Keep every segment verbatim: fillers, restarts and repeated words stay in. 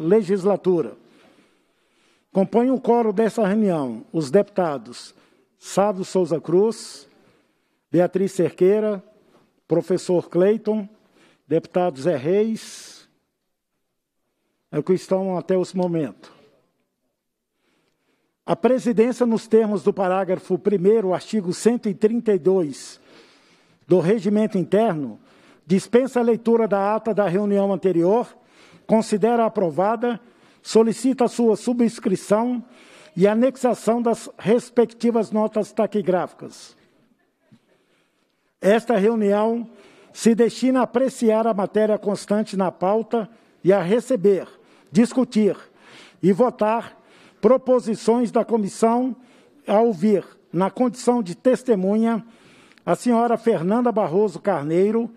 legislatura. Compõem o quórum dessa reunião os deputados Sávio Souza Cruz, Beatriz Cerqueira, professor Cleiton, deputado Zé Reis, é o que estão até esse momento. A presidência, nos termos do parágrafo primeiro, artigo cento e trinta e dois do Regimento Interno, dispensa a leitura da ata da reunião anterior, considera aprovada, solicita sua subscrição e anexação das respectivas notas taquigráficas. Esta reunião se destina a apreciar a matéria constante na pauta e a receber, discutir e votar proposições da comissão a ouvir, na condição de testemunha, a senhora Fernanda Barroso Carneiro,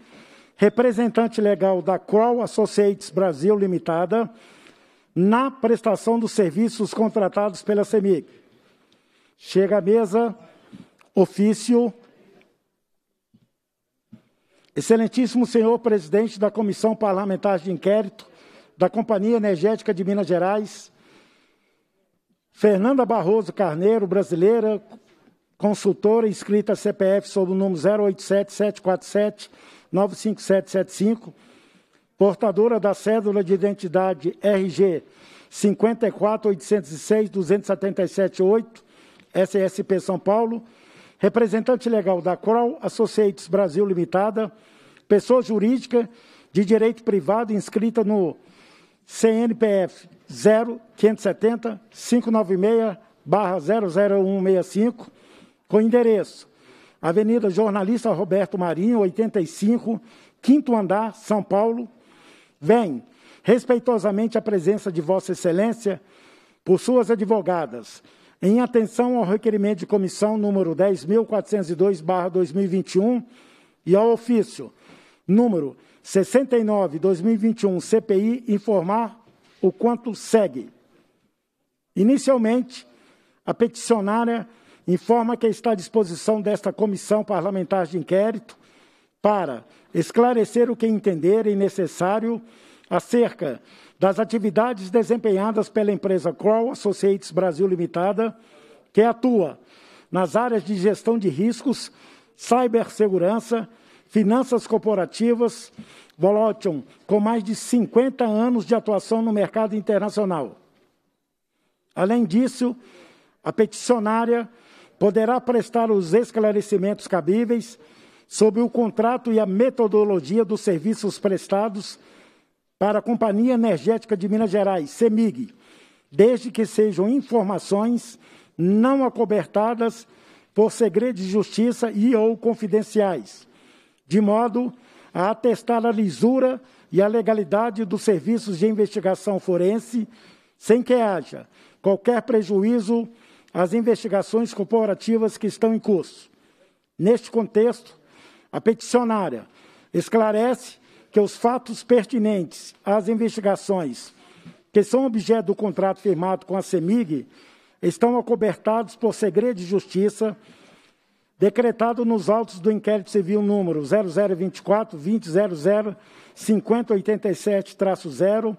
representante legal da Kroll Associates Brasil Limitada, na prestação dos serviços contratados pela CEMIG. Chega à mesa, ofício. Excelentíssimo senhor presidente da Comissão Parlamentar de Inquérito da Companhia Energética de Minas Gerais, Fernanda Barroso Carneiro, brasileira, consultora, inscrita C P F sob o número zero oito sete, sete quatro sete, nove cinco sete sete cinco, portadora da cédula de identidade R G cinco quatro oito zero seis, dois sete sete oito, S S P São Paulo, representante legal da Kroll Associates Brasil Limitada, pessoa jurídica de direito privado inscrita no C N P F zero quinhentos e setenta, quinhentos e noventa e seis, zero zero um seis cinco, com endereço Avenida Jornalista Roberto Marinho, oitenta e cinco, quinto andar, São Paulo. Vem, respeitosamente, a presença de Vossa Excelência, por suas advogadas, em atenção ao requerimento de comissão número dez mil quatrocentos e dois, barra dois mil e vinte e um, e ao ofício número sessenta e nove, barra dois mil e vinte e um, C P I, informar o quanto segue. Inicialmente, a peticionária informa que está à disposição desta Comissão Parlamentar de Inquérito para esclarecer o que entenderem necessário acerca das atividades desempenhadas pela empresa Kroll Associates Brasil Limitada, que atua nas áreas de gestão de riscos, cibersegurança, finanças corporativas, Volotion, com mais de cinquenta anos de atuação no mercado internacional. Além disso, a peticionária poderá prestar os esclarecimentos cabíveis sobre o contrato e a metodologia dos serviços prestados para a Companhia Energética de Minas Gerais, CEMIG, desde que sejam informações não acobertadas por segredo de justiça e ou confidenciais, de modo a atestar a lisura e a legalidade dos serviços de investigação forense, sem que haja qualquer prejuízo às investigações corporativas que estão em curso. Neste contexto, a peticionária esclarece que os fatos pertinentes às investigações que são objeto do contrato firmado com a CEMIG estão acobertados por segredo de justiça, decretado nos autos do inquérito civil número zero zero dois quatro, dois zero zero, cinco zero oito sete, zero,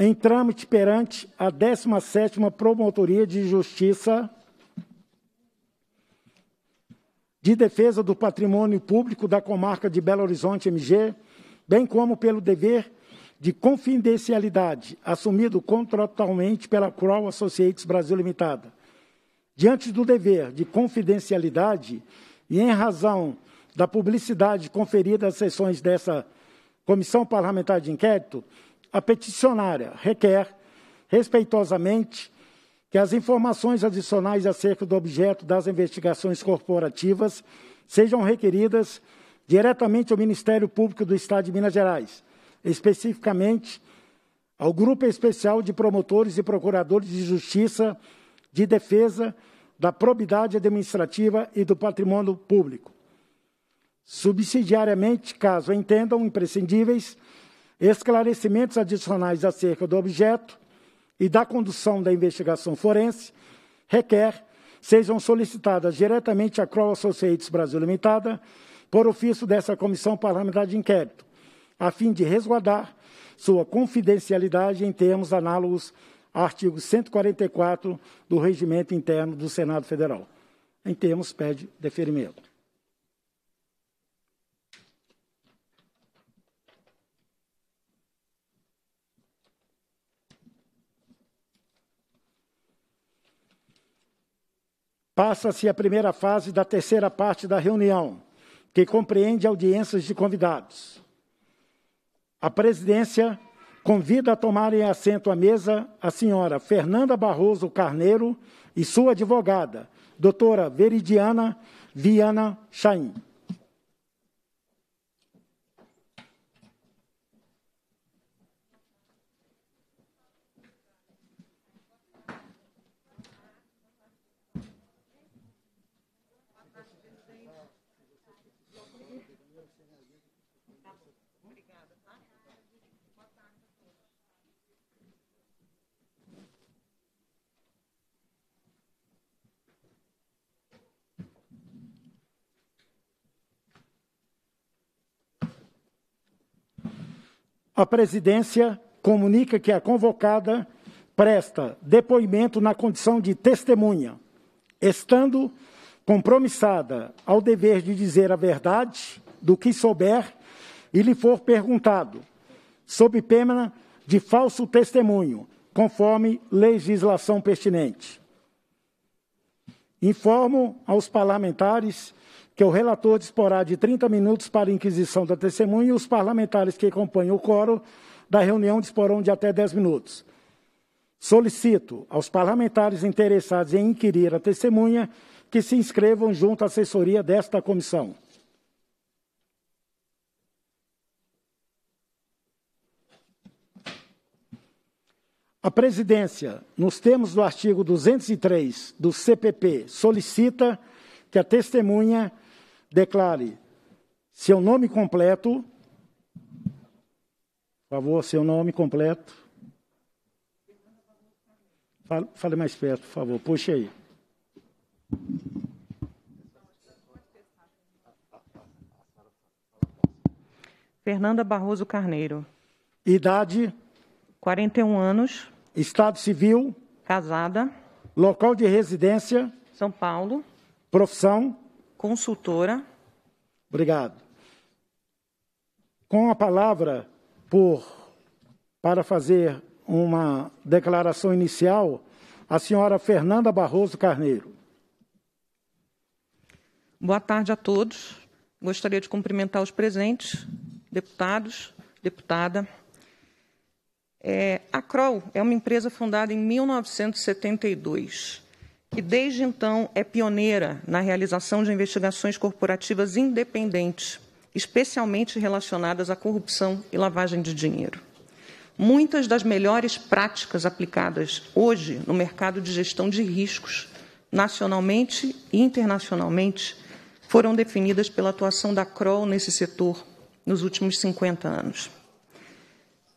em trâmite perante a décima sétima Promotoria de Justiça de Defesa do Patrimônio Público da Comarca de Belo Horizonte, M G, bem como pelo dever de confidencialidade assumido contratualmente pela Kroll Associates Brasil Limitada. Diante do dever de confidencialidade e em razão da publicidade conferida às sessões dessa Comissão Parlamentar de Inquérito, a peticionária requer, respeitosamente, que as informações adicionais acerca do objeto das investigações corporativas sejam requeridas diretamente ao Ministério Público do Estado de Minas Gerais, especificamente ao Grupo Especial de Promotores e Procuradores de Justiça de Defesa da Probidade Administrativa e do Patrimônio Público. Subsidiariamente, caso entendam imprescindíveis, esclarecimentos adicionais acerca do objeto e da condução da investigação forense, requer sejam solicitadas diretamente à Kroll Associates Brasil Limitada por ofício dessa Comissão Parlamentar de Inquérito, a fim de resguardar sua confidencialidade em termos análogos ao artigo cento e quarenta e quatro do Regimento Interno do Senado Federal. Em termos, pede deferimento. Passa-se a primeira fase da terceira parte da reunião, que compreende audiências de convidados. A presidência convida a tomarem assento à mesa a senhora Fernanda Barroso Carneiro e sua advogada, doutora Veridiana Viana Chaim. A presidência comunica que a convocada presta depoimento na condição de testemunha, estando compromissada ao dever de dizer a verdade do que souber e lhe for perguntado, sob pena de falso testemunho, conforme legislação pertinente. Informo aos parlamentares que o relator disporá de trinta minutos para a inquisição da testemunha e os parlamentares que acompanham o quórum da reunião disporão de até dez minutos. Solicito aos parlamentares interessados em inquirir a testemunha que se inscrevam junto à assessoria desta comissão. A presidência, nos termos do artigo duzentos e três do C P P, solicita que a testemunha declare seu nome completo, por favor, seu nome completo. Fale, fale mais perto, por favor, puxa aí. Fernanda Barroso Carneiro. Idade? quarenta e um anos. Estado civil? Casada. Local de residência? São Paulo. Profissão? Consultora. Obrigado. Com a palavra, por, para fazer uma declaração inicial, a senhora Fernanda Barroso Carneiro. Boa tarde a todos. Gostaria de cumprimentar os presentes, deputados, deputada. É, a Kroll é uma empresa fundada em mil novecentos e setenta e dois. Que desde então é pioneira na realização de investigações corporativas independentes, especialmente relacionadas à corrupção e lavagem de dinheiro. Muitas das melhores práticas aplicadas hoje no mercado de gestão de riscos, nacionalmente e internacionalmente, foram definidas pela atuação da Kroll nesse setor nos últimos cinquenta anos.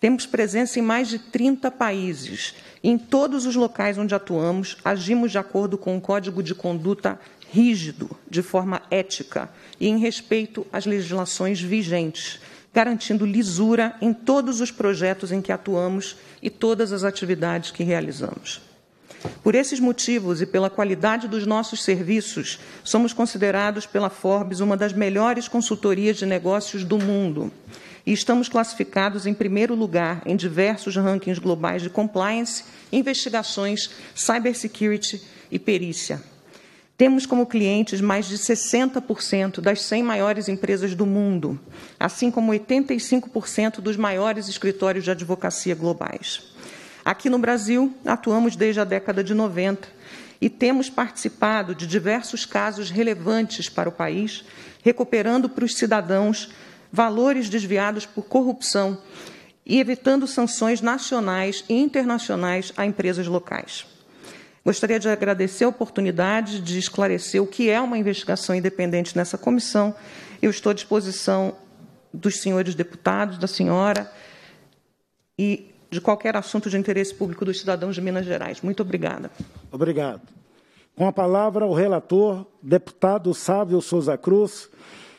Temos presença em mais de trinta países. Em todos os locais onde atuamos, agimos de acordo com um código de conduta rígido, de forma ética e em respeito às legislações vigentes, garantindo lisura em todos os projetos em que atuamos e todas as atividades que realizamos. Por esses motivos e pela qualidade dos nossos serviços, somos considerados pela Forbes uma das melhores consultorias de negócios do mundo. E estamos classificados em primeiro lugar em diversos rankings globais de compliance, investigações, cybersecurity e perícia. Temos como clientes mais de sessenta por cento das cem maiores empresas do mundo, assim como oitenta e cinco por cento dos maiores escritórios de advocacia globais. Aqui no Brasil, atuamos desde a década de noventa e temos participado de diversos casos relevantes para o país, recuperando para os cidadãos valores desviados por corrupção e evitando sanções nacionais e internacionais a empresas locais. Gostaria de agradecer a oportunidade de esclarecer o que é uma investigação independente nessa comissão. Eu estou à disposição dos senhores deputados, da senhora e de qualquer assunto de interesse público dos cidadãos de Minas Gerais. Muito obrigada. Obrigado. Com a palavra, o relator, deputado Sávio Souza Cruz,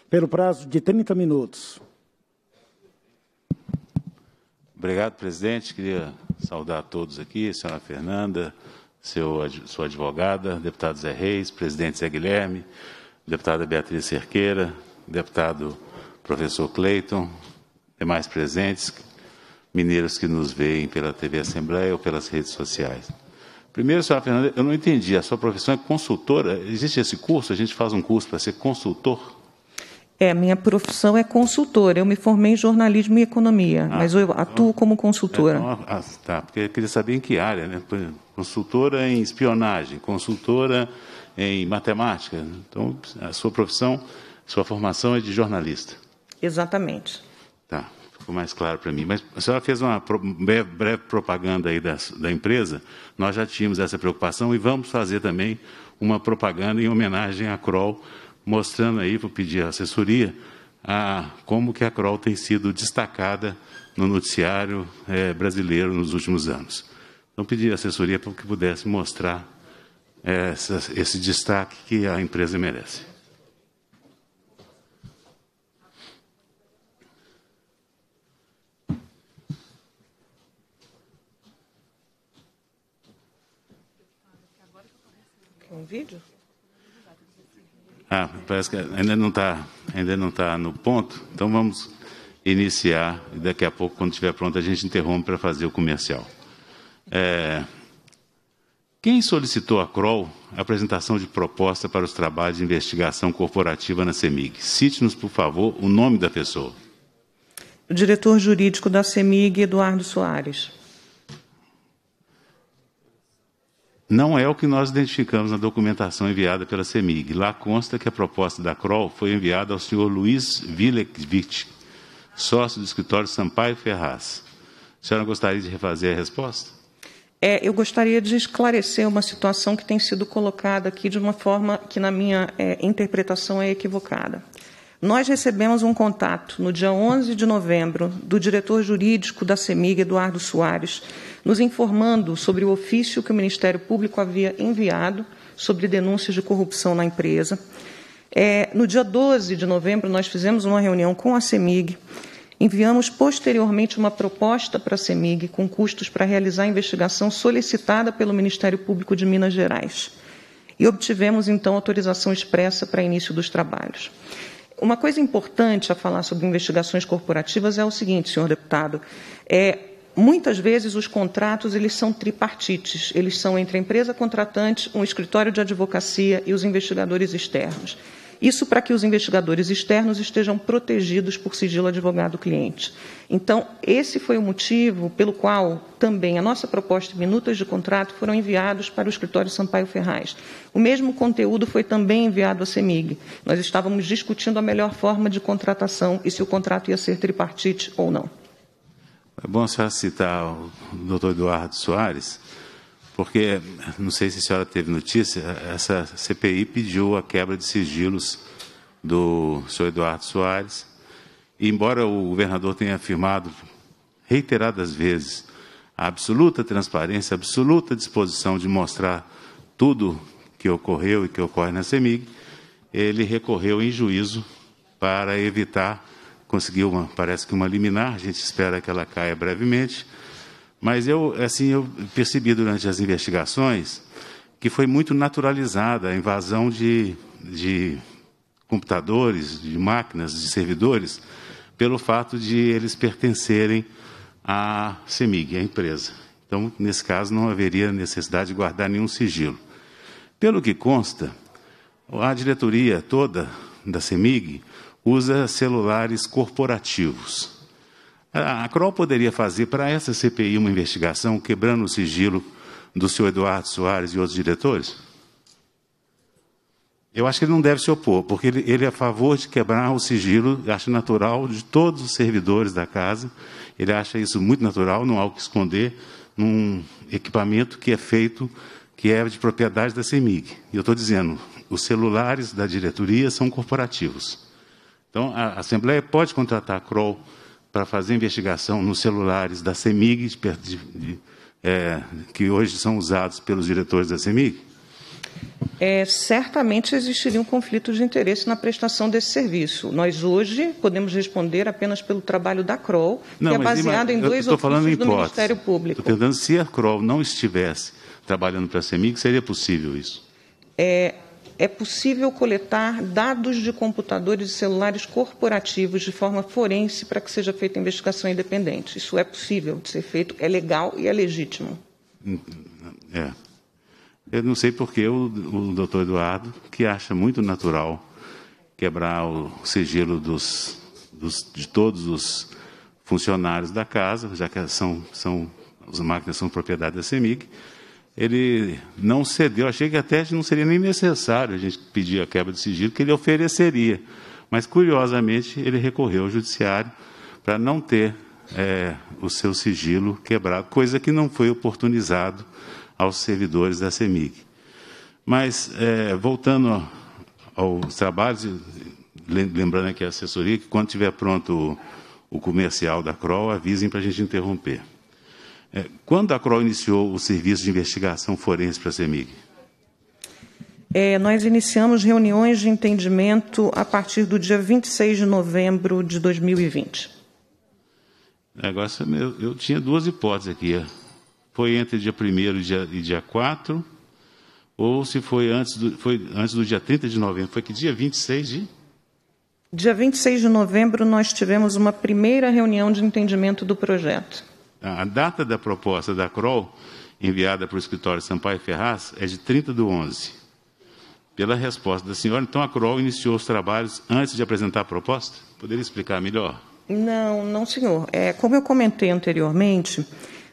pelo prazo de trinta minutos. Obrigado, presidente. Queria saudar a todos aqui, a senhora Fernanda, seu, sua advogada, deputado Zé Reis, presidente Zé Guilherme, deputada Beatriz Cerqueira, deputado professor Cleiton, demais presentes, mineiros que nos veem pela T V Assembleia ou pelas redes sociais. Primeiro, senhora Fernanda, eu não entendi, a sua profissão é consultora? Existe esse curso? A gente faz um curso para ser consultor? É, minha profissão é consultora. Eu me formei em jornalismo e economia, ah, mas eu atuo então, como consultora. Então, ah, tá, porque eu queria saber em que área, né? Consultora em espionagem, consultora em matemática. Então, a sua profissão, sua formação é de jornalista. Exatamente. Tá, ficou mais claro para mim. Mas a senhora fez uma breve propaganda aí da, da empresa. Nós já tínhamos essa preocupação e vamos fazer também uma propaganda em homenagem à Kroll, mostrando aí, vou pedir a assessoria, a, como que a Kroll tem sido destacada no noticiário é, brasileiro nos últimos anos. Então, pedi a assessoria para que pudesse mostrar essa, esse destaque que a empresa merece. Quer um vídeo? Ah, parece que ainda não está, ainda não está no ponto, então vamos iniciar, e daqui a pouco, quando estiver pronto, a gente interrompe para fazer o comercial. É, quem solicitou à Kroll a apresentação de proposta para os trabalhos de investigação corporativa na CEMIG? Cite-nos, por favor, o nome da pessoa. O diretor jurídico da CEMIG, Eduardo Soares. Não é o que nós identificamos na documentação enviada pela CEMIG. Lá consta que a proposta da Kroll foi enviada ao senhor Luiz Vilekvitch, sócio do escritório Sampaio Ferraz. A senhora gostaria de refazer a resposta? É, eu gostaria de esclarecer uma situação que tem sido colocada aqui de uma forma que, na minha é, interpretação, é equivocada. Nós recebemos um contato, no dia onze de novembro, do diretor jurídico da CEMIG, Eduardo Soares, nos informando sobre o ofício que o Ministério Público havia enviado sobre denúncias de corrupção na empresa. É, no dia doze de novembro, nós fizemos uma reunião com a CEMIG, enviamos posteriormente uma proposta para a CEMIG com custos para realizar a investigação solicitada pelo Ministério Público de Minas Gerais e obtivemos, então, autorização expressa para início dos trabalhos. Uma coisa importante a falar sobre investigações corporativas é o seguinte, senhor deputado, é, muitas vezes os contratos eles são tripartites, eles são entre a empresa contratante, um escritório de advocacia e os investigadores externos. Isso para que os investigadores externos estejam protegidos por sigilo advogado-cliente. Então, esse foi o motivo pelo qual também a nossa proposta e minutas de contrato foram enviados para o escritório Sampaio Ferraz. O mesmo conteúdo foi também enviado à CEMIG. Nós estávamos discutindo a melhor forma de contratação e se o contrato ia ser tripartite ou não. É bom a senhora citar o doutor Eduardo Soares, porque, não sei se a senhora teve notícia, essa C P I pediu a quebra de sigilos do senhor Eduardo Soares, e embora o governador tenha afirmado reiteradas vezes a absoluta transparência, a absoluta disposição de mostrar tudo que ocorreu e que ocorre na CEMIG, ele recorreu em juízo para evitar, conseguiu uma, parece que uma liminar, a gente espera que ela caia brevemente. Mas eu, assim, eu percebi durante as investigações que foi muito naturalizada a invasão de, de computadores, de máquinas, de servidores, pelo fato de eles pertencerem à CEMIG, à empresa. Então, nesse caso, não haveria necessidade de guardar nenhum sigilo. Pelo que consta, a diretoria toda da CEMIG usa celulares corporativos. A Kroll poderia fazer para essa C P I uma investigação quebrando o sigilo do senhor Eduardo Soares e outros diretores? Eu acho que ele não deve se opor, porque ele, ele é a favor de quebrar o sigilo, acha natural, de todos os servidores da casa. Ele acha isso muito natural, não há o que esconder num equipamento que é feito, que é de propriedade da CEMIG. E eu estou dizendo, os celulares da diretoria são corporativos. Então, a Assembleia pode contratar a Kroll para fazer investigação nos celulares da CEMIG, de, de, de, é, que hoje são usados pelos diretores da CEMIG? é, certamente existiria um conflito de interesse na prestação desse serviço. Nós, hoje, podemos responder apenas pelo trabalho da Kroll, não, que é baseado mas, em dois ofícios do Ministério Público. Estou perguntando se a Kroll não estivesse trabalhando para a CEMIG, seria possível isso? É... É possível coletar dados de computadores e celulares corporativos de forma forense para que seja feita investigação independente. Isso é possível de ser feito, é legal e é legítimo. É. Eu não sei porque o, o doutor Eduardo, que acha muito natural quebrar o sigilo dos, dos, de todos os funcionários da casa, já que são, são, as máquinas são propriedade da CEMIG, ele não cedeu. Achei que até não seria nem necessário a gente pedir a quebra de sigilo, que ele ofereceria. Mas, curiosamente, ele recorreu ao judiciário para não ter é, o seu sigilo quebrado, coisa que não foi oportunizado aos servidores da CEMIG. Mas, é, voltando aos trabalhos, lembrando aqui a assessoria, que quando tiver pronto o, o comercial da Kroll, avisem para a gente interromper. Quando a Kroll iniciou o serviço de investigação forense para a CEMIG? É, nós iniciamos reuniões de entendimento a partir do dia vinte e seis de novembro de dois mil e vinte. Agora, eu, eu tinha duas hipóteses aqui. Foi entre dia primeiro e dia quatro, ou se foi antes do, foi antes do dia trinta de novembro. Foi que dia vinte e seis de? Dia vinte e seis de novembro nós tivemos uma primeira reunião de entendimento do projeto. A data da proposta da Kroll, enviada para o escritório Sampaio Ferraz, é de trinta de onze. Pela resposta da senhora, então a Kroll iniciou os trabalhos antes de apresentar a proposta? Poderia explicar melhor? Não, não, senhor. É, como eu comentei anteriormente,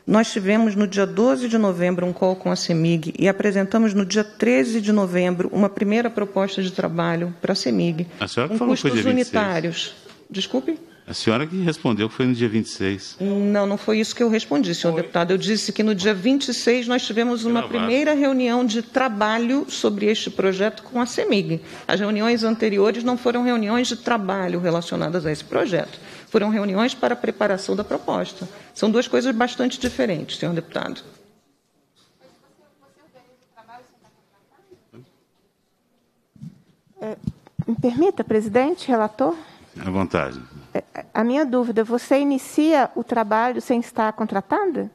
nós tivemos no dia doze de novembro um call com a CEMIG e apresentamos no dia treze de novembro uma primeira proposta de trabalho para a CEMIG. A senhora falou que foi dia vinte e seis. Com custos unitários. Desculpe? A senhora que respondeu que foi no dia vinte e seis. Não, não foi isso que eu respondi, senhor foi. Deputado. Eu disse que no dia vinte e seis nós tivemos uma primeira reunião de trabalho sobre este projeto com a CEMIG. As reuniões anteriores não foram reuniões de trabalho relacionadas a esse projeto. Foram reuniões para a preparação da proposta. São duas coisas bastante diferentes, senhor deputado. É, me permita, presidente, relator? À vontade. A minha dúvida, você inicia o trabalho sem estar contratada?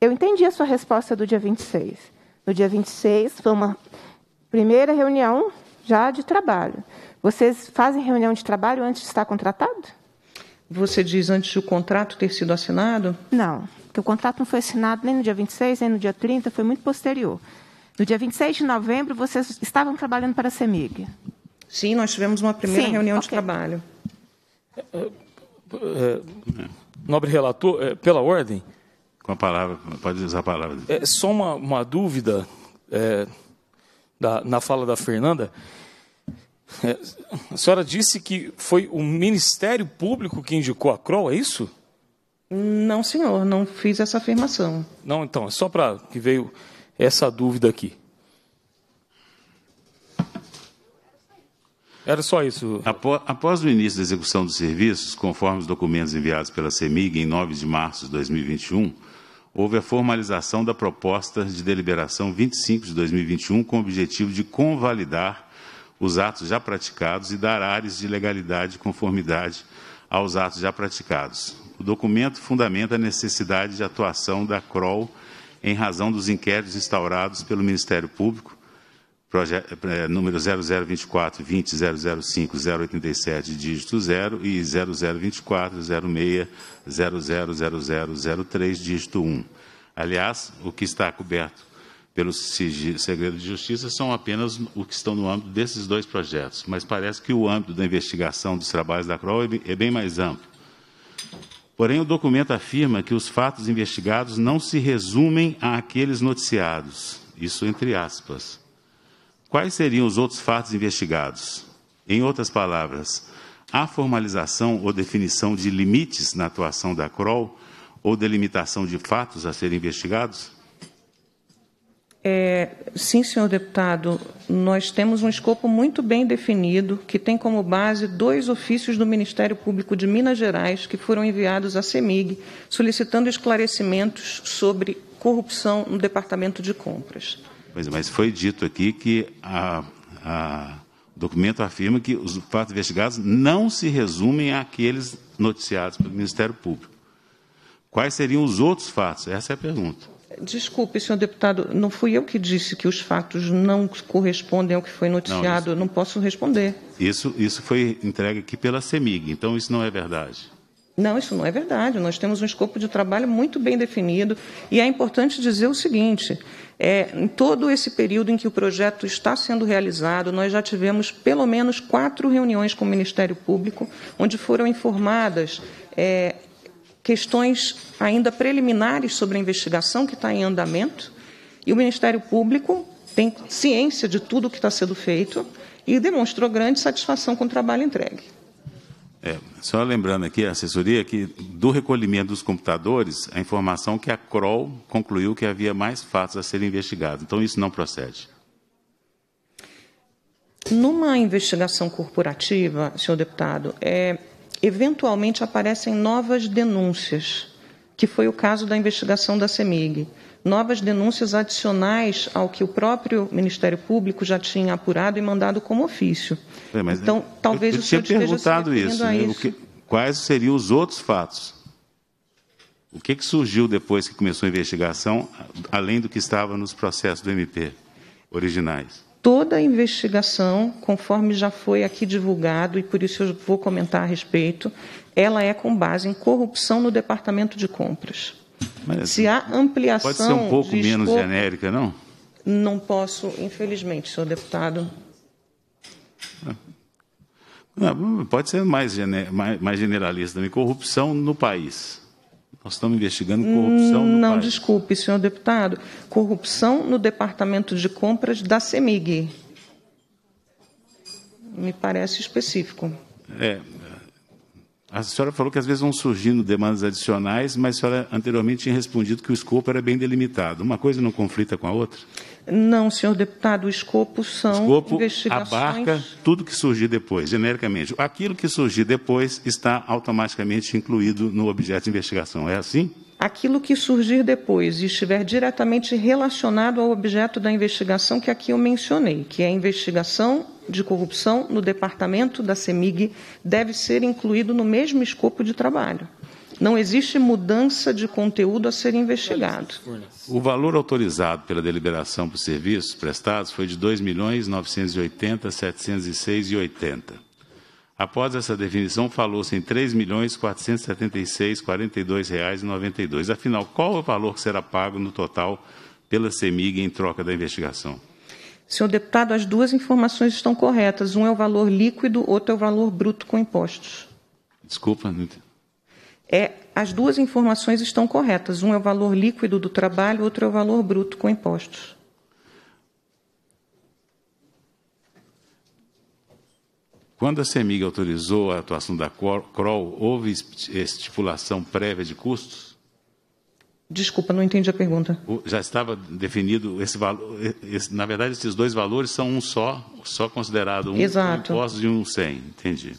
Eu entendi a sua resposta do dia vinte e seis. No dia vinte e seis foi uma primeira reunião já de trabalho. Vocês fazem reunião de trabalho antes de estar contratado? Você diz antes do contrato ter sido assinado? Não, porque o contrato não foi assinado nem no dia vinte e seis, nem no dia trinta, foi muito posterior. No dia vinte e seis de novembro, vocês estavam trabalhando para a CEMIG? Sim, nós tivemos uma primeira Sim, reunião okay. de trabalho. Nobre relator, pela ordem. Com a palavra, pode usar a palavra. É só uma, uma dúvida é, da, na fala da Fernanda. É, a senhora disse que foi o Ministério Público que indicou a Kroll, é isso? Não, senhor, não fiz essa afirmação. Não, então, é só para que veio essa dúvida aqui. Era só isso. Após, após o início da execução dos serviços, conforme os documentos enviados pela CEMIG em nove de março de dois mil e vinte e um, houve a formalização da proposta de deliberação vinte e cinco de dois mil e vinte e um com o objetivo de convalidar os atos já praticados e dar áreas de legalidade e conformidade aos atos já praticados. O documento fundamenta a necessidade de atuação da Kroll em razão dos inquéritos instaurados pelo Ministério Público, número zero zero dois quatro dois zero zero cinco zero oito sete, dígito zero, e zero zero dois quatro zero seis zero zero zero zero zero três, dígito um. Aliás, o que está coberto pelo segredo de justiça são apenas o que estão no âmbito desses dois projetos, mas parece que o âmbito da investigação dos trabalhos da Kroll é bem mais amplo. Porém, o documento afirma que os fatos investigados não se resumem àqueles noticiados, isso entre aspas. Quais seriam os outros fatos investigados? Em outras palavras, há formalização ou definição de limites na atuação da Kroll ou delimitação de fatos a serem investigados? É, sim, senhor deputado. Nós temos um escopo muito bem definido, que tem como base dois ofícios do Ministério Público de Minas Gerais, que foram enviados à CEMIG, solicitando esclarecimentos sobre corrupção no Departamento de Compras. Pois é, mas foi dito aqui que a, a, o documento afirma que os fatos investigados não se resumem àqueles noticiados pelo Ministério Público. Quais seriam os outros fatos? Essa é a pergunta. Desculpe, senhor deputado, não fui eu que disse que os fatos não correspondem ao que foi noticiado, não, isso, não posso responder. Isso, isso foi entregue aqui pela CEMIG, então isso não é verdade? Não, isso não é verdade, nós temos um escopo de trabalho muito bem definido e é importante dizer o seguinte, é, em todo esse período em que o projeto está sendo realizado, nós já tivemos pelo menos quatro reuniões com o Ministério Público, onde foram informadas... É, questões ainda preliminares sobre a investigação que está em andamento, e o Ministério Público tem ciência de tudo o que está sendo feito e demonstrou grande satisfação com o trabalho entregue. É, só lembrando aqui, a assessoria, que do recolhimento dos computadores, a informação que a Kroll concluiu que havia mais fatos a serem investigados. Então, isso não procede. Numa investigação corporativa, senhor deputado, é... eventualmente aparecem novas denúncias, que foi o caso da investigação da CEMIG. Novas denúncias adicionais ao que o próprio Ministério Público já tinha apurado e mandado como ofício. É, mas então, eu, talvez eu, eu o senhor tinha perguntado isso, né? isso. O que, quais seriam os outros fatos? O que, que surgiu depois que começou a investigação, além do que estava nos processos do M P originais? Toda a investigação, conforme já foi aqui divulgado, e por isso eu vou comentar a respeito, ela é com base em corrupção no Departamento de Compras. Mas se há ampliação... Pode ser um pouco menos escopo, genérica, não? Não posso, infelizmente, senhor deputado. Não, pode ser mais, gener, mais, mais generalista também. Corrupção no país. Nós estamos investigando corrupção no Não, país. Desculpe, senhor deputado. Corrupção no Departamento de Compras da CEMIG. Me parece específico. É, a senhora falou que às vezes vão surgindo demandas adicionais, mas a senhora anteriormente tinha respondido que o escopo era bem delimitado. Uma coisa não conflita com a outra? Não, senhor deputado. O escopo são escopo investigações... abarca tudo que surgir depois, genericamente. Aquilo que surgir depois está automaticamente incluído no objeto de investigação. É assim? Aquilo que surgir depois e estiver diretamente relacionado ao objeto da investigação que aqui eu mencionei, que é a investigação de corrupção no departamento da CEMIG, deve ser incluído no mesmo escopo de trabalho. Não existe mudança de conteúdo a ser investigado. O valor autorizado pela deliberação por serviços prestados foi de dois milhões novecentos e oitenta mil setecentos e seis reais e oitenta centavos. Após essa definição, falou-se em três milhões quatrocentos e setenta e seis mil quarenta e dois reais e noventa e dois centavos. Afinal, qual é o valor que será pago no total pela CEMIG em troca da investigação? Senhor deputado, as duas informações estão corretas. Um é o valor líquido, outro é o valor bruto com impostos. Desculpa, não entendi. É, as duas informações estão corretas. Um é o valor líquido do trabalho, outro é o valor bruto com impostos. Quando a CEMIG autorizou a atuação da Kroll, houve estipulação prévia de custos? Desculpa, não entendi a pergunta. Já estava definido esse valor. Esse, na verdade, esses dois valores são um só, só considerado um Exato. Com impostos e um sem. Entendi.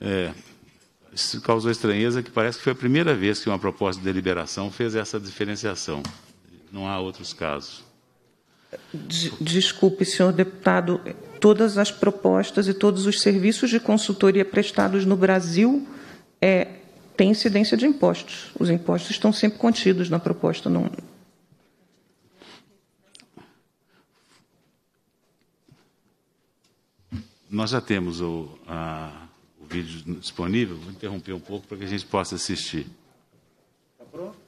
É, isso causou estranheza, que parece que foi a primeira vez que uma proposta de deliberação fez essa diferenciação. Não há outros casos. Desculpe, senhor deputado, todas as propostas e todos os serviços de consultoria prestados no Brasil é, têm incidência de impostos. Os impostos estão sempre contidos na proposta. Não... Nós já temos o... A... vídeo disponível, vou interromper um pouco para que a gente possa assistir. Está pronto?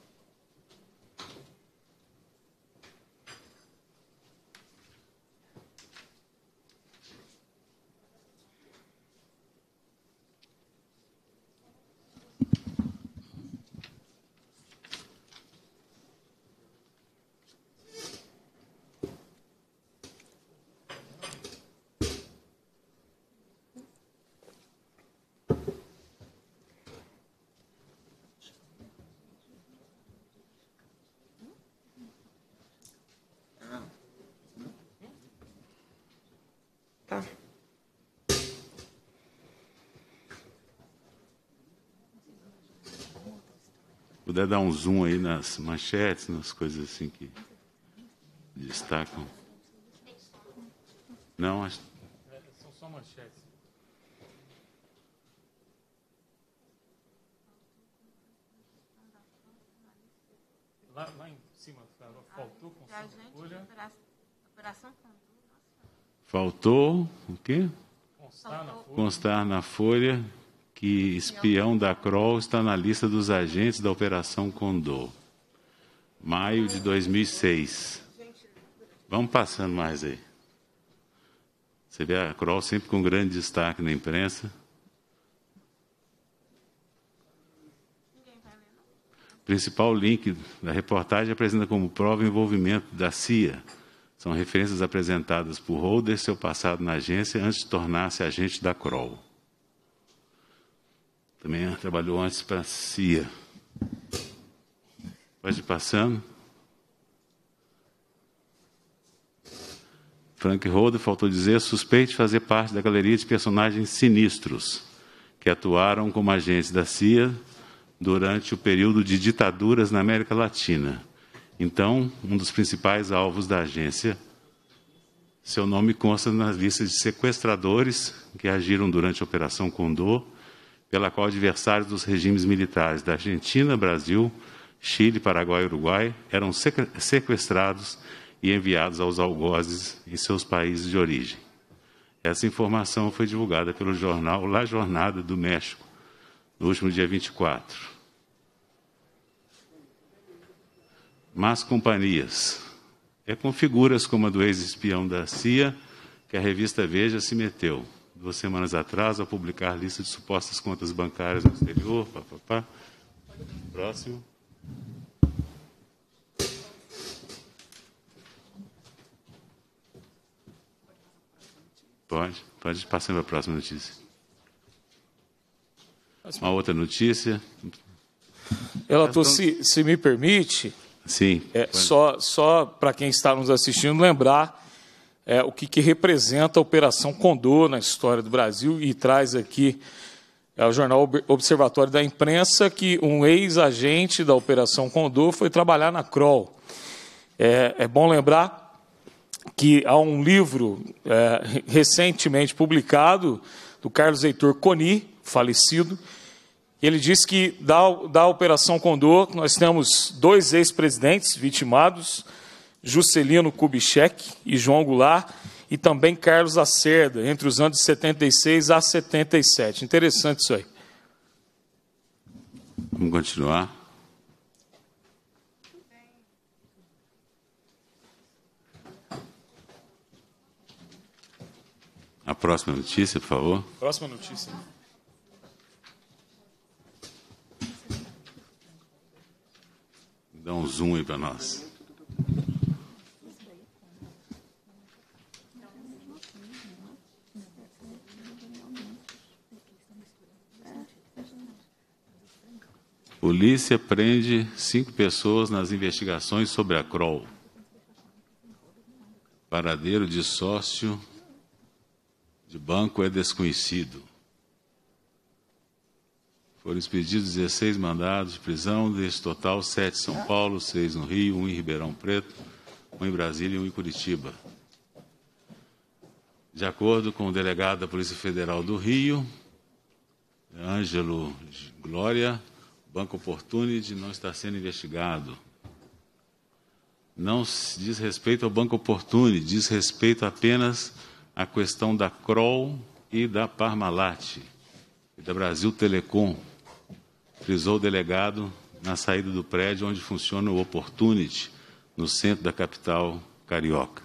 puder dar um zoom aí nas manchetes, nas coisas assim que destacam. Não, acho... São só manchetes. Lá, lá em cima, faltou constância. Operação Condor. Faltou o quê? Constar na folha. Constar na folha que espião da Kroll está na lista dos agentes da Operação Condor. Maio de dois mil e seis. Vamos passando mais aí. Você vê a Kroll sempre com grande destaque na imprensa. O principal link da reportagem apresenta como prova o envolvimento da C I A. São referências apresentadas por Holder, seu passado na agência, antes de tornar-se agente da Kroll. Também trabalhou antes para a C I A. Pode ir passando. Frank Holder, faltou dizer, suspeito de fazer parte da galeria de personagens sinistros que atuaram como agentes da C I A durante o período de ditaduras na América Latina. Então, um dos principais alvos da agência, seu nome consta na lista de sequestradores que agiram durante a Operação Condor, pela qual adversários dos regimes militares da Argentina, Brasil, Chile, Paraguai e Uruguai eram sequestrados e enviados aos algozes em seus países de origem. Essa informação foi divulgada pelo jornal La Jornada do México, no último dia vinte e quatro. Más companhias. É com figuras como a do ex-espião da C I A que a revista Veja se meteu. Duas semanas atrás, ao publicar lista de supostas contas bancárias no exterior. Pá, pá, pá. Próximo. Pode, pode passar para a próxima notícia. Uma outra notícia. Relator, se, se me permite... Sim. É, só só para quem está nos assistindo lembrar é, o que, que representa a Operação Condor na história do Brasil, e traz aqui é, o jornal Observatório da Imprensa que um ex-agente da Operação Condor foi trabalhar na Kroll. É, é bom lembrar que há um livro é, recentemente publicado do Carlos Heitor Coni, falecido. Ele diz que, da, da Operação Condor, nós temos dois ex-presidentes vitimados, Juscelino Kubitschek e João Goulart, e também Carlos Lacerda, entre os anos de setenta e seis a setenta e sete. Interessante isso aí. Vamos continuar. A próxima notícia, por favor. Próxima notícia. Dá um zoom aí para nós. Polícia prende cinco pessoas nas investigações sobre a Kroll. Paradeiro de sócio de banco é desconhecido. Foram expedidos dezesseis mandados de prisão, desse total, sete em São Paulo, seis no Rio, um em Ribeirão Preto, um em Brasília e um em Curitiba. De acordo com o delegado da Polícia Federal do Rio, Ângelo Glória, o Banco Opportunity não está sendo investigado. Não se diz respeito ao Banco Opportunity, diz respeito apenas à questão da Kroll e da Parmalat, e da Brasil Telecom. Frisou o delegado na saída do prédio onde funciona o Opportunity, no centro da capital carioca.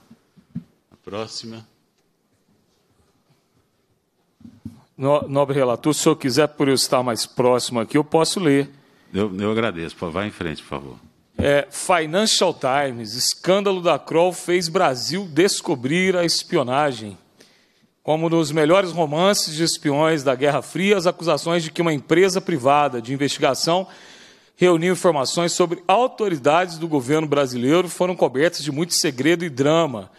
A próxima. No, nobre relator, se o senhor quiser, por eu estar mais próximo aqui, eu posso ler. Eu, eu agradeço. Vá em frente, por favor. É, Financial Times, escândalo da Kroll fez Brasil descobrir a espionagem. Como nos melhores romances de espiões da Guerra Fria, as acusações de que uma empresa privada de investigação reuniu informações sobre autoridades do governo brasileiro foram cobertas de muito segredo e drama.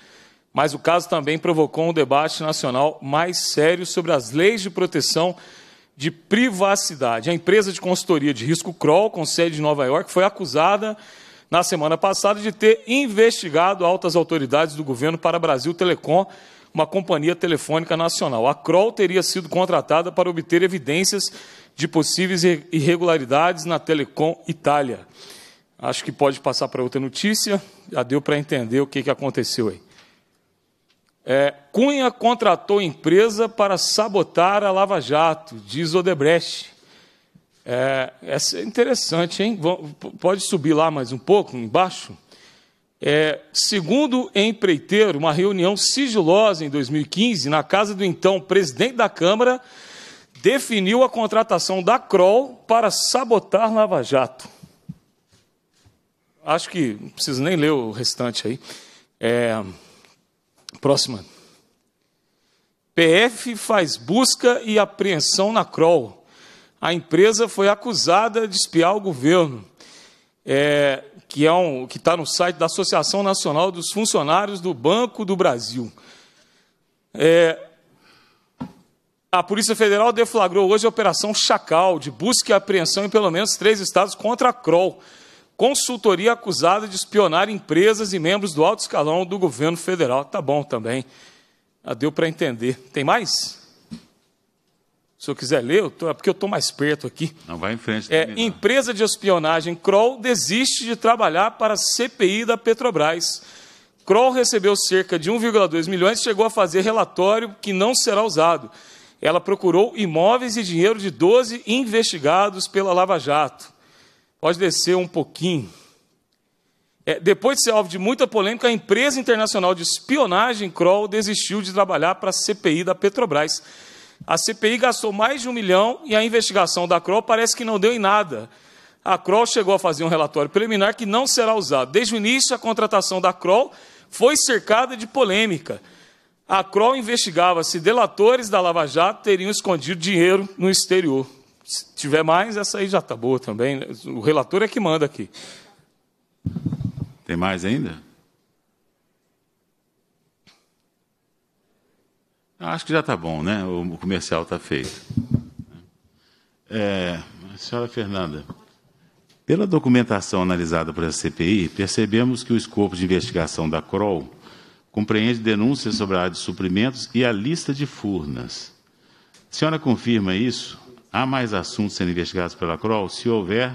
Mas o caso também provocou um debate nacional mais sério sobre as leis de proteção de privacidade. A empresa de consultoria de risco Kroll, com sede em Nova York, foi acusada na semana passada de ter investigado altas autoridades do governo para a Brasil Telecom, uma companhia telefônica nacional. A Kroll teria sido contratada para obter evidências de possíveis irregularidades na Telecom Itália. Acho que pode passar para outra notícia, já deu para entender o que, que aconteceu aí. É, Cunha contratou empresa para sabotar a Lava Jato, diz Odebrecht. É, essa é interessante, hein? Pode subir lá mais um pouco, embaixo. É, segundo empreiteiro, uma reunião sigilosa em dois mil e quinze, na casa do então presidente da Câmara, definiu a contratação da Kroll para sabotar Lava Jato. Acho que não preciso nem ler o restante aí. É... Próxima. P F faz busca e apreensão na Kroll. A empresa foi acusada de espiar o governo, é, que é um, que está no site da Associação Nacional dos Funcionários do Banco do Brasil. É, a Polícia Federal deflagrou hoje a Operação Chacal, de busca e apreensão em pelo menos três estados contra a Kroll, consultoria acusada de espionar empresas e membros do alto escalão do governo federal. Tá bom também. Ah, deu para entender. Tem mais? Se eu quiser ler, eu tô, é porque eu estou mais perto aqui. Não, vai em frente. É, empresa de espionagem Kroll desiste de trabalhar para a C P I da Petrobras. Kroll recebeu cerca de um vírgula dois milhões e chegou a fazer relatório que não será usado. Ela procurou imóveis e dinheiro de doze investigados pela Lava Jato. Pode descer um pouquinho. É, depois de ser alvo de muita polêmica, a empresa internacional de espionagem Kroll desistiu de trabalhar para a C P I da Petrobras. A C P I gastou mais de um milhão e a investigação da Kroll parece que não deu em nada. A Kroll chegou a fazer um relatório preliminar que não será usado. Desde o início, a contratação da Kroll foi cercada de polêmica. A Kroll investigava se delatores da Lava Jato teriam escondido dinheiro no exterior. Se tiver mais, essa aí já está boa também. O relator é que manda aqui. Tem mais ainda? Acho que já está bom, né? O comercial está feito. É, senhora Fernanda, pela documentação analisada pela C P I, percebemos que o escopo de investigação da Kroll compreende denúncias sobre a área de suprimentos e a lista de Furnas. A senhora confirma isso? Há mais assuntos sendo investigados pela Kroll? Se houver,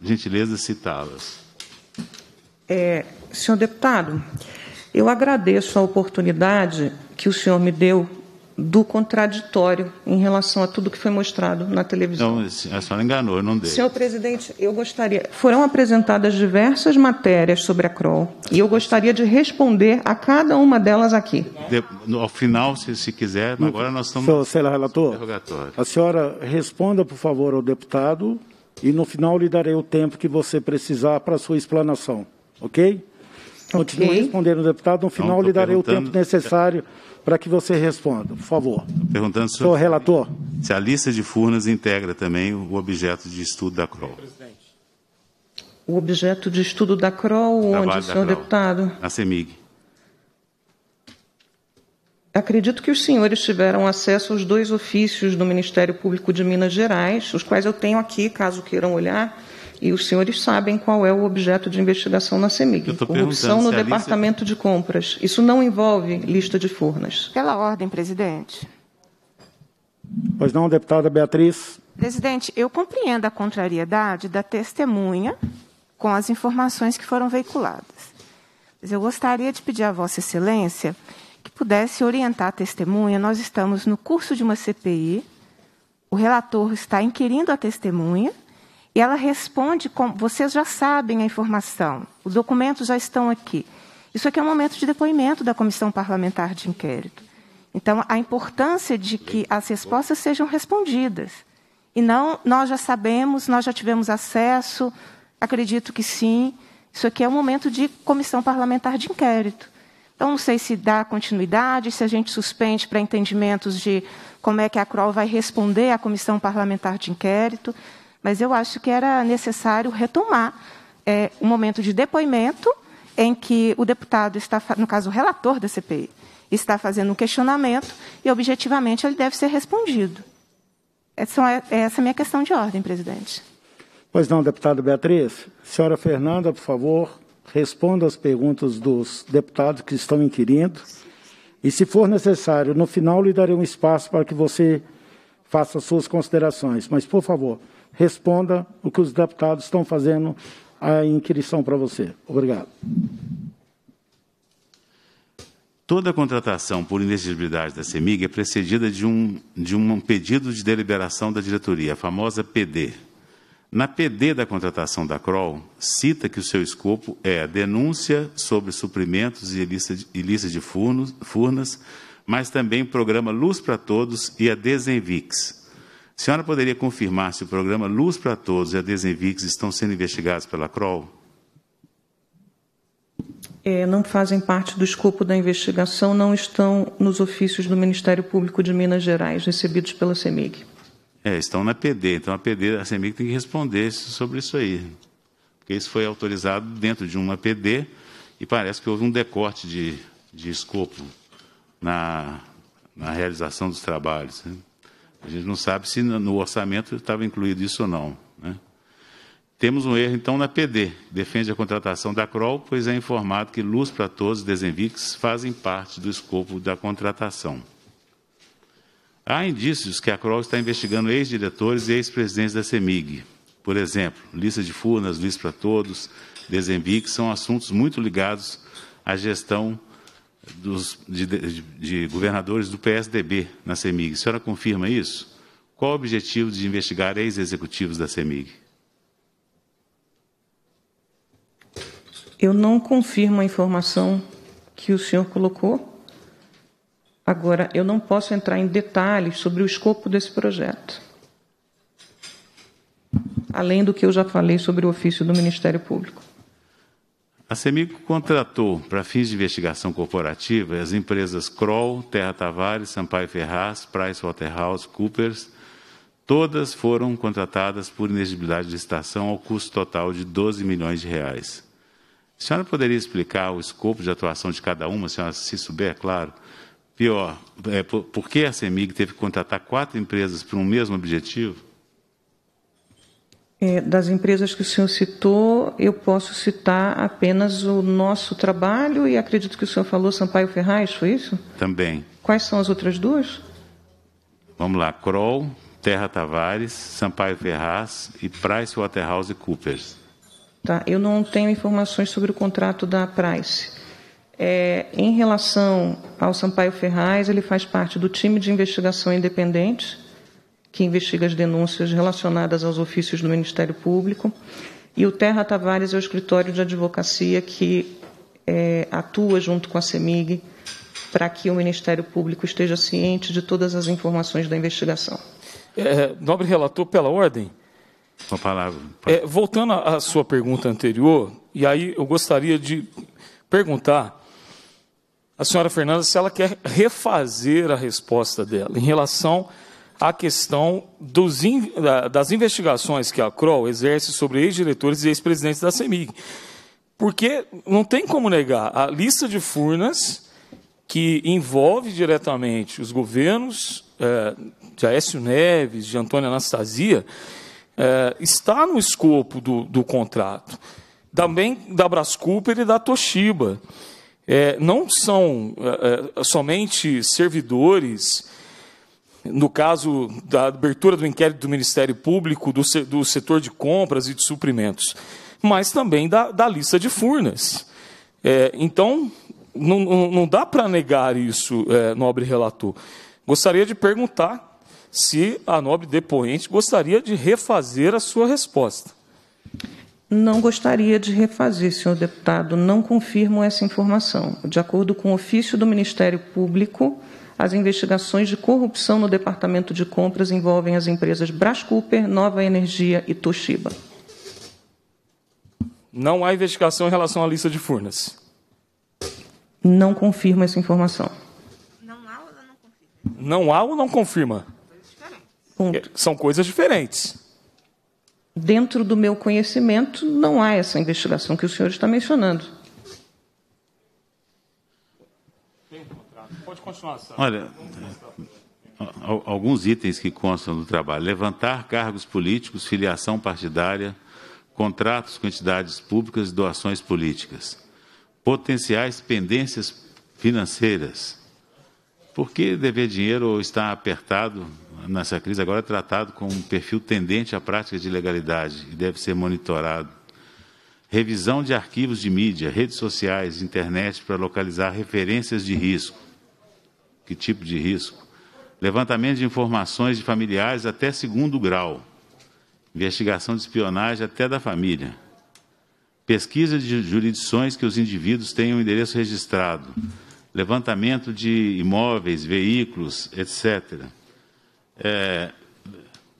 gentileza, citá-las. É, senhor deputado, eu agradeço a oportunidade que o senhor me deu do contraditório em relação a tudo que foi mostrado na televisão. Não, a senhora enganou, eu não dei. Senhor presidente, eu gostaria... Foram apresentadas diversas matérias sobre a Kroll e eu gostaria de responder a cada uma delas aqui. De, no, ao final, se, se quiser, no, agora nós estamos... Senhor, senhor relator, a senhora responda, por favor, ao deputado e no final lhe darei o tempo que você precisar para a sua explanação, ok? Continue okay. respondendo, deputado, no final então, lhe darei o tempo necessário... para que você responda, por favor. Perguntando, senhor, senhor relator, se a lista de Furnas integra também o objeto de estudo da Kroll. O objeto de estudo da Kroll, onde, da senhor Kroll. Deputado? A CEMIG. Acredito que os senhores tiveram acesso aos dois ofícios do Ministério Público de Minas Gerais, os quais eu tenho aqui, caso queiram olhar, e os senhores sabem qual é o objeto de investigação na CEMIG. Corrupção no Departamento lista... de Compras. Isso não envolve lista de Furnas. Pela ordem, presidente. Pois não, deputada Beatriz. Presidente, eu compreendo a contrariedade da testemunha com as informações que foram veiculadas. Mas eu gostaria de pedir a Vossa Excelência que pudesse orientar a testemunha. Nós estamos no curso de uma C P I, o relator está inquirindo a testemunha, e ela responde com, vocês já sabem a informação, os documentos já estão aqui. Isso aqui é um momento de depoimento da Comissão Parlamentar de Inquérito. Então, a importância de que as respostas sejam respondidas. E não, nós já sabemos, nós já tivemos acesso, acredito que sim. Isso aqui é um momento de Comissão Parlamentar de Inquérito. Então, não sei se dá continuidade, se a gente suspende para entendimentos de como é que a Kroll vai responder à Comissão Parlamentar de Inquérito. Mas eu acho que era necessário retomar é, um momento de depoimento em que o deputado está, no caso o relator da C P I, está fazendo um questionamento e objetivamente ele deve ser respondido. Essa é a minha questão de ordem, presidente. Pois não, deputada Beatriz. Senhora Fernanda, por favor, responda as perguntas dos deputados que estão inquirindo. E, se for necessário, no final lhe darei um espaço para que você faça suas considerações. Mas, por favor, responda o que os deputados estão fazendo a inquirição para você. Obrigado. Toda contratação por inexigibilidade da CEMIG é precedida de um, de um pedido de deliberação da diretoria, a famosa P D. Na P D da contratação da Kroll, cita que o seu escopo é a denúncia sobre suprimentos e ilícitos de furnas, mas também o programa Luz para Todos e a Desenvix. A senhora poderia confirmar se o programa Luz para Todos e a Desenvix estão sendo investigados pela Kroll? É, não fazem parte do escopo da investigação, não estão nos ofícios do Ministério Público de Minas Gerais, recebidos pela CEMIG. É, estão na P D, então a P D, a CEMIG tem que responder sobre isso aí, porque isso foi autorizado dentro de uma P D e parece que houve um decorte de, de escopo na, na realização dos trabalhos, né? A gente não sabe se no orçamento estava incluído isso ou não, né? Temos um erro, então, na P D, defende a contratação da Kroll, pois é informado que Luz para Todos e Desenvix fazem parte do escopo da contratação. Há indícios que a Kroll está investigando ex-diretores e ex-presidentes da CEMIG. Por exemplo, lista de furnas, Luz para Todos, Desenvix, são assuntos muito ligados à gestão dos, de, de, de governadores do P S D B na CEMIG. A senhora confirma isso? Qual o objetivo de investigar ex-executivos da CEMIG? Eu não confirmo a informação que o senhor colocou. Agora, eu não posso entrar em detalhes sobre o escopo desse projeto, além do que eu já falei sobre o ofício do Ministério Público. A CEMIG contratou, para fins de investigação corporativa, as empresas Kroll, Terra Tavares, Sampaio Ferraz, PricewaterhouseCoopers. Todas foram contratadas por inexigibilidade de licitação ao custo total de doze milhões de reais. A senhora poderia explicar o escopo de atuação de cada uma, se, se souber, é claro? Pior, é, por, por que a CEMIG teve que contratar quatro empresas para um mesmo objetivo? É, das empresas que o senhor citou, eu posso citar apenas o nosso trabalho e acredito que o senhor falou Sampaio Ferraz, foi isso? Também. Quais são as outras duas? Vamos lá, Kroll, Terra Tavares, Sampaio Ferraz e PricewaterhouseCoopers. Tá, eu não tenho informações sobre o contrato da Price. É, em relação ao Sampaio Ferraz, ele faz parte do time de investigação independente, que investiga as denúncias relacionadas aos ofícios do Ministério Público. E o Terra Tavares é o escritório de advocacia que é, atua junto com a CEMIG para que o Ministério Público esteja ciente de todas as informações da investigação. É, nobre relator, pela ordem. Uma palavra. É, voltando à sua pergunta anterior, e aí eu gostaria de perguntar à senhora Fernanda se ela quer refazer a resposta dela em relação à questão dos, das investigações que a Kroll exerce sobre ex-diretores e ex-presidentes da CEMIG. Porque não tem como negar a lista de furnas que envolve diretamente os governos é, de Aécio Neves, de Antônia Anastasia, É, está no escopo do, do contrato, também da Brascooper e da Toshiba. É, não são é, é, somente servidores, no caso da abertura do inquérito do Ministério Público, do, do setor de compras e de suprimentos, mas também da, da lista de furnas. É, então, não, não dá para negar isso, é, nobre relator. Gostaria de perguntar se a nobre depoente gostaria de refazer a sua resposta. Não gostaria de refazer, senhor deputado. Não confirmo essa informação. De acordo com o ofício do Ministério Público, as investigações de corrupção no Departamento de Compras envolvem as empresas Brascooper, Nova Energia e Toshiba. Não há investigação em relação à lista de furnas? Não confirmo essa informação. Não há ou não confirma? Não há ou não confirma? Ponto. São coisas diferentes. Dentro do meu conhecimento, não há essa investigação que o senhor está mencionando. Tem um contrato. Pode continuar, Sara. Olha, alguns itens que constam do trabalho. Levantar cargos políticos, filiação partidária, contratos com entidades públicas e doações políticas. Potenciais pendências financeiras. Por que dever dinheiro ou estar apertado nessa crise agora é tratado com um perfil tendente à prática de ilegalidade e deve ser monitorado. Revisão de arquivos de mídia, redes sociais, internet para localizar referências de risco. Que tipo de risco? Levantamento de informações de familiares até segundo grau. Investigação de espionagem até da família. Pesquisa de jurisdições que os indivíduos tenham endereço registrado. Levantamento de imóveis, veículos, etcétera. É,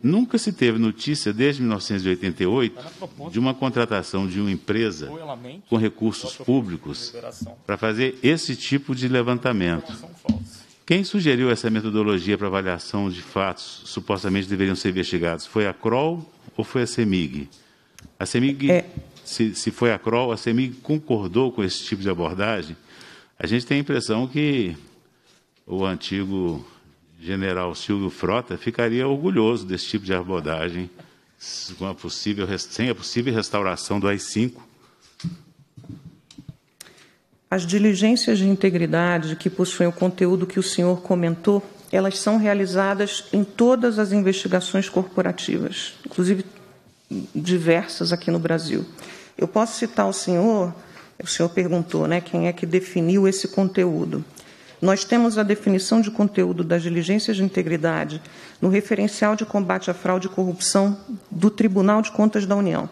nunca se teve notícia, desde mil novecentos e oitenta e oito, de uma contratação de uma empresa com recursos públicos para fazer esse tipo de levantamento. Quem sugeriu essa metodologia para avaliação de fatos supostamente deveriam ser investigados? Foi a Kroll ou foi a CEMIG? A CEMIG, é. se, se foi a Kroll, a CEMIG concordou com esse tipo de abordagem? A gente tem a impressão que o antigo general Silvio Frota ficaria orgulhoso desse tipo de abordagem, com a possível, sem a possível restauração do A I cinco. As diligências de integridade que possuem o conteúdo que o senhor comentou, elas são realizadas em todas as investigações corporativas, inclusive diversas aqui no Brasil. Eu posso citar ao senhor... O senhor perguntou, né, quem é que definiu esse conteúdo. Nós temos a definição de conteúdo das diligências de integridade no referencial de combate à fraude e corrupção do Tribunal de Contas da União,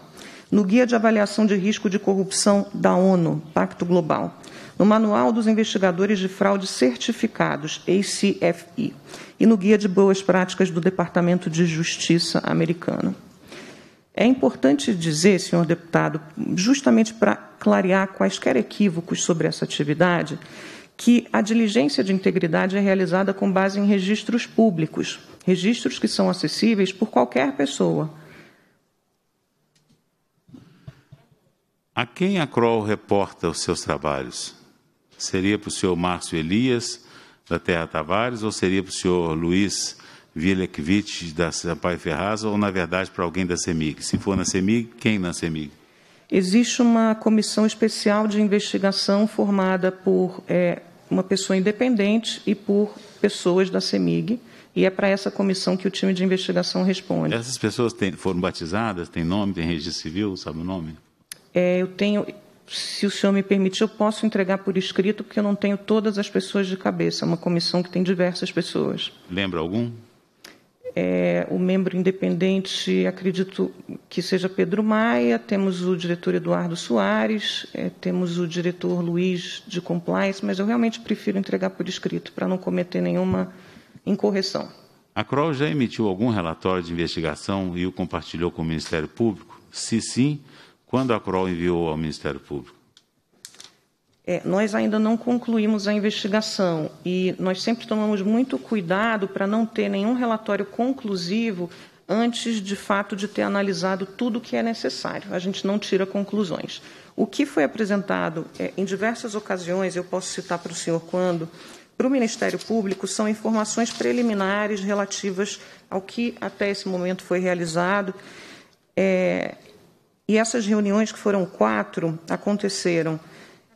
no Guia de Avaliação de Risco de Corrupção da ONU, Pacto Global, no Manual dos Investigadores de Fraude Certificados, A C F I, e no Guia de Boas Práticas do Departamento de Justiça americano. É importante dizer, senhor deputado, justamente para clarear quaisquer equívocos sobre essa atividade, que a diligência de integridade é realizada com base em registros públicos, registros que são acessíveis por qualquer pessoa. A quem a Kroll reporta os seus trabalhos? Seria para o senhor Márcio Elias, da Terra Tavares, ou seria para o senhor Luiz Vilekvich, da Sampaio Ferraz, ou, na verdade, para alguém da CEMIG? Se for na CEMIG, quem na CEMIG? Existe uma comissão especial de investigação formada por é, uma pessoa independente e por pessoas da CEMIG, e é para essa comissão que o time de investigação responde. Essas pessoas têm, foram batizadas? Tem nome? Tem registro civil? Sabe o nome? É, eu tenho... Se o senhor me permitir, eu posso entregar por escrito, porque eu não tenho todas as pessoas de cabeça. É uma comissão que tem diversas pessoas. Lembra algum? É, o membro independente, acredito que seja Pedro Maia, temos o diretor Eduardo Soares, é, temos o diretor Luiz de Compliance, mas eu realmente prefiro entregar por escrito, para não cometer nenhuma incorreção. A Kroll já emitiu algum relatório de investigação e o compartilhou com o Ministério Público? Se sim, quando a Kroll enviou ao Ministério Público? É, nós ainda não concluímos a investigação e nós sempre tomamos muito cuidado para não ter nenhum relatório conclusivo antes, de fato, de ter analisado tudo o que é necessário. A gente não tira conclusões. O que foi apresentado é, em diversas ocasiões, eu posso citar para o senhor quando, para o Ministério Público, são informações preliminares relativas ao que até esse momento foi realizado. É, e essas reuniões, que foram quatro, aconteceram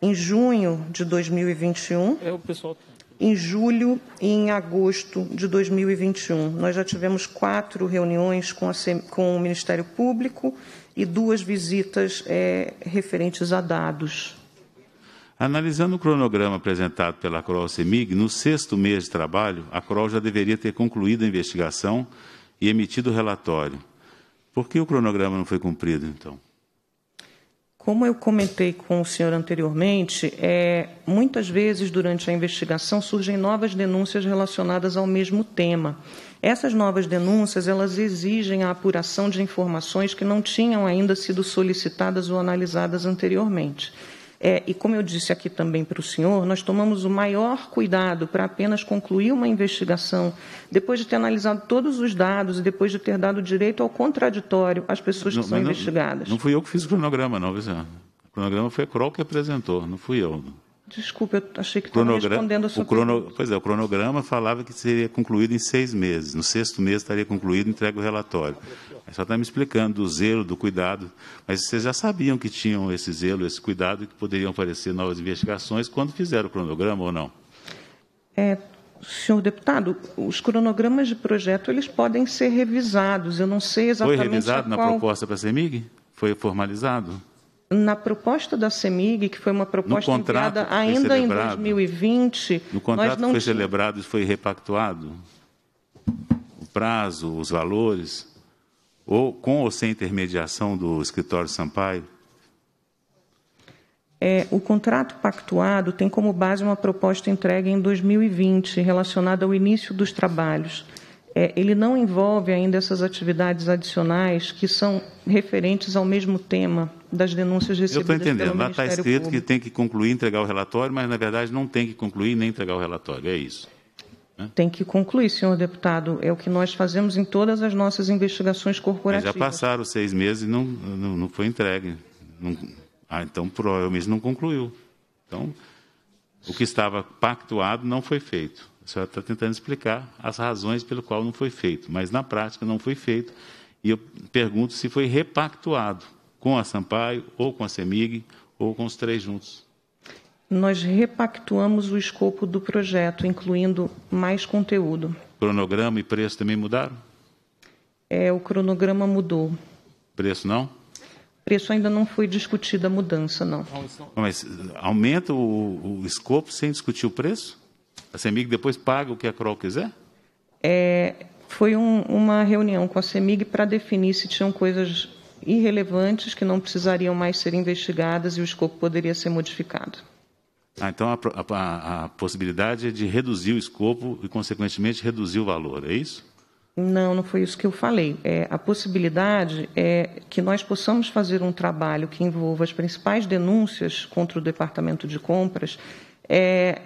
em junho de dois mil e vinte e um, é, o pessoal... em julho e em agosto de dois mil e vinte e um. Nós já tivemos quatro reuniões com, a C... com o Ministério Público e duas visitas é, referentes a dados. Analisando o cronograma apresentado pela Kroll CEMIG, no sexto mês de trabalho, a Kroll já deveria ter concluído a investigação e emitido o relatório. Por que o cronograma não foi cumprido, então? Como eu comentei com o senhor anteriormente, é, muitas vezes durante a investigação surgem novas denúncias relacionadas ao mesmo tema. Essas novas denúncias, elas exigem a apuração de informações que não tinham ainda sido solicitadas ou analisadas anteriormente. É, e como eu disse aqui também para o senhor, nós tomamos o maior cuidado para apenas concluir uma investigação, depois de ter analisado todos os dados e depois de ter dado direito ao contraditório às pessoas que não, são não, investigadas. Não fui eu que fiz o cronograma, não, Vicente. O cronograma foi a Kroll que apresentou, não fui eu. Desculpe, eu achei que estava respondendo a sua pergunta. Pois é, o cronograma falava que seria concluído em seis meses. No sexto mês estaria concluído e entregue o relatório. Aí só está me explicando do zelo, do cuidado. Mas vocês já sabiam que tinham esse zelo, esse cuidado, e que poderiam aparecer novas investigações quando fizeram o cronograma ou não? É, senhor deputado, os cronogramas de projeto eles podem ser revisados. Eu não sei exatamente. Foi revisado na qual... proposta para a CEMIG? Foi formalizado? Na proposta da CEMIG, que foi uma proposta enviada ainda em dois mil e vinte... No contrato que foi celebrado, isso foi repactuado? O prazo, os valores? Ou com ou sem intermediação do escritório Sampaio? É, o contrato pactuado tem como base uma proposta entregue em dois mil e vinte, relacionada ao início dos trabalhos. É, ele não envolve ainda essas atividades adicionais que são referentes ao mesmo tema das denúncias recebidas pelo Ministério Público. Eu estou entendendo. Lá está escrito que tem que concluir e entregar o relatório, mas, na verdade, não tem que concluir nem entregar o relatório. É isso. Né? Tem que concluir, senhor deputado. É o que nós fazemos em todas as nossas investigações corporativas. Mas já passaram seis meses e não, não, não foi entregue. Não... Ah, então, provavelmente, não concluiu. Então, o que estava pactuado não foi feito. A senhora está tentando explicar as razões pelo qual não foi feito, mas na prática não foi feito. E eu pergunto se foi repactuado com a Sampaio, ou com a CEMIG, ou com os três juntos. Nós repactuamos o escopo do projeto, incluindo mais conteúdo. Cronograma e preço também mudaram? É, o cronograma mudou. Preço não? Preço ainda não foi discutida a mudança, não. Mas aumenta o, o escopo sem discutir o preço? A CEMIG depois paga o que a Kroll quiser? É, foi um, uma reunião com a CEMIG para definir se tinham coisas irrelevantes que não precisariam mais ser investigadas e o escopo poderia ser modificado. Ah, então a, a, a possibilidade é de reduzir o escopo e, consequentemente, reduzir o valor, é isso? Não, não foi isso que eu falei. É, a possibilidade é que nós possamos fazer um trabalho que envolva as principais denúncias contra o Departamento de Compras, é,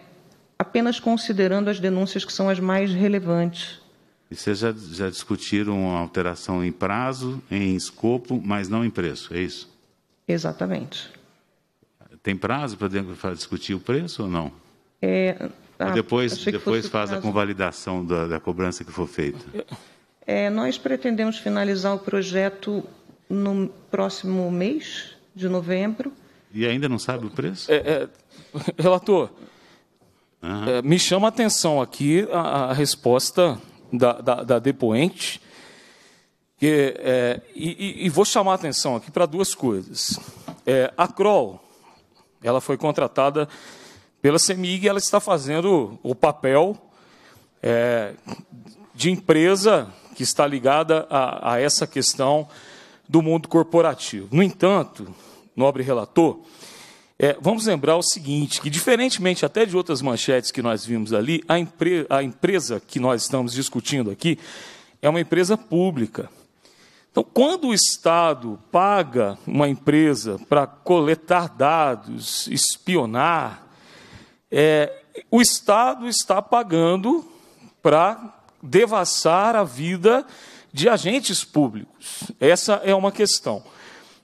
apenas considerando as denúncias que são as mais relevantes. E vocês já, já discutiram uma alteração em prazo, em escopo, mas não em preço, é isso? Exatamente. Tem prazo para discutir o preço ou não? É, ah, depois depois faz prazo. A convalidação da, da cobrança que for feita. É, nós pretendemos finalizar o projeto no próximo mês de novembro. E ainda não sabe o preço? É, é, relator... Uhum. É, me chama a atenção aqui a, a resposta da, da, da depoente, que, é, e, e vou chamar a atenção aqui para duas coisas. É, a Kroll, ela foi contratada pela CEMIG e ela está fazendo o papel é, de empresa que está ligada a, a essa questão do mundo corporativo. No entanto, nobre relator, É, vamos lembrar o seguinte, que diferentemente até de outras manchetes que nós vimos ali, a, empre a empresa que nós estamos discutindo aqui é uma empresa pública. Então, quando o Estado paga uma empresa para coletar dados, espionar, é, o Estado está pagando para devassar a vida de agentes públicos. Essa é uma questão.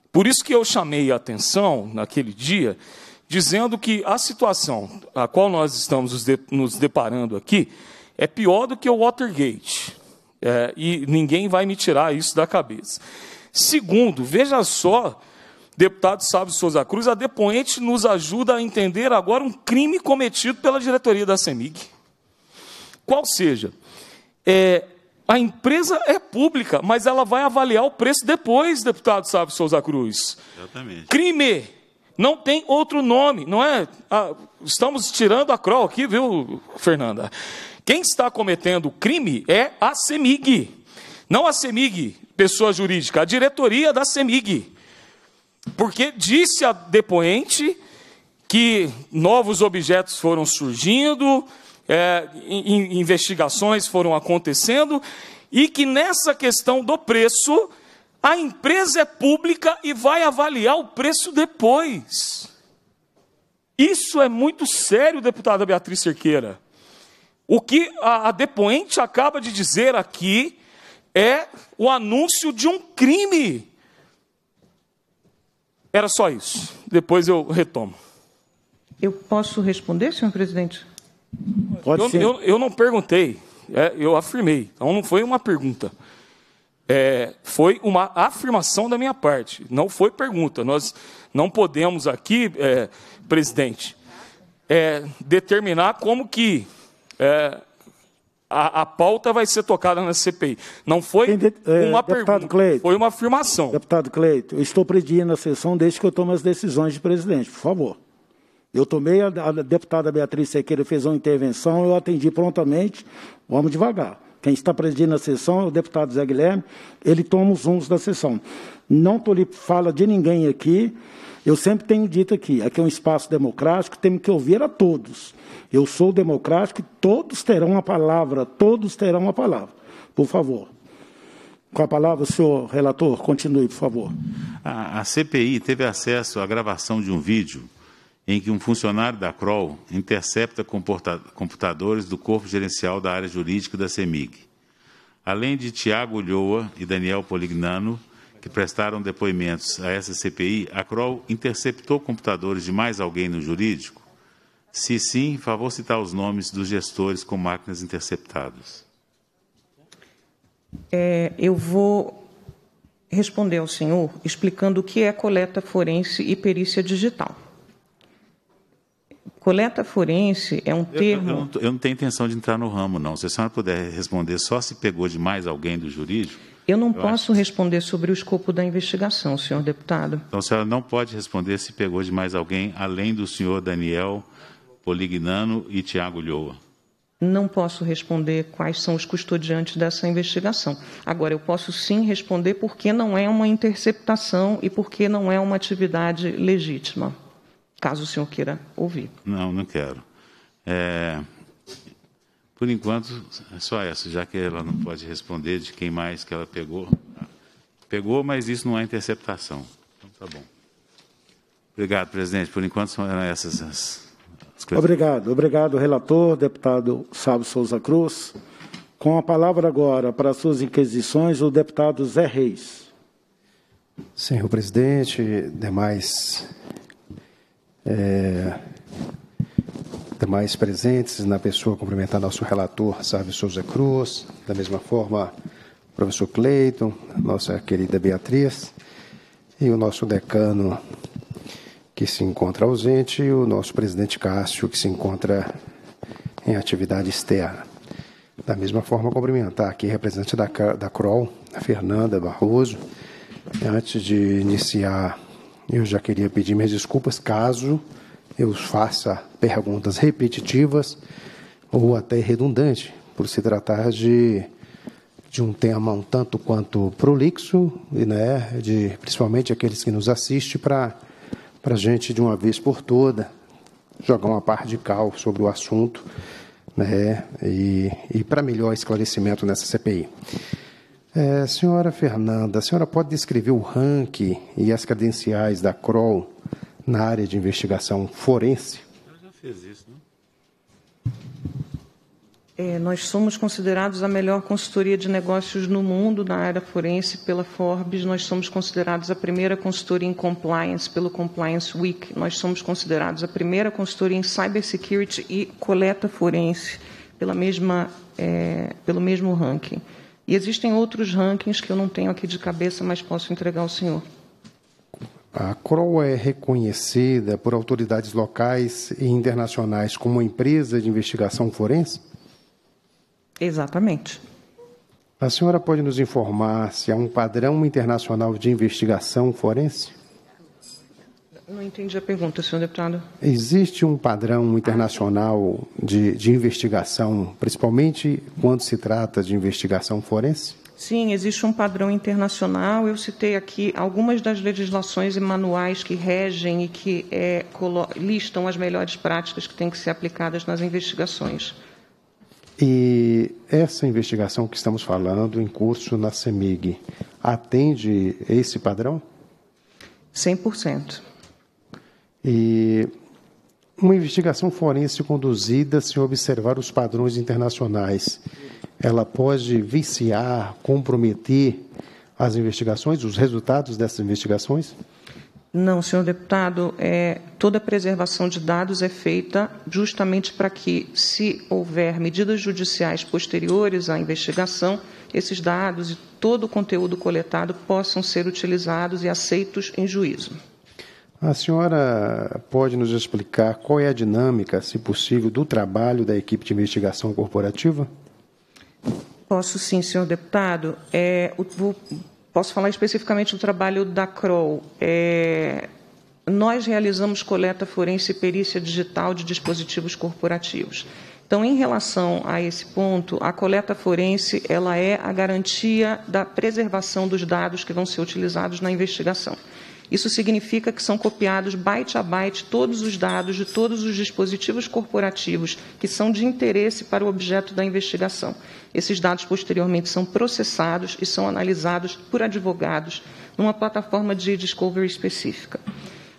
Por isso que eu chamei a atenção naquele dia, dizendo que a situação a qual nós estamos nos deparando aqui é pior do que o Watergate. É, e ninguém vai me tirar isso da cabeça. Segundo, veja só, deputado Sávio Souza Cruz, a depoente nos ajuda a entender agora um crime cometido pela diretoria da CEMIG. Qual seja, é... A empresa é pública, mas ela vai avaliar o preço depois, deputado Sávio Souza Cruz. Exatamente. Crime. Não tem outro nome, não é? Ah, estamos tirando a Kroll aqui, viu, Fernanda? Quem está cometendo crime é a CEMIG. Não a CEMIG, pessoa jurídica, a diretoria da CEMIG. Porque disse a depoente que novos objetos foram surgindo... É, in, investigações foram acontecendo e que nessa questão do preço a empresa é pública e vai avaliar o preço depois. Isso é muito sério, deputada Beatriz Cerqueira. O que a, a depoente acaba de dizer aqui é o anúncio de um crime. Era só isso. Depois eu retomo. Eu posso responder, senhor presidente? Pode eu, ser. Eu, eu não perguntei, é, eu afirmei. Então, não foi uma pergunta. É, foi uma afirmação da minha parte, não foi pergunta. Nós não podemos aqui, é, presidente, é, determinar como que é, a, a pauta vai ser tocada na C P I. Não foi de, é, uma pergunta, Cleiton, foi uma afirmação. Deputado Cleiton, eu estou presidindo a sessão desde que eu tomo as decisões de presidente, por favor. Eu tomei, a, a deputada Beatriz Cerqueira fez uma intervenção, eu atendi prontamente, vamos devagar. Quem está presidindo a sessão é o deputado Zé Guilherme, ele toma os rumos da sessão. Não estou lhe fala de ninguém aqui, eu sempre tenho dito aqui, aqui é um espaço democrático, temos que ouvir a todos. Eu sou democrático e todos terão a palavra, todos terão a palavra. Por favor. Com a palavra, senhor relator, continue, por favor. A, a C P I teve acesso à gravação de um vídeo em que um funcionário da Kroll intercepta computadores do Corpo Gerencial da Área Jurídica da CEMIG. Além de Tiago Ulloa e Daniel Polignano, que prestaram depoimentos a essa C P I, a Kroll interceptou computadores de mais alguém no jurídico? Se sim, favor citar os nomes dos gestores com máquinas interceptadas. É, eu vou responder ao senhor explicando o que é coleta forense e perícia digital. Coleta forense é um termo... Eu, eu, eu, não, eu não tenho intenção de entrar no ramo, não. Se a senhora puder responder só se pegou de mais alguém do jurídico... Eu não eu posso acho... responder sobre o escopo da investigação, senhor deputado. Então, a senhora não pode responder se pegou de mais alguém, além do senhor Daniel Polignano e Tiago Ulloa. Não posso responder quais são os custodiantes dessa investigação. Agora, eu posso sim responder porque não é uma interceptação e porque não é uma atividade legítima. Caso o senhor queira ouvir. Não, não quero. É, por enquanto, é só essa, já que ela não pode responder de quem mais que ela pegou. Pegou, mas isso não é interceptação. Então, tá bom. Obrigado, presidente. Por enquanto, são essas as, as coisas. Obrigado. Obrigado, relator, deputado Sávio Souza Cruz. Com a palavra agora para as suas inquisições, o deputado Zé Reis. Senhor presidente, demais... É, demais presentes, na pessoa cumprimentar nosso relator, Sávio Souza Cruz, da mesma forma, o professor Cleiton, nossa querida Beatriz, e o nosso decano, que se encontra ausente, e o nosso presidente Cássio, que se encontra em atividade externa. Da mesma forma, cumprimentar aqui a representante da, da Kroll, a Fernanda Barroso. Antes de iniciar... Eu já queria pedir minhas desculpas caso eu faça perguntas repetitivas ou até redundante, por se tratar de, de um tema um tanto quanto prolixo, né, de, principalmente aqueles que nos assistem, para a gente, de uma vez por toda, jogar uma par de cal sobre o assunto, né, e, e para melhor esclarecimento nessa C P I. É, senhora Fernanda, a senhora pode descrever o ranking e as credenciais da Kroll na área de investigação forense? Ela já fez isso, né? É, nós somos considerados a melhor consultoria de negócios no mundo na área forense pela Forbes. Nós somos considerados a primeira consultoria em compliance pelo Compliance Week. Nós somos considerados a primeira consultoria em cybersecurity e coleta forense pela mesma, é, pelo mesmo ranking. E existem outros rankings que eu não tenho aqui de cabeça, mas posso entregar ao senhor. A Kroll é reconhecida por autoridades locais e internacionais como uma empresa de investigação forense? Exatamente. A senhora pode nos informar se há um padrão internacional de investigação forense? Não entendi a pergunta, senhor deputado. Existe um padrão internacional de, de investigação, principalmente quando se trata de investigação forense? Sim, existe um padrão internacional. Eu citei aqui algumas das legislações e manuais que regem e que é, listam as melhores práticas que têm que ser aplicadas nas investigações. E essa investigação que estamos falando, em curso na CEMIG, atende esse padrão? cem por cento. E uma investigação forense conduzida sem observar os padrões internacionais, ela pode viciar, comprometer as investigações, os resultados dessas investigações? Não, senhor deputado, é, toda a preservação de dados é feita justamente para que, se houver medidas judiciais posteriores à investigação, esses dados e todo o conteúdo coletado possam ser utilizados e aceitos em juízo. A senhora pode nos explicar qual é a dinâmica, se possível, do trabalho da equipe de investigação corporativa? Posso sim, senhor deputado. É, vou, posso falar especificamente do trabalho da Kroll. É, nós realizamos coleta forense e perícia digital de dispositivos corporativos. Então, em relação a esse ponto, a coleta forense ela é a garantia da preservação dos dados que vão ser utilizados na investigação. Isso significa que são copiados byte a byte todos os dados de todos os dispositivos corporativos que são de interesse para o objeto da investigação. Esses dados posteriormente são processados e são analisados por advogados numa plataforma de discovery específica.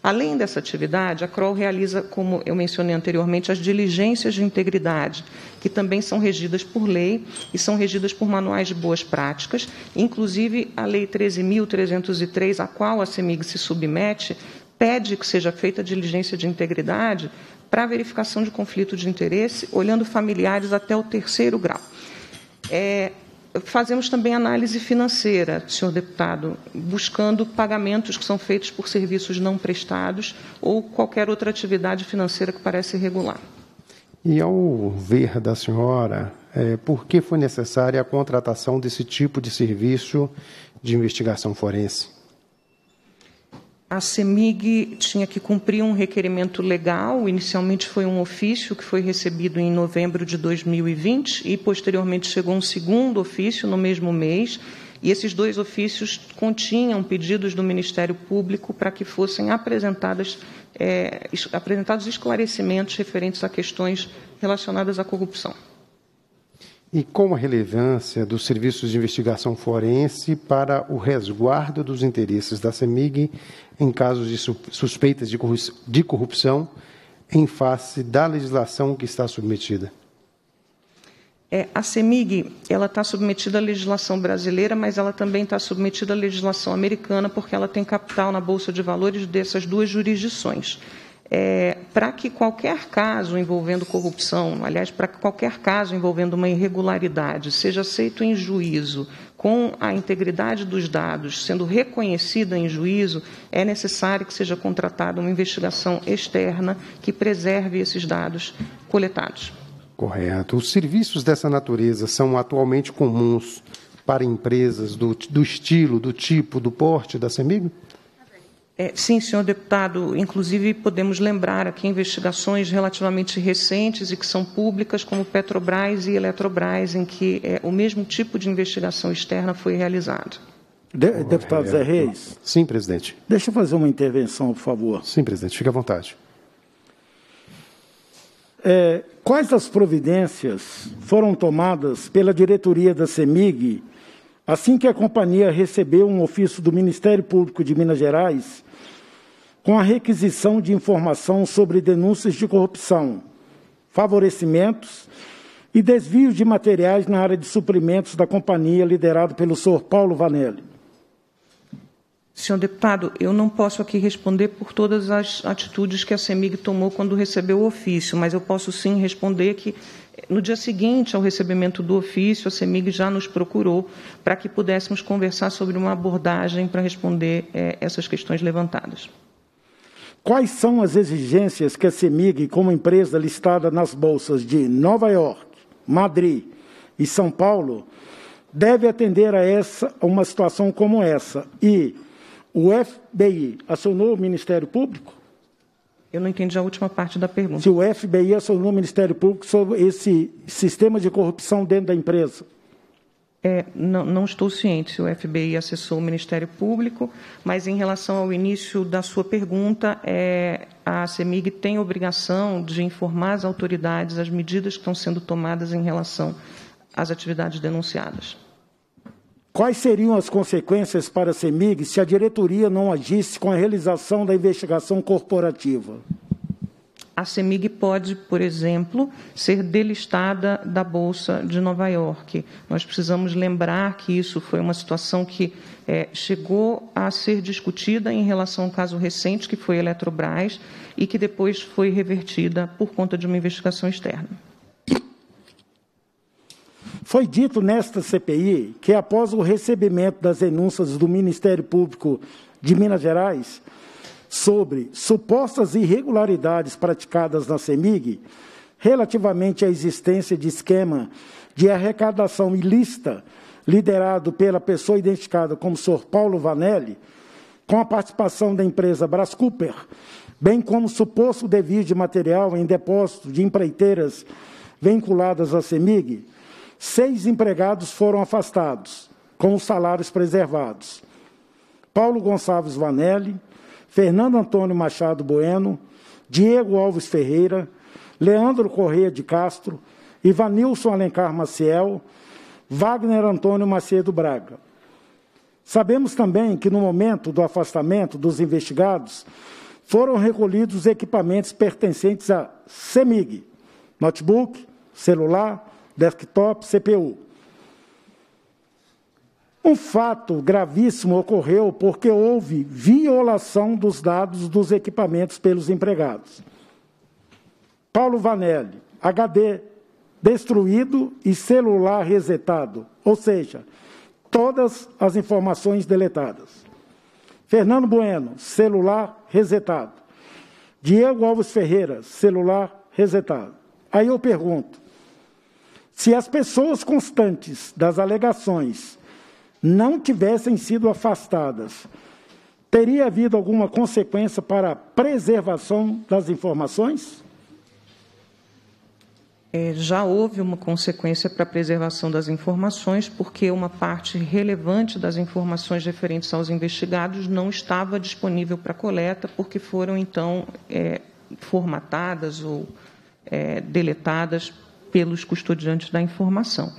Além dessa atividade, a Kroll realiza, como eu mencionei anteriormente, as diligências de integridade, que também são regidas por lei e são regidas por manuais de boas práticas, inclusive a Lei treze mil trezentos e três, a qual a CEMIG se submete, pede que seja feita a diligência de integridade para verificação de conflito de interesse, olhando familiares até o terceiro grau. É... Fazemos também análise financeira, senhor deputado, buscando pagamentos que são feitos por serviços não prestados ou qualquer outra atividade financeira que parece irregular. E ao ver da senhora, é, por que foi necessária a contratação desse tipo de serviço de investigação forense? A CEMIG tinha que cumprir um requerimento legal, inicialmente foi um ofício que foi recebido em novembro de dois mil e vinte e posteriormente chegou um segundo ofício no mesmo mês, e esses dois ofícios continham pedidos do Ministério Público para que fossem apresentadas, é, apresentados esclarecimentos referentes a questões relacionadas à corrupção. E qual a relevância dos serviços de investigação forense para o resguardo dos interesses da CEMIG em casos de suspeitas de corrupção em face da legislação que está submetida? É, a CEMIG ela está submetida à legislação brasileira, mas ela também está submetida à legislação americana, porque ela tem capital na Bolsa de Valores dessas duas jurisdições. É, para que qualquer caso envolvendo corrupção, aliás, para que qualquer caso envolvendo uma irregularidade seja aceito em juízo, com a integridade dos dados sendo reconhecida em juízo, é necessário que seja contratada uma investigação externa que preserve esses dados coletados. Correto. Os serviços dessa natureza são atualmente comuns para empresas do, do estilo, do tipo, do porte da CEMIG? É, sim, senhor deputado, inclusive podemos lembrar aqui investigações relativamente recentes e que são públicas, como Petrobras e Eletrobras, em que é, o mesmo tipo de investigação externa foi realizado. De, deputado Zé Reis. Sim, presidente. Deixa eu fazer uma intervenção, por favor. Sim, presidente, fique à vontade. É, quais as providências foram tomadas pela diretoria da CEMIG assim que a companhia recebeu um ofício do Ministério Público de Minas Gerais com a requisição de informação sobre denúncias de corrupção, favorecimentos e desvios de materiais na área de suprimentos da companhia, liderado pelo senhor Paulo Vanelli? Senhor deputado, eu não posso aqui responder por todas as atitudes que a CEMIG tomou quando recebeu o ofício, mas eu posso sim responder que no dia seguinte ao recebimento do ofício, a CEMIG já nos procurou para que pudéssemos conversar sobre uma abordagem para responder é, essas questões levantadas. Quais são as exigências que a CEMIG, como empresa listada nas bolsas de Nova York, Madrid e São Paulo, deve atender a essa, a uma situação como essa? E o F B I acionou o Ministério Público? Eu não entendi a última parte da pergunta. Se o F B I acionou o Ministério Público sobre esse sistema de corrupção dentro da empresa? É, não, não estou ciente se o F B I acessou o Ministério Público, mas em relação ao início da sua pergunta, é, a CEMIG tem obrigação de informar as autoridades as medidas que estão sendo tomadas em relação às atividades denunciadas. Quais seriam as consequências para a CEMIG se a diretoria não agisse com a realização da investigação corporativa? A CEMIG pode, por exemplo, ser delistada da Bolsa de Nova York. Nós precisamos lembrar que isso foi uma situação que é, chegou a ser discutida em relação a um caso recente, que foi a Eletrobras, e que depois foi revertida por conta de uma investigação externa. Foi dito nesta C P I que, após o recebimento das denúncias do Ministério Público de Minas Gerais sobre supostas irregularidades praticadas na CEMIG, relativamente à existência de esquema de arrecadação ilícita liderado pela pessoa identificada como senhor Paulo Vanelli, com a participação da empresa Brascooper, bem como suposto desvio de material em depósito de empreiteiras vinculadas à CEMIG, seis empregados foram afastados, com os salários preservados: Paulo Gonçalves Vanelli, Fernando Antônio Machado Bueno, Diego Alves Ferreira, Leandro Correia de Castro, Ivanilson Alencar Maciel, Wagner Antônio Macedo Braga. Sabemos também que, no momento do afastamento dos investigados, foram recolhidos equipamentos pertencentes à CEMIG: notebook, celular, desktop, C P U. Um fato gravíssimo ocorreu porque houve violação dos dados dos equipamentos pelos empregados. Paulo Vanelli, H D destruído e celular resetado, ou seja, todas as informações deletadas. Fernando Bueno, celular resetado. Diego Alves Ferreira, celular resetado. Aí eu pergunto, se as pessoas constantes das alegações não tivessem sido afastadas, teria havido alguma consequência para a preservação das informações? É, já houve uma consequência para a preservação das informações, porque uma parte relevante das informações referentes aos investigados não estava disponível para coleta, porque foram, então, é, formatadas ou é, deletadas pelos custodiantes da informação.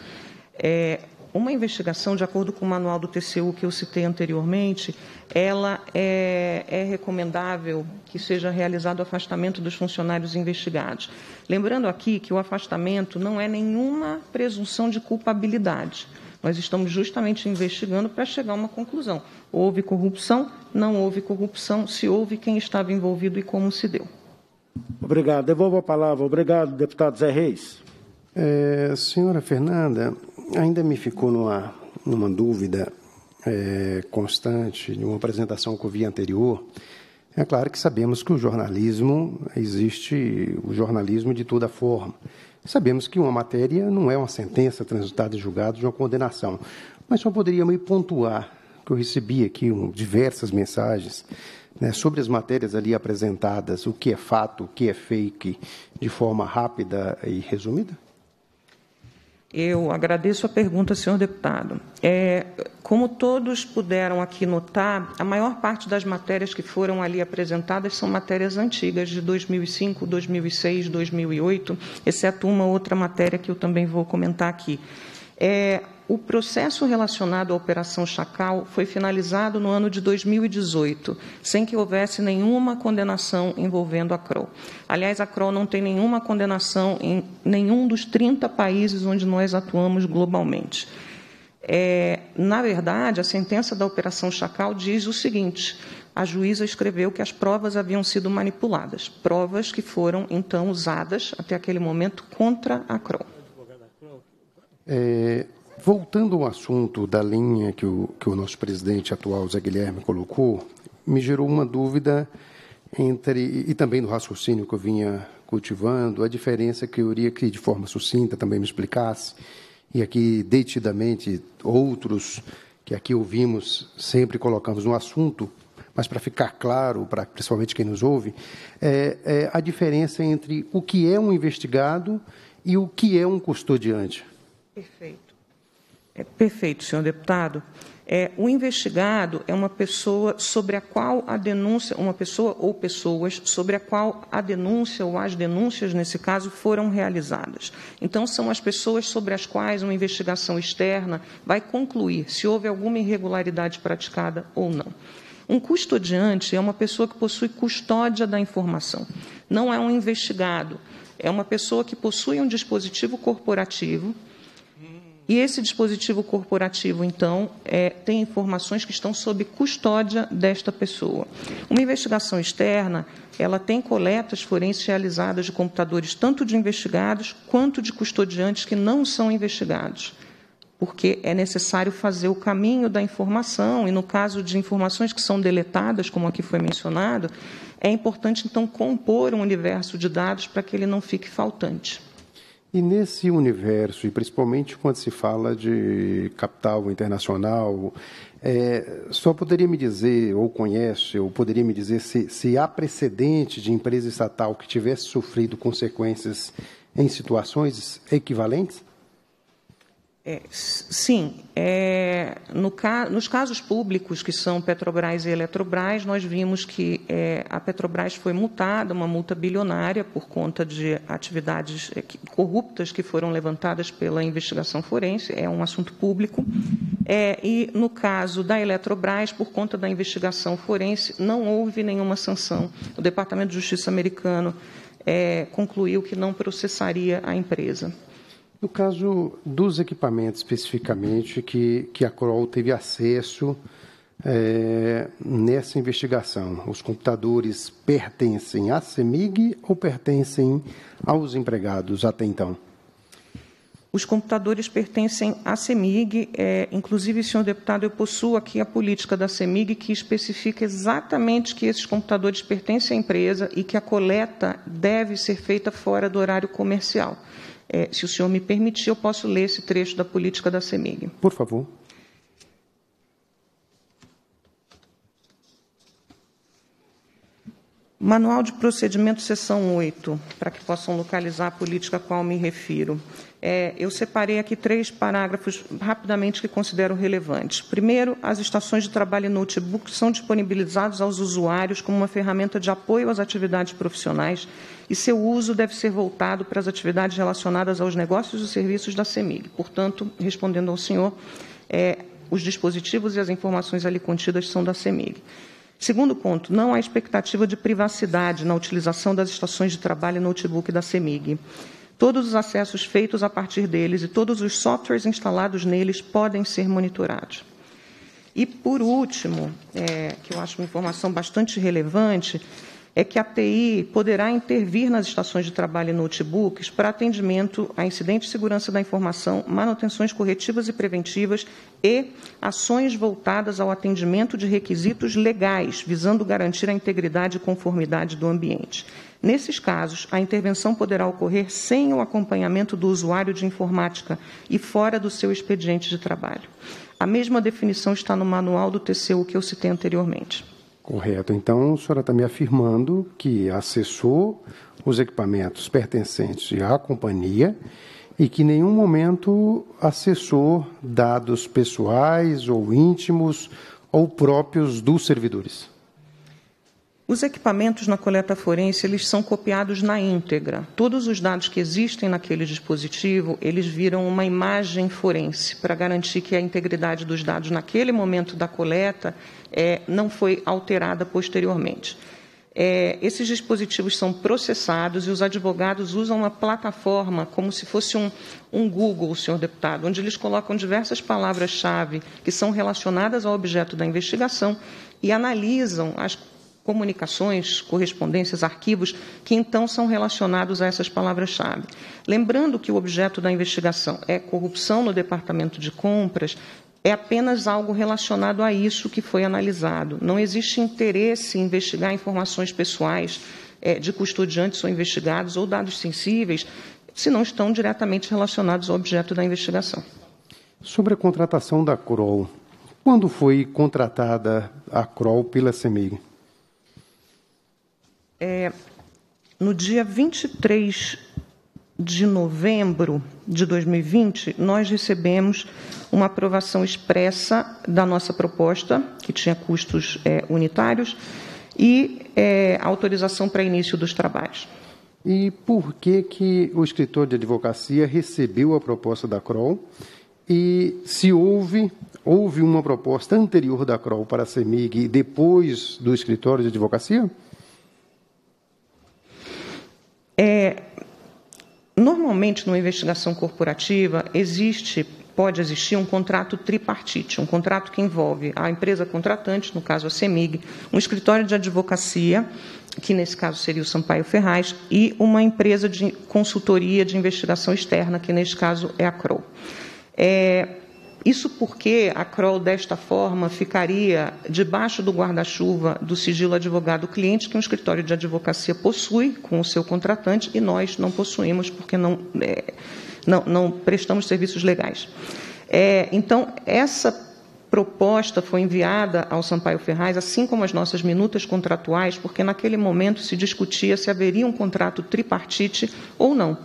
É, uma investigação, de acordo com o manual do T C U que eu citei anteriormente, ela é, é recomendável que seja realizado o afastamento dos funcionários investigados. Lembrando aqui que o afastamento não é nenhuma presunção de culpabilidade. Nós estamos justamente investigando para chegar a uma conclusão. Houve corrupção? Não houve corrupção? Se houve, quem estava envolvido e como se deu? Obrigado. Devolvo a palavra. Obrigado, deputado Zé Reis. É, senhora Fernanda, ainda me ficou numa, numa dúvida é, constante de uma apresentação que eu vi anterior. É claro que sabemos que o jornalismo, existe o jornalismo de toda forma. Sabemos que uma matéria não é uma sentença transitada em julgado de uma condenação. Mas só poderia me pontuar que eu recebi aqui um, diversas mensagens, né, sobre as matérias ali apresentadas, o que é fato, o que é fake, de forma rápida e resumida? Eu agradeço a pergunta, senhor deputado. É, como todos puderam aqui notar, a maior parte das matérias que foram ali apresentadas são matérias antigas, de dois mil e cinco, dois mil e seis, dois mil e oito, exceto uma outra matéria que eu também vou comentar aqui. É, o processo relacionado à Operação Chacal foi finalizado no ano de dois mil e dezoito, sem que houvesse nenhuma condenação envolvendo a Kroll. Aliás, a Kroll não tem nenhuma condenação em nenhum dos trinta países onde nós atuamos globalmente. É, na verdade, a sentença da Operação Chacal diz o seguinte: a juíza escreveu que as provas haviam sido manipuladas, provas que foram, então, usadas, até aquele momento, contra a Kroll. É... Voltando ao assunto da linha que o, que o nosso presidente atual, Zé Guilherme, colocou, me gerou uma dúvida entre, e também do raciocínio que eu vinha cultivando, a diferença que eu iria que, de forma sucinta, também me explicasse, e aqui, detidamente, outros que aqui ouvimos, sempre colocamos no assunto, mas para ficar claro, para principalmente quem nos ouve, é, é a diferença entre o que é um investigado e o que é um custodiante. Perfeito. Perfeito, senhor deputado. É, o investigado é uma pessoa sobre a qual a denúncia, uma pessoa ou pessoas sobre a qual a denúncia ou as denúncias, nesse caso, foram realizadas. Então, são as pessoas sobre as quais uma investigação externa vai concluir se houve alguma irregularidade praticada ou não. Um custodiante é uma pessoa que possui custódia da informação. Não é um investigado, é uma pessoa que possui um dispositivo corporativo E esse dispositivo corporativo, então, é, tem informações que estão sob custódia desta pessoa. Uma investigação externa, ela tem coletas forenses realizadas de computadores tanto de investigados quanto de custodiantes que não são investigados, porque é necessário fazer o caminho da informação, e no caso de informações que são deletadas, como aqui foi mencionado, é importante, então, compor um universo de dados para que ele não fique faltante. E nesse universo, e principalmente quando se fala de capital internacional, é, só poderia me dizer, ou conhece, ou poderia me dizer se, se há precedente de empresa estatal que tivesse sofrido consequências em situações equivalentes? É, sim. É, no, nos casos públicos, que são Petrobras e Eletrobras, nós vimos que é, a Petrobras foi multada, uma multa bilionária, por conta de atividades corruptas que foram levantadas pela investigação forense, é um assunto público. É, e, no caso da Eletrobras, por conta da investigação forense, não houve nenhuma sanção. O Departamento de Justiça americano é, concluiu que não processaria a empresa. No caso dos equipamentos, especificamente, que, que a Kroll teve acesso é, nessa investigação, os computadores pertencem à CEMIG ou pertencem aos empregados até então? Os computadores pertencem à CEMIG. É, inclusive, senhor deputado, eu possuo aqui a política da CEMIG que especifica exatamente que esses computadores pertencem à empresa e que a coleta deve ser feita fora do horário comercial. É, se o senhor me permitir, eu posso ler esse trecho da política da CEMIG. Por favor. Manual de Procedimento, seção oito, para que possam localizar a política a qual me refiro. É, eu separei aqui três parágrafos, rapidamente, que considero relevantes. Primeiro, as estações de trabalho e notebook são disponibilizadas aos usuários como uma ferramenta de apoio às atividades profissionais, e seu uso deve ser voltado para as atividades relacionadas aos negócios e serviços da CEMIG. Portanto, respondendo ao senhor, é, os dispositivos e as informações ali contidas são da CEMIG. Segundo ponto, não há expectativa de privacidade na utilização das estações de trabalho e notebook da CEMIG. Todos os acessos feitos a partir deles e todos os softwares instalados neles podem ser monitorados. E, por último, é, que eu acho uma informação bastante relevante, é que a T I poderá intervir nas estações de trabalho e notebooks para atendimento a incidentes de segurança da informação, manutenções corretivas e preventivas e ações voltadas ao atendimento de requisitos legais, visando garantir a integridade e conformidade do ambiente. Nesses casos, a intervenção poderá ocorrer sem o acompanhamento do usuário de informática e fora do seu expediente de trabalho. A mesma definição está no manual do T C U que eu citei anteriormente. Correto. Então, a senhora está me afirmando que acessou os equipamentos pertencentes à companhia e que em nenhum momento acessou dados pessoais ou íntimos ou próprios dos servidores. Os equipamentos na coleta forense, eles são copiados na íntegra. Todos os dados que existem naquele dispositivo, eles viram uma imagem forense para garantir que a integridade dos dados naquele momento da coleta é, não foi alterada posteriormente. É, esses dispositivos são processados e os advogados usam uma plataforma como se fosse um, um Google, senhor deputado, onde eles colocam diversas palavras-chave que são relacionadas ao objeto da investigação e analisam as comunicações, correspondências, arquivos, que então são relacionados a essas palavras-chave. Lembrando que o objeto da investigação é corrupção no departamento de compras, é apenas algo relacionado a isso que foi analisado. Não existe interesse em investigar informações pessoais é, de custodiantes ou investigados ou dados sensíveis, se não estão diretamente relacionados ao objeto da investigação. Sobre a contratação da Kroll, quando foi contratada a Kroll pela CEMIG? É, no dia vinte e três de novembro de dois mil e vinte, nós recebemos uma aprovação expressa da nossa proposta, que tinha custos é, unitários, e é, autorização para início dos trabalhos. E por que que o escritório de advocacia recebeu a proposta da Kroll? E se houve, houve uma proposta anterior da Kroll para a CEMIG depois do escritório de advocacia? É, normalmente, numa investigação corporativa, existe pode existir um contrato tripartite, um contrato que envolve a empresa contratante, no caso a CEMIG, um escritório de advocacia, que nesse caso seria o Sampaio Ferraz, e uma empresa de consultoria de investigação externa, que nesse caso é a Kroll. É, isso porque a Kroll, desta forma, ficaria debaixo do guarda-chuva do sigilo advogado-cliente que um escritório de advocacia possui com o seu contratante e nós não possuímos porque não... É, Não, não prestamos serviços legais. É, então, essa proposta foi enviada ao Sampaio Ferraz, assim como as nossas minutas contratuais, porque naquele momento se discutia se haveria um contrato tripartite ou não.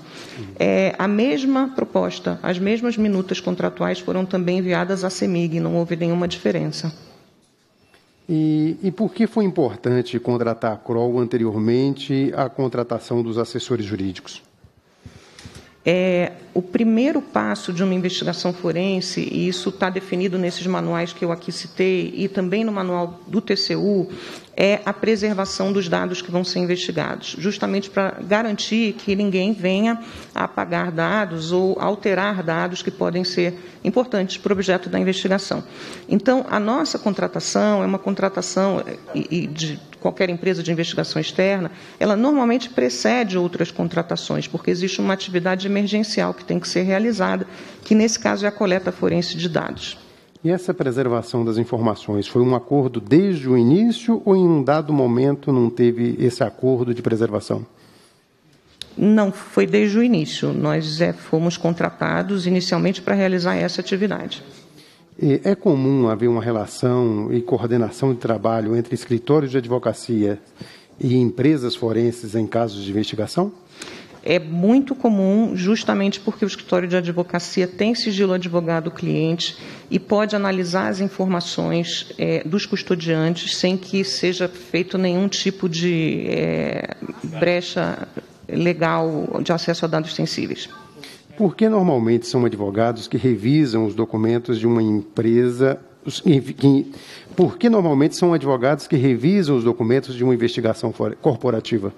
É, a mesma proposta, as mesmas minutas contratuais foram também enviadas à CEMIG, não houve nenhuma diferença. E, e por que foi importante contratar a Kroll anteriormente à contratação dos assessores jurídicos? É, o primeiro passo de uma investigação forense, e isso está definido nesses manuais que eu aqui citei, e também no manual do T C U, é a preservação dos dados que vão ser investigados, justamente para garantir que ninguém venha a apagar dados ou alterar dados que podem ser importantes para o objeto da investigação. Então, a nossa contratação é uma contratação e, e de qualquer empresa de investigação externa, ela normalmente precede outras contratações, porque existe uma atividade emergencial que tem que ser realizada, que nesse caso é a coleta forense de dados. E essa preservação das informações foi um acordo desde o início ou em um dado momento não teve esse acordo de preservação? Não, foi desde o início. Nós é, fomos contratados inicialmente para realizar essa atividade. É comum haver uma relação e coordenação de trabalho entre escritórios de advocacia e empresas forenses em casos de investigação? É muito comum, justamente porque o escritório de advocacia tem sigilo advogado-cliente e pode analisar as informações é, dos custodiantes sem que seja feito nenhum tipo de é, brecha legal de acesso a dados sensíveis. Por que normalmente são advogados que revisam os documentos de uma empresa? Por que normalmente são advogados que revisam os documentos de uma investigação corporativa?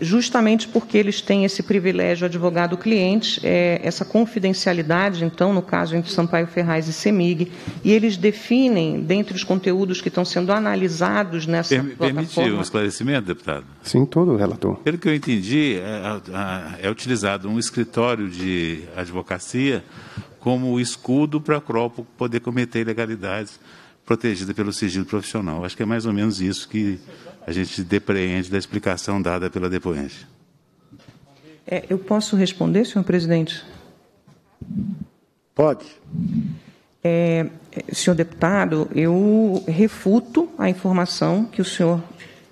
Justamente porque eles têm esse privilégio advogado-cliente, é, essa confidencialidade, então, no caso entre Sampaio Ferraz e CEMIG, e eles definem, dentre os conteúdos que estão sendo analisados nessa Perm plataforma... Permitiu um esclarecimento, deputado? Sim, todo, relator. Pelo que eu entendi, é, é utilizado um escritório de advocacia como escudo para a Kroll poder cometer ilegalidades protegidas pelo sigilo profissional. Acho que é mais ou menos isso que... a gente depreende da explicação dada pela depoente. É, eu posso responder, senhor presidente? Pode. É, senhor deputado, eu refuto a informação que o senhor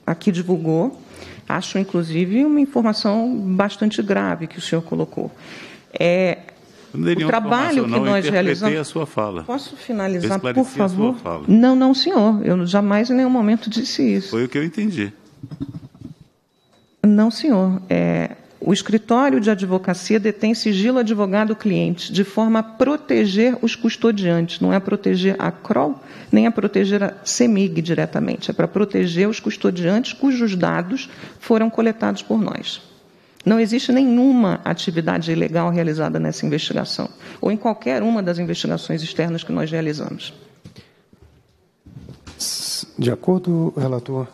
aqui divulgou. Acho, inclusive, uma informação bastante grave que o senhor colocou. É, o trabalho que nós realizamos... a sua fala. Posso finalizar, por favor? Não, não, senhor. Eu jamais em nenhum momento disse isso. Foi o que eu entendi. Não, senhor. É, o escritório de advocacia detém sigilo advogado-cliente, de forma a proteger os custodiantes. Não é proteger a Kroll, nem é proteger a CEMIG diretamente. É para proteger os custodiantes cujos dados foram coletados por nós. Não existe nenhuma atividade ilegal realizada nessa investigação, ou em qualquer uma das investigações externas que nós realizamos. De acordo, relator?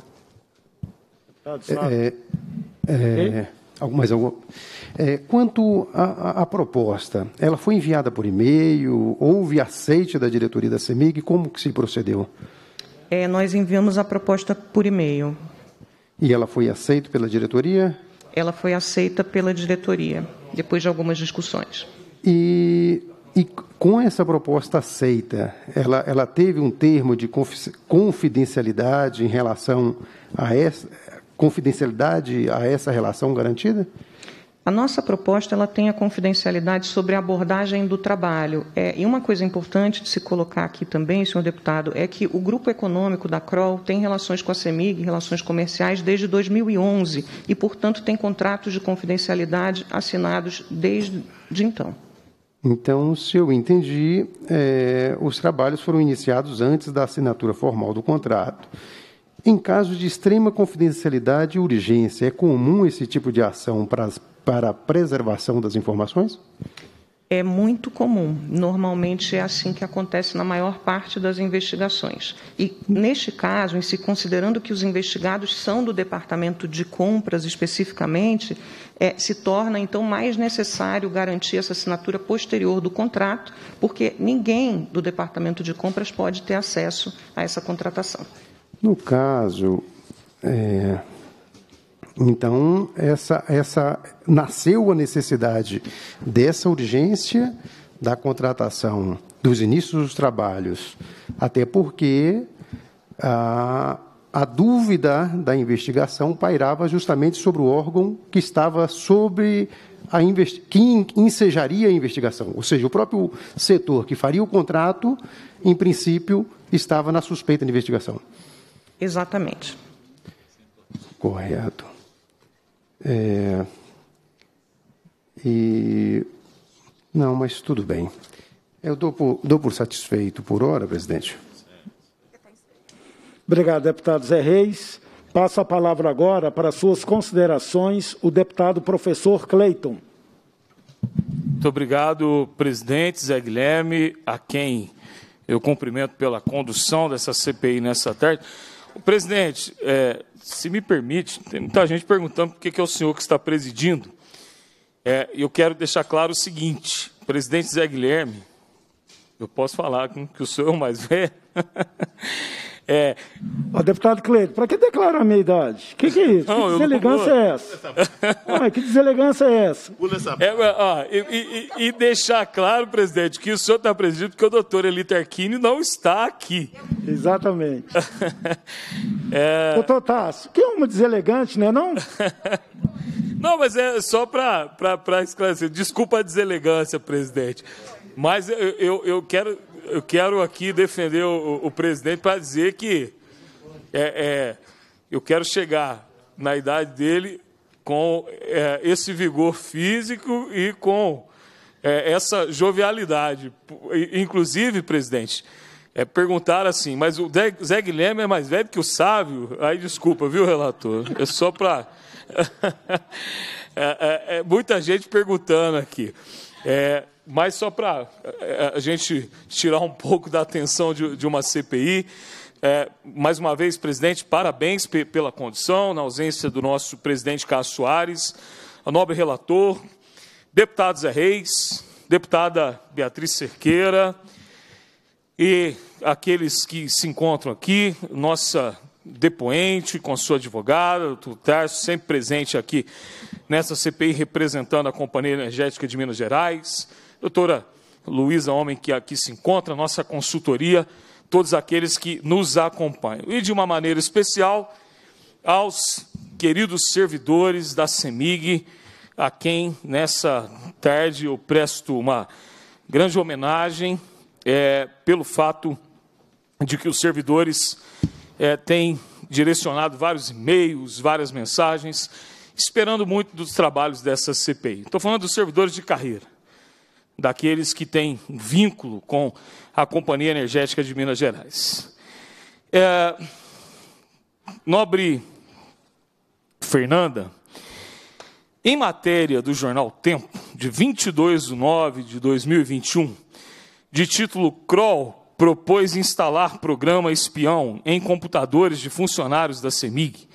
É, é, algumas, algumas, é, quanto à proposta, ela foi enviada por e-mail, houve aceite da diretoria da CEMIG, como que se procedeu? É, nós enviamos a proposta por e-mail. E ela foi aceita pela diretoria? Ela foi aceita pela diretoria, depois de algumas discussões. E, e com essa proposta aceita, ela, ela teve um termo de confidencialidade em relação a essa, confidencialidade a essa relação garantida? A nossa proposta ela tem a confidencialidade sobre a abordagem do trabalho. É, e uma coisa importante de se colocar aqui também, senhor deputado, é que o grupo econômico da Kroll tem relações com a CEMIG, relações comerciais, desde dois mil e onze e, portanto, tem contratos de confidencialidade assinados desde de então. Então, se eu entendi, é, os trabalhos foram iniciados antes da assinatura formal do contrato. Em caso de extrema confidencialidade e urgência, é comum esse tipo de ação para as para a preservação das informações? é muito comum. Normalmente é assim que acontece na maior parte das investigações. E, neste caso, em se considerando que os investigados são do Departamento de Compras especificamente, é, se torna, então, mais necessário garantir essa assinatura posterior do contrato, porque ninguém do Departamento de Compras pode ter acesso a essa contratação. No caso... É... Então, essa, essa, nasceu a necessidade dessa urgência da contratação, dos inícios dos trabalhos, até porque a, a dúvida da investigação pairava justamente sobre o órgão que estava sobre a investi- que ensejaria a investigação. Ou seja, o próprio setor que faria o contrato, em princípio, estava na suspeita de investigação. Exatamente. Correto. É, e, não, mas tudo bem. Eu dou por, dou por satisfeito por hora, presidente. Obrigado, deputado Zé Reis. Passo a palavra agora para suas considerações o deputado professor Cleiton. Muito obrigado, presidente Zé Guilherme, a quem eu cumprimento pela condução dessa C P I nessa tarde. Presidente, é, se me permite, tem muita gente perguntando por que é o senhor que está presidindo. É, eu quero deixar claro o seguinte, presidente Zé Guilherme, eu posso falar que o senhor é o mais velho. É, ó, deputado Cleiton, para que declarar a minha idade? O que, que é isso? Não, que deselegância é essa? Ai, que deselegância é essa? Pula essa... É, ó, e, e, e deixar claro, presidente, que o senhor está presidindo porque o doutor Elito Arquini não está aqui. Exatamente. É... Doutor Tasso, que é uma deselegante, né, não? Não, mas é só para esclarecer. Desculpa a deselegância, presidente. Mas eu, eu, eu quero... Eu quero aqui defender o, o presidente para dizer que é, é, eu quero chegar na idade dele com é, esse vigor físico e com é, essa jovialidade. Inclusive, presidente, é, perguntaram assim, mas o Zé Guilherme é mais velho que o Sávio? Aí, desculpa, viu, relator? É só para... é, é, é, muita gente perguntando aqui. É... Mas só para a gente tirar um pouco da atenção de, de uma C P I, é, mais uma vez, presidente, parabéns pe, pela condução, na ausência do nosso presidente Cássio Soares, a nobre relator, deputado Zé Reis, deputada Beatriz Cerqueira e aqueles que se encontram aqui, nossa depoente com a sua advogada, o Tarso, sempre presente aqui nessa C P I, representando a Companhia Energética de Minas Gerais, doutora Luísa Homem, que aqui se encontra, nossa consultoria, todos aqueles que nos acompanham. E, de uma maneira especial, aos queridos servidores da CEMIG, a quem, nessa tarde, eu presto uma grande homenagem é, pelo fato de que os servidores é, têm direcionado vários e-mails, várias mensagens, esperando muito dos trabalhos dessa C P I. Estou falando dos servidores de carreira, daqueles que têm vínculo com a Companhia Energética de Minas Gerais. É, nobre Fernanda, em matéria do jornal Tempo, de vinte e dois de nove de dois mil e vinte e um, de título Kroll propôs instalar programa espião em computadores de funcionários da CEMIG,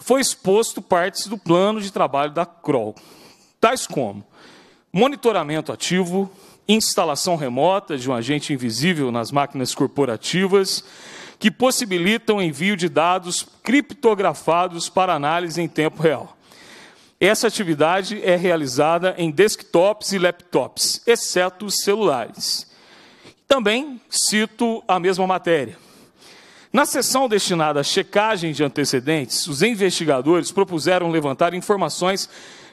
foi exposto partes do plano de trabalho da Kroll, tais como monitoramento ativo, instalação remota de um agente invisível nas máquinas corporativas, que possibilita o envio de dados criptografados para análise em tempo real. Essa atividade é realizada em desktops e laptops, exceto os celulares. Também cito a mesma matéria. Na sessão destinada à checagem de antecedentes, os investigadores propuseram levantar informações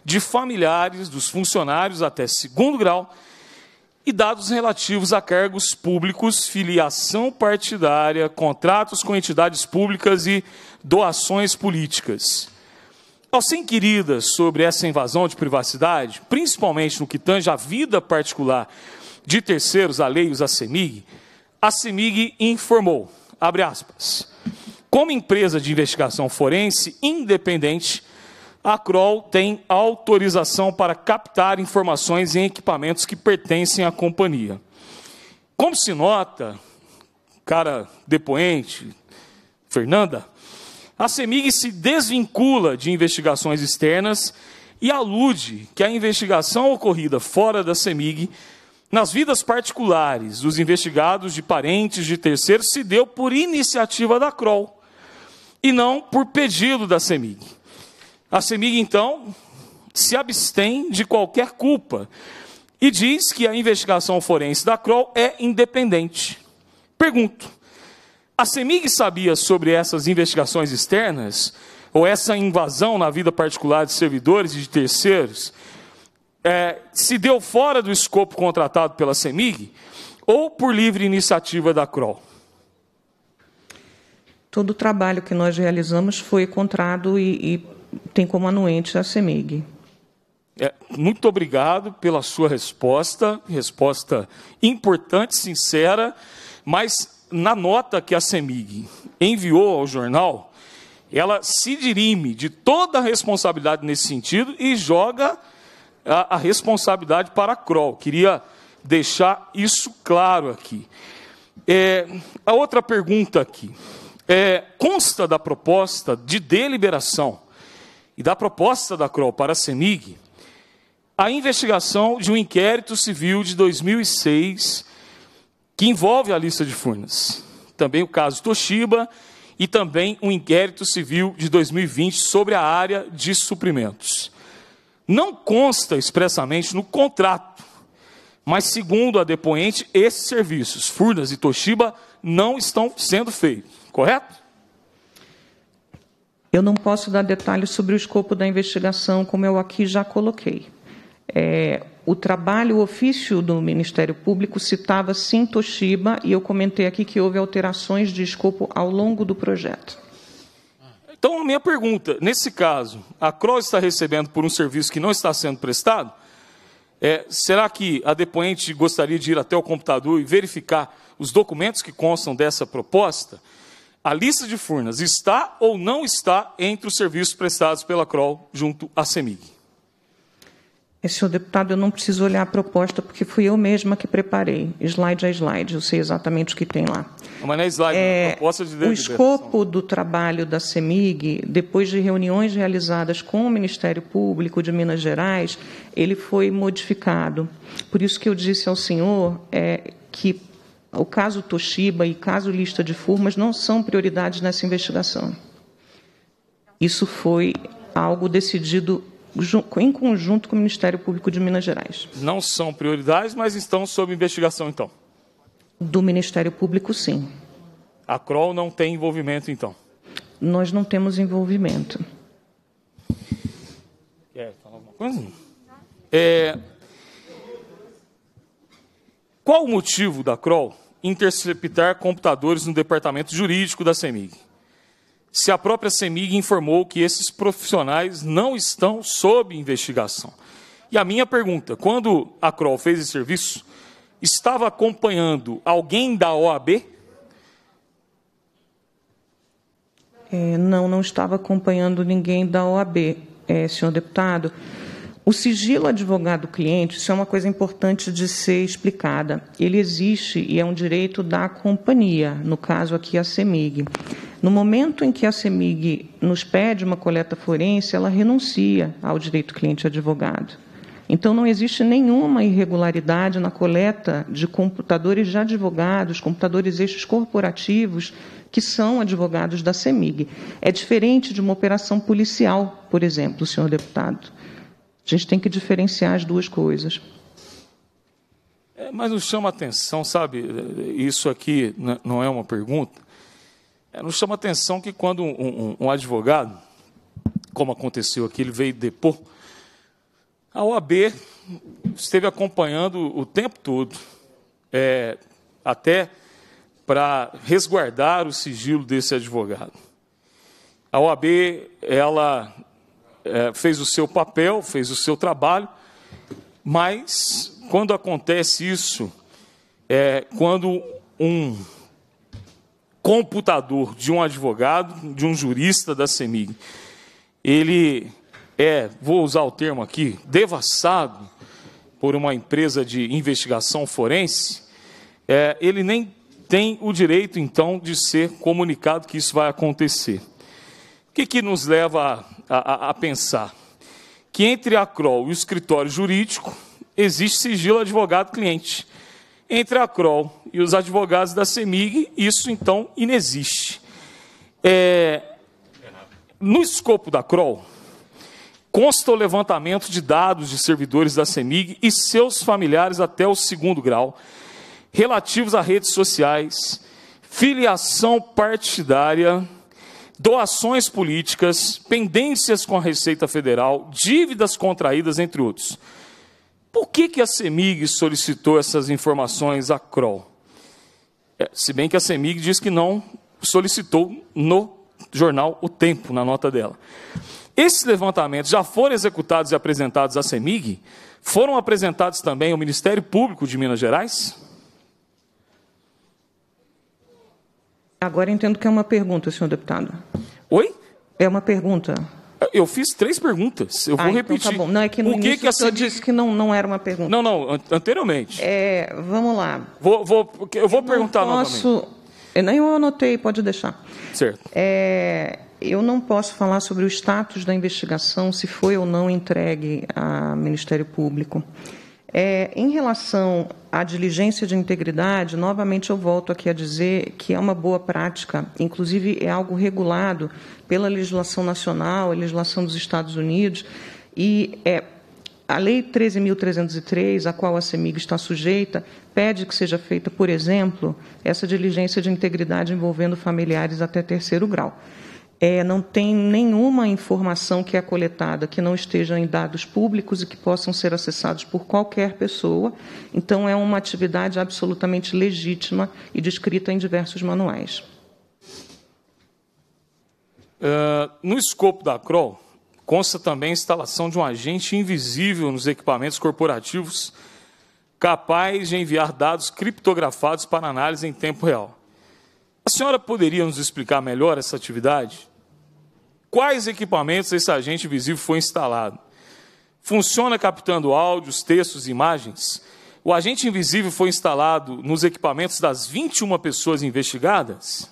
de familiares dos funcionários até segundo grau e dados relativos a cargos públicos, filiação partidária, contratos com entidades públicas e doações políticas. Ao ser inquirida sobre essa invasão de privacidade, principalmente no que tange à vida particular de terceiros alheios à CEMIG, a CEMIG informou, abre aspas, como empresa de investigação forense independente, A Kroll tem autorização para captar informações em equipamentos que pertencem à companhia. Como se nota, cara depoente, Fernanda, a CEMIG se desvincula de investigações externas e alude que a investigação ocorrida fora da CEMIG, nas vidas particulares dos investigados de parentes de terceiros, se deu por iniciativa da Kroll e não por pedido da CEMIG. A CEMIG, então, se abstém de qualquer culpa e diz que a investigação forense da Kroll é independente. Pergunto, a CEMIG sabia sobre essas investigações externas, ou essa invasão na vida particular de servidores e de terceiros, é, se deu fora do escopo contratado pela CEMIG, ou por livre iniciativa da Kroll? Todo o trabalho que nós realizamos foi contrado e... e... tem como anuente a CEMIG. É, muito obrigado pela sua resposta, resposta importante, sincera, mas na nota que a CEMIG enviou ao jornal, ela se dirime de toda a responsabilidade nesse sentido e joga a, a responsabilidade para a Kroll. Queria deixar isso claro aqui. É, a outra pergunta aqui. É, consta da proposta de deliberação e da proposta da Kroll para a CEMIG, a investigação de um inquérito civil de dois mil e seis, que envolve a Lista de Furnas, também o caso Toshiba, e também um inquérito civil de dois mil e vinte sobre a área de suprimentos. Não consta expressamente no contrato, mas, segundo a depoente, esses serviços, Furnas e Toshiba, não estão sendo feitos, correto? Eu não posso dar detalhes sobre o escopo da investigação, como eu aqui já coloquei. É, o trabalho, o ofício do Ministério Público citava sim Toshiba, e eu comentei aqui que houve alterações de escopo ao longo do projeto. Então, a minha pergunta, nesse caso, a Kroll está recebendo por um serviço que não está sendo prestado? É, será que a depoente gostaria de ir até o computador e verificar os documentos que constam dessa proposta? A Lista de Furnas está ou não está entre os serviços prestados pela Kroll junto à CEMIG? Senhor deputado, eu não preciso olhar a proposta, porque fui eu mesma que preparei, slide a slide, eu sei exatamente o que tem lá. Mas não é slide, é, não, proposta de deliberação. O escopo do trabalho da CEMIG, depois de reuniões realizadas com o Ministério Público de Minas Gerais, ele foi modificado. Por isso que eu disse ao senhor é, que... o caso Toshiba e caso Lista de Furnas não são prioridades nessa investigação. Isso foi algo decidido em conjunto com o Ministério Público de Minas Gerais. Não são prioridades, mas estão sob investigação, então? Do Ministério Público, sim. A Kroll não tem envolvimento, então? Nós não temos envolvimento. Quer falar alguma coisa? É... Qual o motivo da Kroll interceptar computadores no departamento jurídico da CEMIG, se a própria CEMIG informou que esses profissionais não estão sob investigação? E a minha pergunta, quando a Kroll fez esse serviço, estava acompanhando alguém da O A B? É, não, não estava acompanhando ninguém da O A B, é, senhor deputado. O sigilo advogado-cliente, isso é uma coisa importante de ser explicada. Ele existe e é um direito da companhia, no caso aqui a CEMIG. No momento em que a CEMIG nos pede uma coleta forense, ela renuncia ao direito cliente-advogado. Então, não existe nenhuma irregularidade na coleta de computadores de advogados, computadores estes corporativos, que são advogados da CEMIG. É diferente de uma operação policial, por exemplo, senhor deputado. A gente tem que diferenciar as duas coisas. É, mas nos chama atenção, sabe, isso aqui não é uma pergunta, é, nos chama atenção que quando um, um, um advogado, como aconteceu aqui, ele veio depor, a O A B esteve acompanhando o tempo todo, é, até para resguardar o sigilo desse advogado. A O A B, ela... É, fez o seu papel, fez o seu trabalho, mas quando acontece isso, é, quando um computador de um advogado, de um jurista da CEMIG, ele é, vou usar o termo aqui, devassado por uma empresa de investigação forense, é, ele nem tem o direito, então, de ser comunicado que isso vai acontecer. O que, que nos leva a, a, a pensar? Que entre a Kroll e o escritório jurídico existe sigilo advogado-cliente. Entre a Kroll e os advogados da CEMIG, isso, então, inexiste. É, no escopo da Kroll, consta o levantamento de dados de servidores da CEMIG e seus familiares até o segundo grau, relativos a redes sociais, filiação partidária, doações políticas, pendências com a Receita Federal, dívidas contraídas, entre outros. Por que, que a CEMIG solicitou essas informações à Kroll? É, se bem que a CEMIG diz que não solicitou no jornal O Tempo, na nota dela. Esses levantamentos já foram executados e apresentados à CEMIG? Foram apresentados também ao Ministério Público de Minas Gerais? Agora entendo que é uma pergunta, senhor deputado. Oi? É uma pergunta. Eu fiz três perguntas, eu vou ah, repetir. Então tá bom. Não, é que no início que que a CEMIG... disse que não, não era uma pergunta. Não, não, anteriormente. É, vamos lá. Vou, vou, eu vou eu perguntar não posso... novamente. Eu nem eu anotei, pode deixar. Certo. É, eu não posso falar sobre o status da investigação, se foi ou não entregue ao Ministério Público. É, em relação à diligência de integridade, novamente eu volto aqui a dizer que é uma boa prática, inclusive é algo regulado pela legislação nacional, a legislação dos Estados Unidos, e é, a Lei treze mil trezentos e três, a qual a CEMIG está sujeita, pede que seja feita, por exemplo, essa diligência de integridade envolvendo familiares até terceiro grau. É, não tem nenhuma informação que é coletada que não esteja em dados públicos e que possam ser acessados por qualquer pessoa. Então, é uma atividade absolutamente legítima e descrita em diversos manuais. Uh, no escopo da Kroll, consta também a instalação de um agente invisível nos equipamentos corporativos capaz de enviar dados criptografados para análise em tempo real. A senhora poderia nos explicar melhor essa atividade? Quais equipamentos esse agente invisível foi instalado? Funciona captando áudios, textos, imagens? O agente invisível foi instalado nos equipamentos das vinte e uma pessoas investigadas?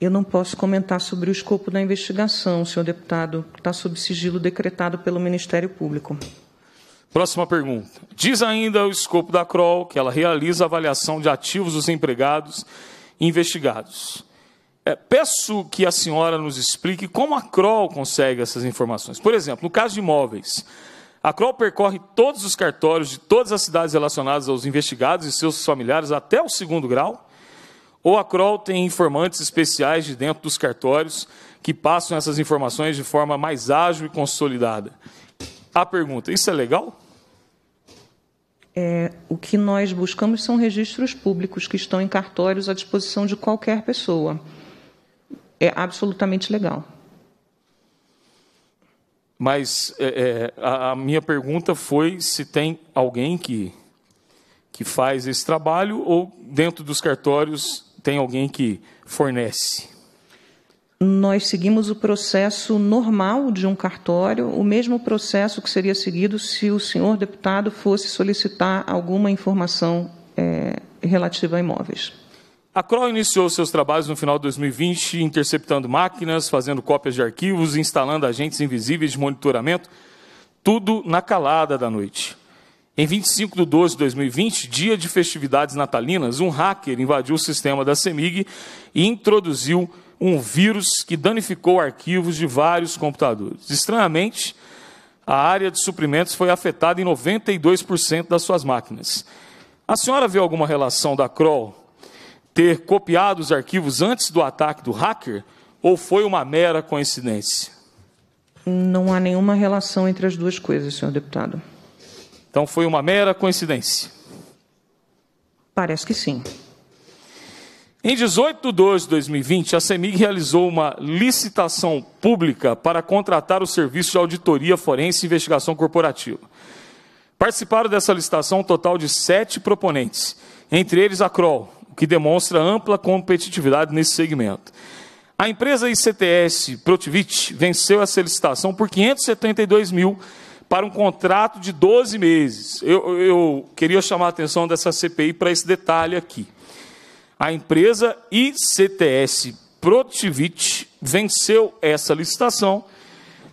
Eu não posso comentar sobre o escopo da investigação, senhor deputado, que está sob sigilo decretado pelo Ministério Público. Próxima pergunta. Diz ainda o escopo da Kroll que ela realiza a avaliação de ativos dos empregados investigados. É, peço que a senhora nos explique como a Kroll consegue essas informações. Por exemplo, no caso de imóveis, a Kroll percorre todos os cartórios de todas as cidades relacionadas aos investigados e seus familiares até o segundo grau? Ou a Kroll tem informantes especiais de dentro dos cartórios que passam essas informações de forma mais ágil e consolidada? A pergunta, isso é legal? É, o que nós buscamos são registros públicos que estão em cartórios à disposição de qualquer pessoa. É absolutamente legal. Mas é, é, a, a minha pergunta foi se tem alguém que, que faz esse trabalho ou dentro dos cartórios tem alguém que fornece. Nós seguimos o processo normal de um cartório, o mesmo processo que seria seguido se o senhor deputado fosse solicitar alguma informação é, relativa a imóveis. A Kroll iniciou seus trabalhos no final de dois mil e vinte, interceptando máquinas, fazendo cópias de arquivos, instalando agentes invisíveis de monitoramento, tudo na calada da noite. Em vinte e cinco de doze de dois mil e vinte, dia de festividades natalinas, um hacker invadiu o sistema da CEMIG e introduziu um vírus que danificou arquivos de vários computadores. Estranhamente, a área de suprimentos foi afetada em noventa e dois por cento das suas máquinas. A senhora vê alguma relação da Kroll ter copiado os arquivos antes do ataque do hacker ou foi uma mera coincidência? Não há nenhuma relação entre as duas coisas, senhor deputado. Então foi uma mera coincidência? Parece que sim. Em dezoito de doze de dois mil e vinte, a CEMIG realizou uma licitação pública para contratar o serviço de auditoria forense e investigação corporativa. Participaram dessa licitação um total de sete proponentes, entre eles a Kroll, o que demonstra ampla competitividade nesse segmento. A empresa I C T S Protivit venceu essa licitação por quinhentos e setenta e dois mil para um contrato de doze meses. Eu, eu queria chamar a atenção dessa C P I para esse detalhe aqui. A empresa I C T S Protivit venceu essa licitação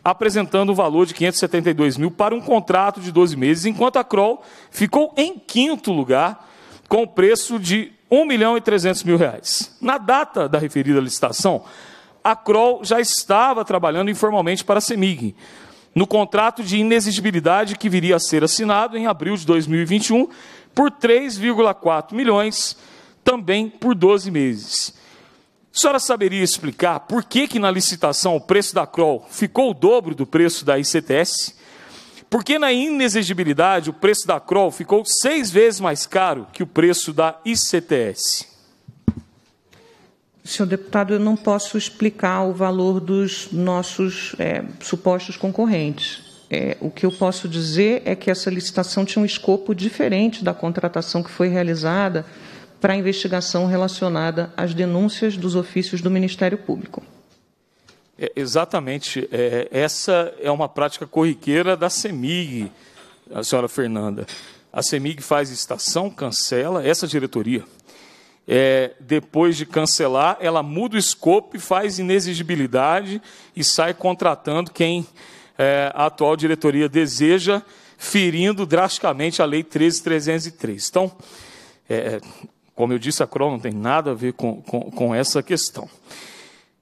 apresentando o valor de quinhentos e setenta e dois mil para um contrato de doze meses, enquanto a Kroll ficou em quinto lugar com o preço de um milhão e trezentos mil reais. Na data da referida licitação, a Kroll já estava trabalhando informalmente para a CEMIG, no contrato de inexigibilidade que viria a ser assinado em abril de dois mil e vinte e um, por três vírgula quatro milhões, também por doze meses. A senhora saberia explicar por que, que na licitação o preço da Kroll ficou o dobro do preço da I C T S? Por que na inexigibilidade o preço da Kroll ficou seis vezes mais caro que o preço da I C T S? Senhor deputado, eu não posso explicar o valor dos nossos é, supostos concorrentes. É, o que eu posso dizer é que essa licitação tinha um escopo diferente da contratação que foi realizada para a investigação relacionada às denúncias dos ofícios do Ministério Público. É, exatamente. É, essa é uma prática corriqueira da CEMIG, a senhora Fernanda. A CEMIG faz licitação, cancela essa diretoria. É, depois de cancelar, ela muda o escopo e faz inexigibilidade e sai contratando quem é, a atual diretoria deseja, ferindo drasticamente a Lei treze mil trezentos e três. Então, é, como eu disse, a Kroll não tem nada a ver com, com, com essa questão.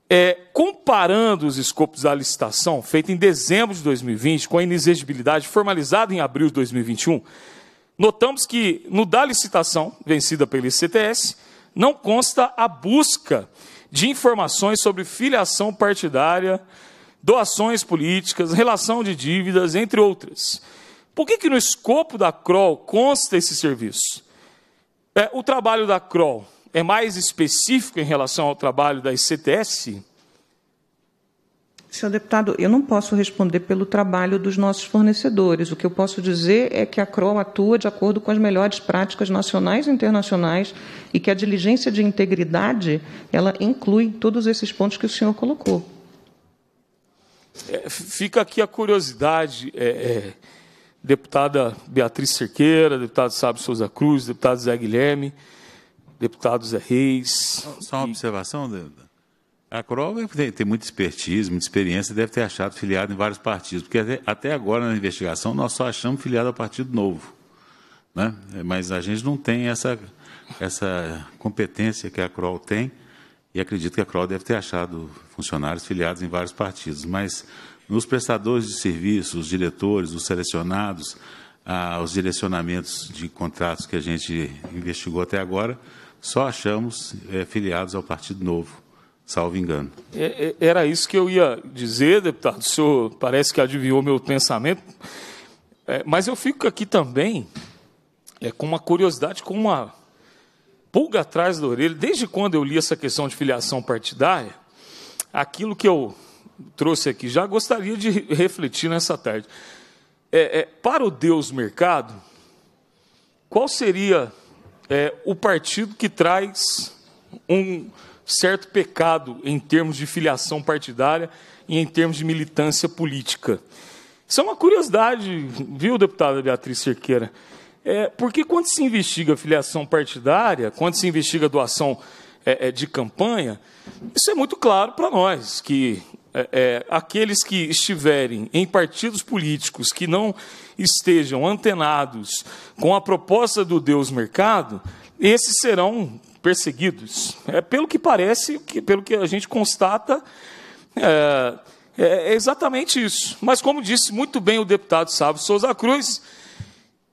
É, comparando os escopos da licitação, feita em dezembro de dois mil e vinte, com a inexigibilidade formalizada em abril de dois mil e vinte e um, notamos que, no da licitação, vencida pela I C T S, não consta a busca de informações sobre filiação partidária, doações políticas, relação de dívidas, entre outras. Por que que no escopo da Kroll consta esse serviço? É, o trabalho da Kroll é mais específico em relação ao trabalho da I C T S? Senhor deputado, eu não posso responder pelo trabalho dos nossos fornecedores. O que eu posso dizer é que a Kroll atua de acordo com as melhores práticas nacionais e internacionais e que a diligência de integridade, ela inclui todos esses pontos que o senhor colocou. É, fica aqui a curiosidade, é, é, deputada Beatriz Cerqueira, deputado Sávio Souza Cruz, deputado Zé Guilherme, deputado Zé Reis. Só uma e... observação, deputado. A Kroll tem muita expertise, muita experiência, deve ter achado filiado em vários partidos, porque até, até agora na investigação nós só achamos filiado ao Partido Novo, né? Mas a gente não tem essa, essa competência que a Kroll tem, e acredito que a Kroll deve ter achado funcionários filiados em vários partidos, mas nos prestadores de serviços, os diretores, os selecionados, ah, os direcionamentos de contratos que a gente investigou até agora, só achamos é, filiados ao Partido Novo. Salvo engano. É, era isso que eu ia dizer, deputado. O senhor parece que adivinhou meu pensamento. É, mas eu fico aqui também é, com uma curiosidade, com uma pulga atrás da orelha. Desde quando eu li essa questão de filiação partidária, aquilo que eu trouxe aqui, já gostaria de refletir nessa tarde. É, é, para o Deus mercado, qual seria é, o partido que traz um certo pecado em termos de filiação partidária e em termos de militância política? Isso é uma curiosidade, viu, deputada Beatriz Cerqueira? É, porque quando se investiga filiação partidária, quando se investiga doação é, de campanha, isso é muito claro para nós, que é, é, aqueles que estiverem em partidos políticos que não estejam antenados com a proposta do Deus mercado, esses serão perseguidos. É, pelo que parece, que, pelo que a gente constata, é, é exatamente isso. Mas, como disse muito bem o deputado Sávio Souza Cruz,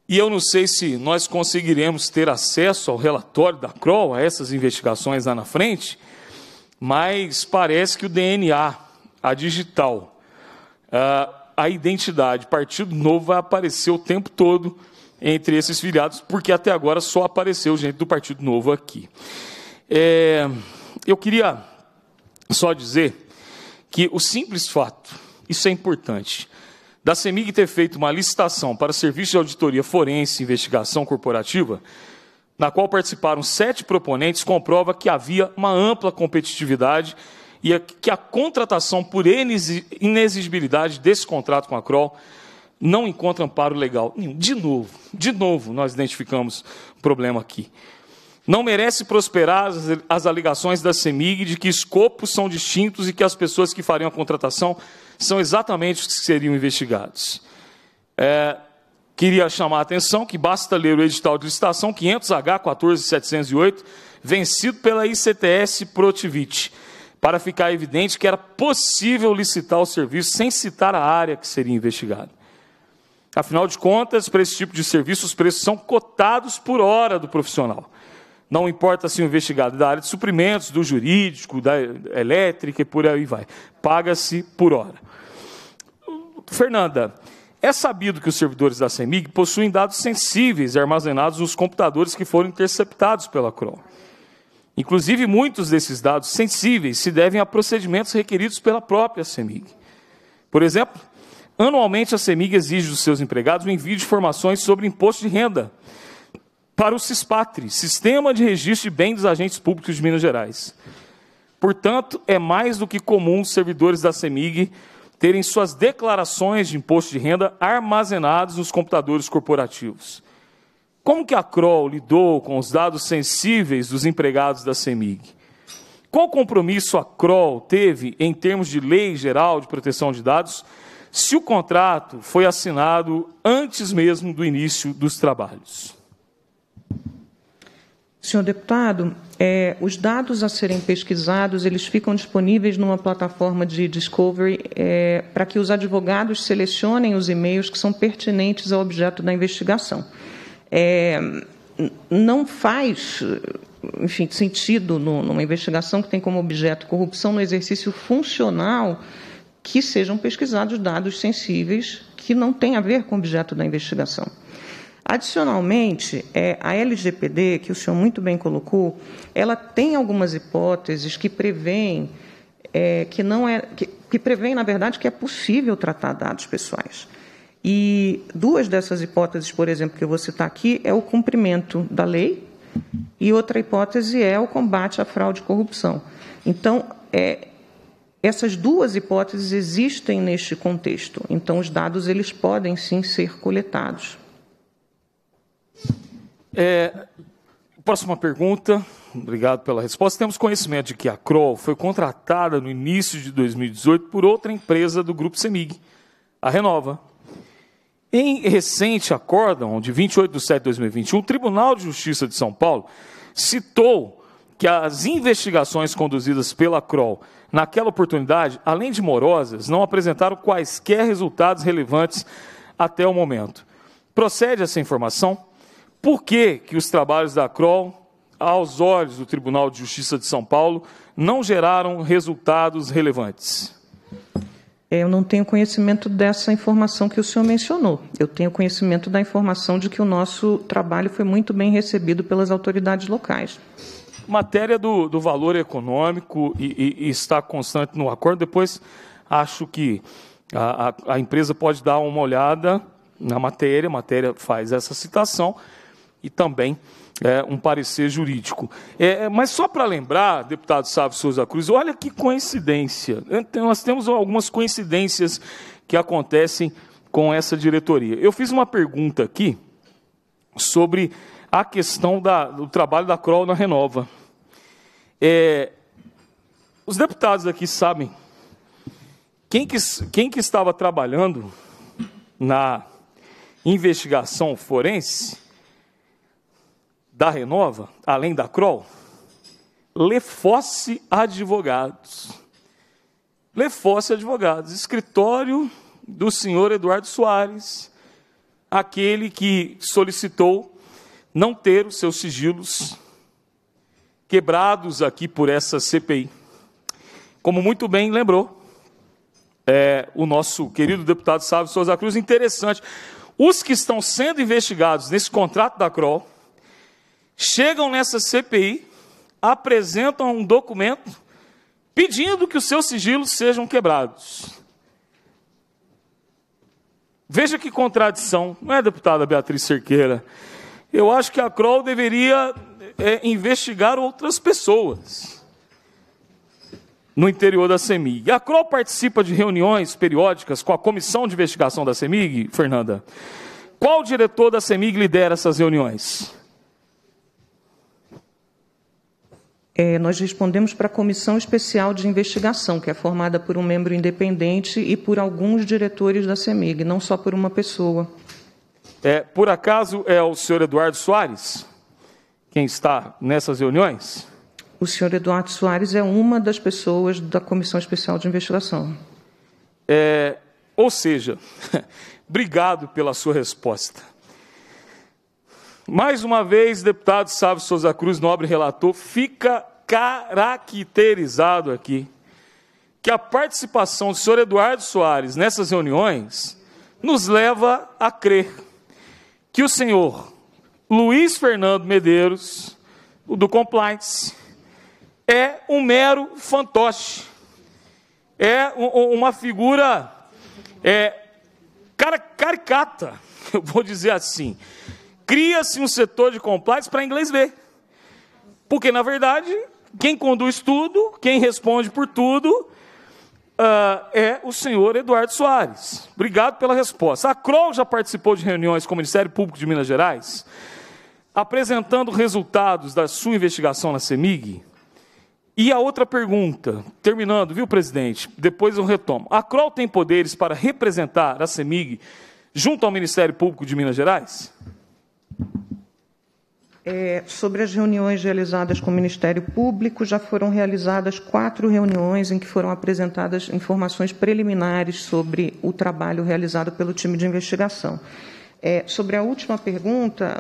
e eu não sei se nós conseguiremos ter acesso ao relatório da Kroll, a essas investigações lá na frente, mas parece que o D N A, a digital, a identidade, Partido Novo vai aparecer o tempo todo entre esses filiados, porque até agora só apareceu gente do Partido Novo aqui. É, eu queria só dizer que o simples fato, isso é importante, da CEMIG ter feito uma licitação para serviço de auditoria forense e investigação corporativa, na qual participaram sete proponentes, comprova que havia uma ampla competitividade e a, que a contratação por inexigibilidade desse contrato com a Kroll não encontra amparo legal nenhum. De novo, de novo nós identificamos o problema aqui. Não merece prosperar as, as alegações da CEMIG de que escopos são distintos e que as pessoas que fariam a contratação são exatamente os que seriam investigados. É, queria chamar a atenção que basta ler o edital de licitação quinhentos H quatorze mil setecentos e oito, vencido pela I C T S Protivit, para ficar evidente que era possível licitar o serviço sem citar a área que seria investigada. Afinal de contas, para esse tipo de serviço, os preços são cotados por hora do profissional. Não importa se o investigado da área de suprimentos, do jurídico, da elétrica e por aí vai. Paga-se por hora. Fernanda, é sabido que os servidores da CEMIG possuem dados sensíveis armazenados nos computadores que foram interceptados pela Kroll. Inclusive, muitos desses dados sensíveis se devem a procedimentos requeridos pela própria CEMIG. Por exemplo, anualmente a CEMIG exige dos seus empregados o envio de informações sobre imposto de renda para o SISPATRE, Sistema de Registro de Bens dos Agentes Públicos de Minas Gerais. Portanto, é mais do que comum os servidores da CEMIG terem suas declarações de imposto de renda armazenadas nos computadores corporativos. Como que a Kroll lidou com os dados sensíveis dos empregados da CEMIG? Qual compromisso a Kroll teve em termos de lei geral de proteção de dados, se o contrato foi assinado antes mesmo do início dos trabalhos? Senhor deputado, é, os dados a serem pesquisados, eles ficam disponíveis numa plataforma de discovery é, para que os advogados selecionem os e-mails que são pertinentes ao objeto da investigação. É, não faz, enfim, sentido no, numa investigação que tem como objeto corrupção no exercício funcional que sejam pesquisados dados sensíveis que não têm a ver com o objeto da investigação. Adicionalmente, a L G P D, que o senhor muito bem colocou, ela tem algumas hipóteses que prevêem é, que não é que, que prevêem, na verdade, que é possível tratar dados pessoais. E duas dessas hipóteses, por exemplo, que eu vou citar aqui, é o cumprimento da lei e outra hipótese é o combate à fraude e corrupção. Então, é, essas duas hipóteses existem neste contexto. Então, os dados eles podem sim ser coletados. É, próxima pergunta, obrigado pela resposta. Temos conhecimento de que a Kroll foi contratada no início de dois mil e dezoito por outra empresa do Grupo CEMIG, a Renova. Em recente acórdão de vinte e oito de setembro de dois mil e vinte e um, o Tribunal de Justiça de São Paulo citou que as investigações conduzidas pela Kroll naquela oportunidade, além de morosas, não apresentaram quaisquer resultados relevantes até o momento. Procede essa informação? Por que que os trabalhos da Kroll, aos olhos do Tribunal de Justiça de São Paulo, não geraram resultados relevantes? Eu não tenho conhecimento dessa informação que o senhor mencionou. Eu tenho conhecimento da informação de que o nosso trabalho foi muito bem recebido pelas autoridades locais. Matéria do, do valor econômico e, e, e está constante no acordo. Depois, acho que a, a, a empresa pode dar uma olhada na matéria, a matéria faz essa citação, e também é, um parecer jurídico. É, mas só para lembrar, deputado Sávio Souza Cruz, olha que coincidência. Nós temos algumas coincidências que acontecem com essa diretoria. Eu fiz uma pergunta aqui sobre a questão da, do trabalho da Kroll na Renova. É, os deputados aqui sabem quem que, quem que estava trabalhando na investigação forense da Renova, além da Kroll, Lefosse Advogados. Lefosse Advogados, escritório do senhor Eduardo Soares, aquele que solicitou não ter os seus sigilos quebrados aqui por essa C P I. Como muito bem lembrou é, o nosso querido deputado Sávio Souza Cruz, interessante, os que estão sendo investigados nesse contrato da Kroll chegam nessa C P I, apresentam um documento pedindo que os seus sigilos sejam quebrados. Veja que contradição, não é, deputada Beatriz Cerqueira? Eu acho que a Kroll deveria é, investigar outras pessoas. no interior da CEMIG. A Kroll participa de reuniões periódicas com a Comissão de Investigação da CEMIG, Fernanda. Qual diretor da CEMIG lidera essas reuniões? É, nós respondemos para a Comissão Especial de Investigação, que é formada por um membro independente e por alguns diretores da CEMIG, não só por uma pessoa. É, por acaso é o senhor Eduardo Soares quem está nessas reuniões? O senhor Eduardo Soares é uma das pessoas da Comissão Especial de Investigação. É, ou seja, obrigado pela sua resposta. Mais uma vez, deputado Sávio Souza Cruz, nobre relator, fica caracterizado aqui que a participação do senhor Eduardo Soares nessas reuniões nos leva a crer que o senhor Luiz Fernando Medeiros, do Compliance, é um mero fantoche, é uma figura é, caricata, eu vou dizer assim. Cria-se um setor de compliance para inglês ver, porque, na verdade, quem conduz tudo, quem responde por tudo, uh, é o senhor Eduardo Soares. Obrigado pela resposta. A Kroll já participou de reuniões com o Ministério Público de Minas Gerais, apresentando resultados da sua investigação na CEMIG. E a outra pergunta, terminando, viu, presidente? Depois eu retomo. A Kroll tem poderes para representar a CEMIG junto ao Ministério Público de Minas Gerais? É, sobre as reuniões realizadas com o Ministério Público, já foram realizadas quatro reuniões em que foram apresentadas informações preliminares sobre o trabalho realizado pelo time de investigação. É, sobre a última pergunta,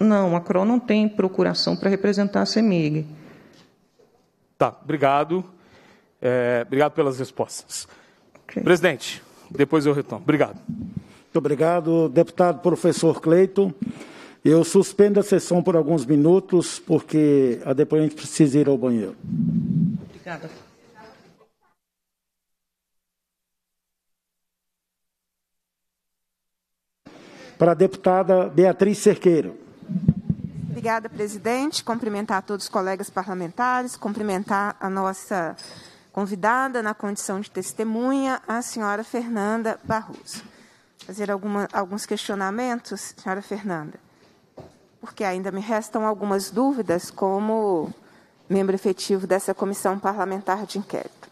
não, a Kroll não tem procuração para representar a CEMIG. Tá, obrigado. É, obrigado pelas respostas. Okay. Presidente, depois eu retomo. Obrigado. Muito obrigado, deputado professor Cleiton. Eu suspendo a sessão por alguns minutos, porque a depoente precisa ir ao banheiro. Obrigada. Para a deputada Beatriz Cerqueira. Obrigada, presidente. Cumprimentar a todos os colegas parlamentares, cumprimentar a nossa convidada na condição de testemunha, a senhora Fernanda Barroso. Fazer alguma, alguns questionamentos, senhora Fernanda, porque ainda me restam algumas dúvidas como membro efetivo dessa comissão parlamentar de inquérito.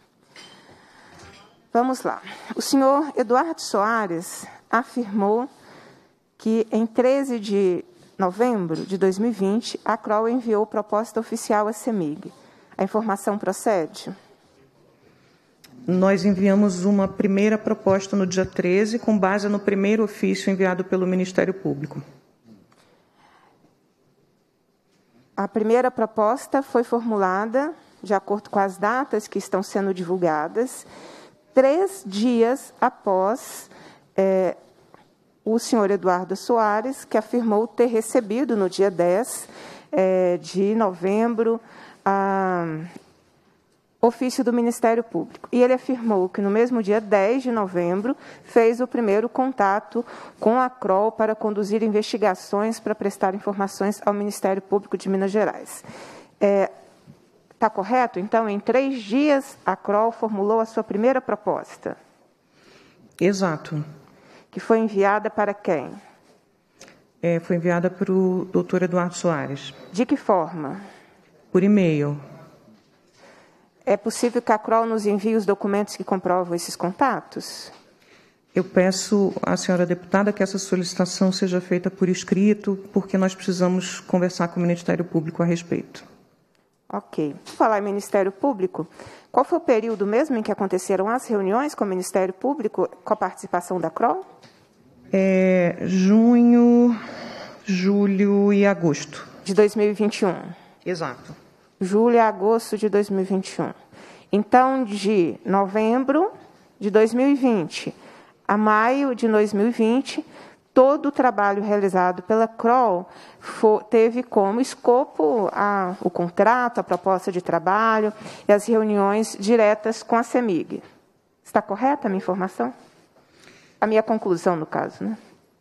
Vamos lá. O senhor Eduardo Soares afirmou que em treze de novembro de dois mil e vinte, a Kroll enviou proposta oficial à CEMIG. A informação procede? Nós enviamos uma primeira proposta no dia treze, com base no primeiro ofício enviado pelo Ministério Público. A primeira proposta foi formulada, de acordo com as datas que estão sendo divulgadas, três dias após é, o senhor Eduardo Soares, que afirmou ter recebido no dia dez é, de novembro a, ofício do Ministério Público. E ele afirmou que no mesmo dia dez de novembro fez o primeiro contato com a Kroll para conduzir investigações para prestar informações ao Ministério Público de Minas Gerais. É, tá correto? Então, em três dias, a Kroll formulou a sua primeira proposta. Exato. Que foi enviada para quem? É, foi enviada para o doutor Eduardo Soares. De que forma? Por e-mail. É possível que a Kroll nos envie os documentos que comprovam esses contatos? Eu peço à senhora deputada que essa solicitação seja feita por escrito, porque nós precisamos conversar com o Ministério Público a respeito. Ok. Vou falar em Ministério Público. Qual foi o período mesmo em que aconteceram as reuniões com o Ministério Público, com a participação da Kroll? É, junho, julho e agosto. De dois mil e vinte e um? Exato. Julho a agosto de dois mil e vinte e um. Então, de novembro de dois mil e vinte a maio de dois mil e vinte, todo o trabalho realizado pela Kroll foi, teve como escopo a, o contrato, a proposta de trabalho e as reuniões diretas com a CEMIG. Está correta a minha informação? A minha conclusão, no caso, né?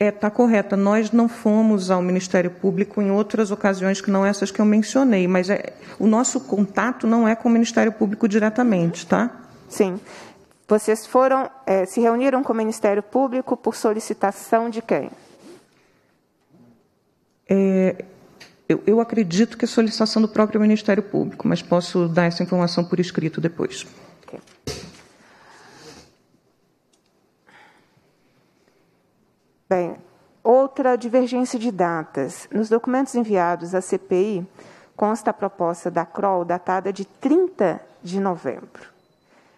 está é, correta. Nós não fomos ao Ministério Público em outras ocasiões que não essas que eu mencionei, mas é, o nosso contato não é com o Ministério Público diretamente, tá? Sim. Vocês foram, é, se reuniram com o Ministério Público por solicitação de quem? É, eu, eu acredito que é solicitação do próprio Ministério Público, mas posso dar essa informação por escrito depois. Okay. Bem, outra divergência de datas. Nos documentos enviados à C P I, consta a proposta da Kroll datada de trinta de novembro.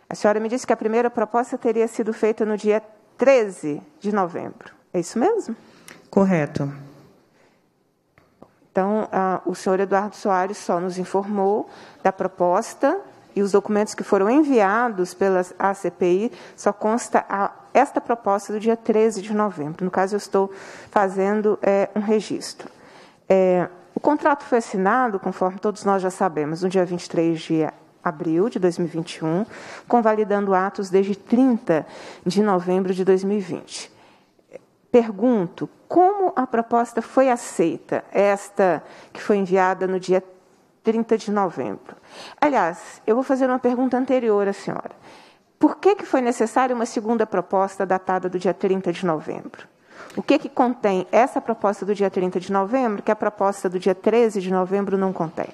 A senhora me disse que a primeira proposta teria sido feita no dia treze de novembro. É isso mesmo? Correto. Então, a, o senhor Eduardo Soares só nos informou da proposta e os documentos que foram enviados pela C P I só consta a esta proposta do dia treze de novembro. No caso, eu estou fazendo é, um registro. É, o contrato foi assinado, conforme todos nós já sabemos, no dia vinte e três de abril de dois mil e vinte e um, convalidando atos desde trinta de novembro de dois mil e vinte. Pergunto, como a proposta foi aceita, esta que foi enviada no dia trinta de novembro? Aliás, eu vou fazer uma pergunta anterior à senhora. Por que que foi necessária uma segunda proposta datada do dia trinta de novembro? O que que contém essa proposta do dia trinta de novembro, que a proposta do dia treze de novembro não contém?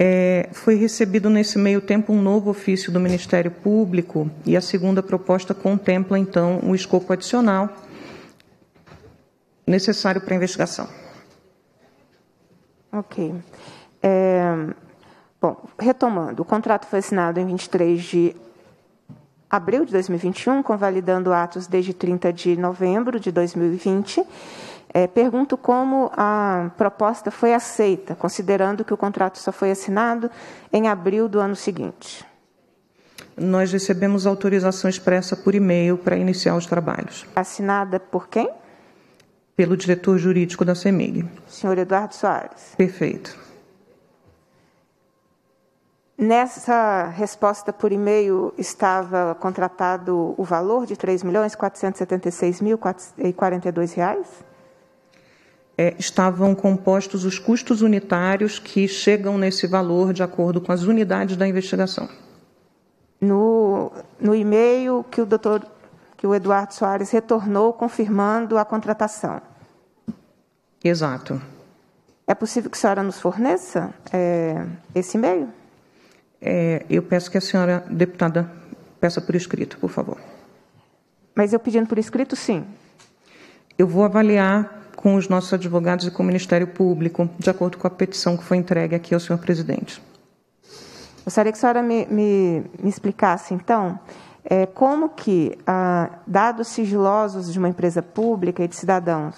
É, foi recebido nesse meio tempo um novo ofício do Ministério Público e a segunda proposta contempla, então, o escopo adicional necessário para a investigação. Ok. É, bom, retomando, o contrato foi assinado em vinte e três de abril de dois mil e vinte e um, convalidando atos desde trinta de novembro de dois mil e vinte. É, pergunto como a proposta foi aceita, considerando que o contrato só foi assinado em abril do ano seguinte. Nós recebemos autorização expressa por e-mail para iniciar os trabalhos. Assinada por quem? Pelo diretor jurídico da CEMIG. Senhor Eduardo Soares. Perfeito. Nessa resposta por e-mail estava contratado o valor de três milhões quatrocentos e setenta e seis mil e quarenta e dois reais? É, estavam compostos os custos unitários que chegam nesse valor de acordo com as unidades da investigação. No, no e-mail que o doutor, que o Eduardo Soares retornou confirmando a contratação. Exato. É possível que a senhora nos forneça é, esse e-mail? É, eu peço que a senhora, deputada, peça por escrito, por favor. Mas eu pedindo por escrito, sim. Eu vou avaliar com os nossos advogados e com o Ministério Público, de acordo com a petição que foi entregue aqui ao senhor presidente. Gostaria que a senhora me, me, me explicasse, então, é, como que ah, dados sigilosos de uma empresa pública e de cidadãos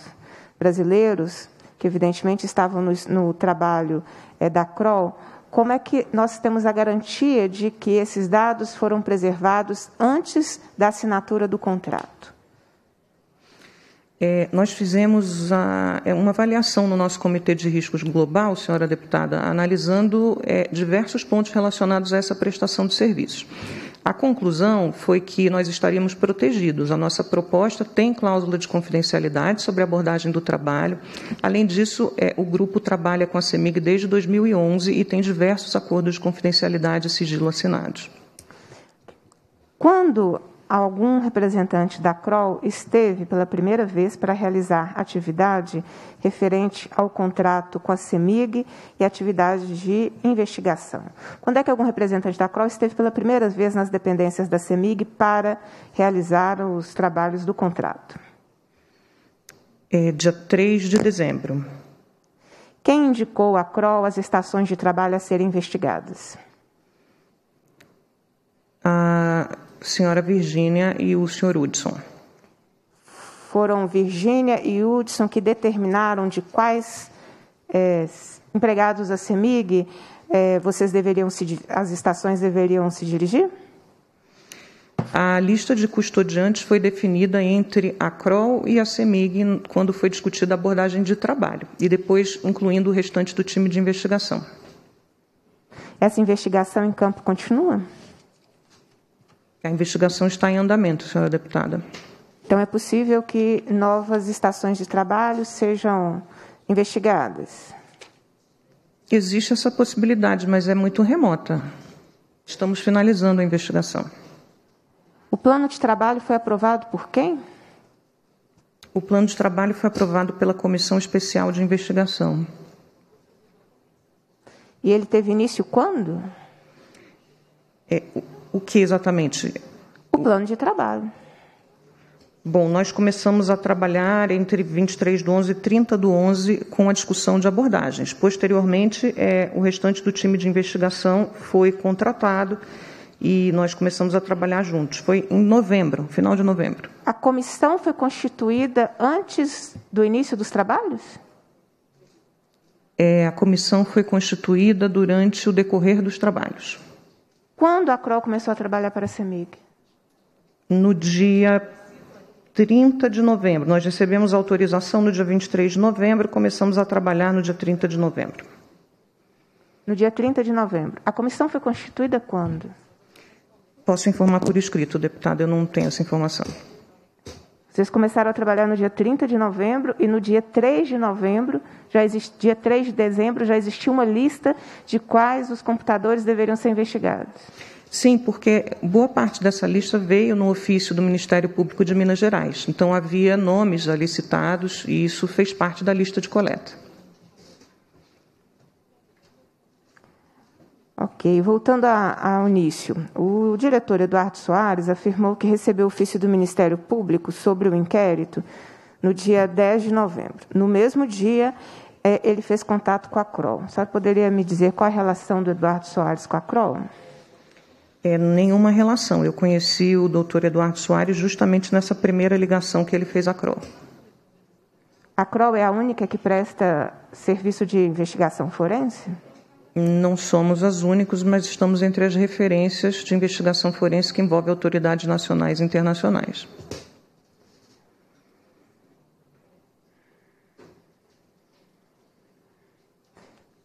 brasileiros, que evidentemente estavam no, no trabalho é, da Kroll, como é que nós temos a garantia de que esses dados foram preservados antes da assinatura do contrato? É, nós fizemos a, uma avaliação no nosso Comitê de Riscos Global, senhora deputada, analisando é, diversos pontos relacionados a essa prestação de serviços. A conclusão foi que nós estaríamos protegidos. A nossa proposta tem cláusula de confidencialidade sobre a abordagem do trabalho. Além disso, é, o grupo trabalha com a CEMIG desde dois mil e onze e tem diversos acordos de confidencialidade e sigilo assinados. Quando algum representante da Kroll esteve pela primeira vez para realizar atividade referente ao contrato com a CEMIG e atividade de investigação? Quando é que algum representante da Kroll esteve pela primeira vez nas dependências da CEMIG para realizar os trabalhos do contrato? É dia três de dezembro. Quem indicou à Kroll as estações de trabalho a serem investigadas? A senhora Virgínia e o senhor Hudson. Foram Virgínia e Hudson que determinaram de quais é, empregados da CEMIG é, vocês deveriam se, as estações deveriam se dirigir? A lista de custodiantes foi definida entre a Kroll e a CEMIG quando foi discutida a abordagem de trabalho e depois incluindo o restante do time de investigação. Essa investigação em campo continua? A investigação está em andamento, senhora deputada. Então, é possível que novas estações de trabalho sejam investigadas? Existe essa possibilidade, mas é muito remota. Estamos finalizando a investigação. O plano de trabalho foi aprovado por quem? O plano de trabalho foi aprovado pela Comissão Especial de Investigação. E ele teve início quando? É, o, o que exatamente? O plano de trabalho. Bom, nós começamos a trabalhar entre vinte e três do onze e trinta do onze com a discussão de abordagens. Posteriormente, é, o restante do time de investigação foi contratado e nós começamos a trabalhar juntos. Foi em novembro, final de novembro. A comissão foi constituída antes do início dos trabalhos? É, a comissão foi constituída durante o decorrer dos trabalhos. Quando a Kroll começou a trabalhar para a CEMIG? No dia trinta de novembro. Nós recebemos a autorização no dia vinte e três de novembro, começamos a trabalhar no dia trinta de novembro. No dia trinta de novembro. A comissão foi constituída quando? Posso informar por escrito, deputada, eu não tenho essa informação. Vocês começaram a trabalhar no dia trinta de novembro e no dia três de novembro, já existe, dia três de dezembro, já existia uma lista de quais os computadores deveriam ser investigados. Sim, porque boa parte dessa lista veio no ofício do Ministério Público de Minas Gerais. Então, havia nomes ali citados e isso fez parte da lista de coleta. Ok. Voltando a, ao início, o diretor Eduardo Soares afirmou que recebeu o ofício do Ministério Público sobre o inquérito no dia dez de novembro. No mesmo dia, eh, ele fez contato com a Kroll. A senhora poderia me dizer qual a relação do Eduardo Soares com a Kroll? É, nenhuma relação. Eu conheci o doutor Eduardo Soares justamente nessa primeira ligação que ele fez à Kroll. A Kroll é a única que presta serviço de investigação forense? Não somos as únicas, mas estamos entre as referências de investigação forense que envolve autoridades nacionais e internacionais.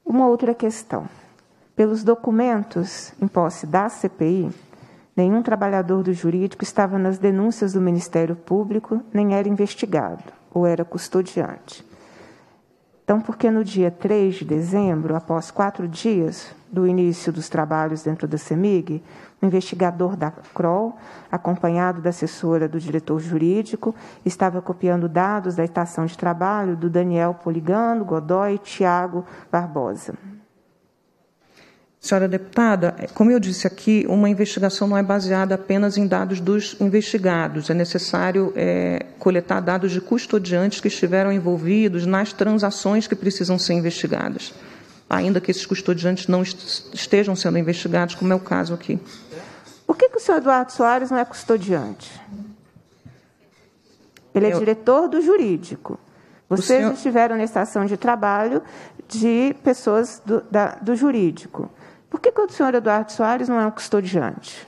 Uma outra questão. Pelos documentos em posse da C P I, nenhum trabalhador do jurídico estava nas denúncias do Ministério Público, nem era investigado, ou era custodiante. Então, porque no dia três de dezembro, após quatro dias do início dos trabalhos dentro da CEMIG, o investigador da Kroll, acompanhado da assessora do diretor jurídico, estava copiando dados da estação de trabalho do Daniel Polignano, Godoy e Tiago Barbosa. Senhora deputada, como eu disse aqui, uma investigação não é baseada apenas em dados dos investigados. É necessário é, coletar dados de custodiantes que estiveram envolvidos nas transações que precisam ser investigadas, ainda que esses custodiantes não estejam sendo investigados, como é o caso aqui. Por que, que o senhor Eduardo Soares não é custodiante? Ele é eu... diretor do jurídico. Vocês senhor... estiveram na estação de trabalho de pessoas do, da, do jurídico. Por que, que o senhor Eduardo Soares não é um custodiante?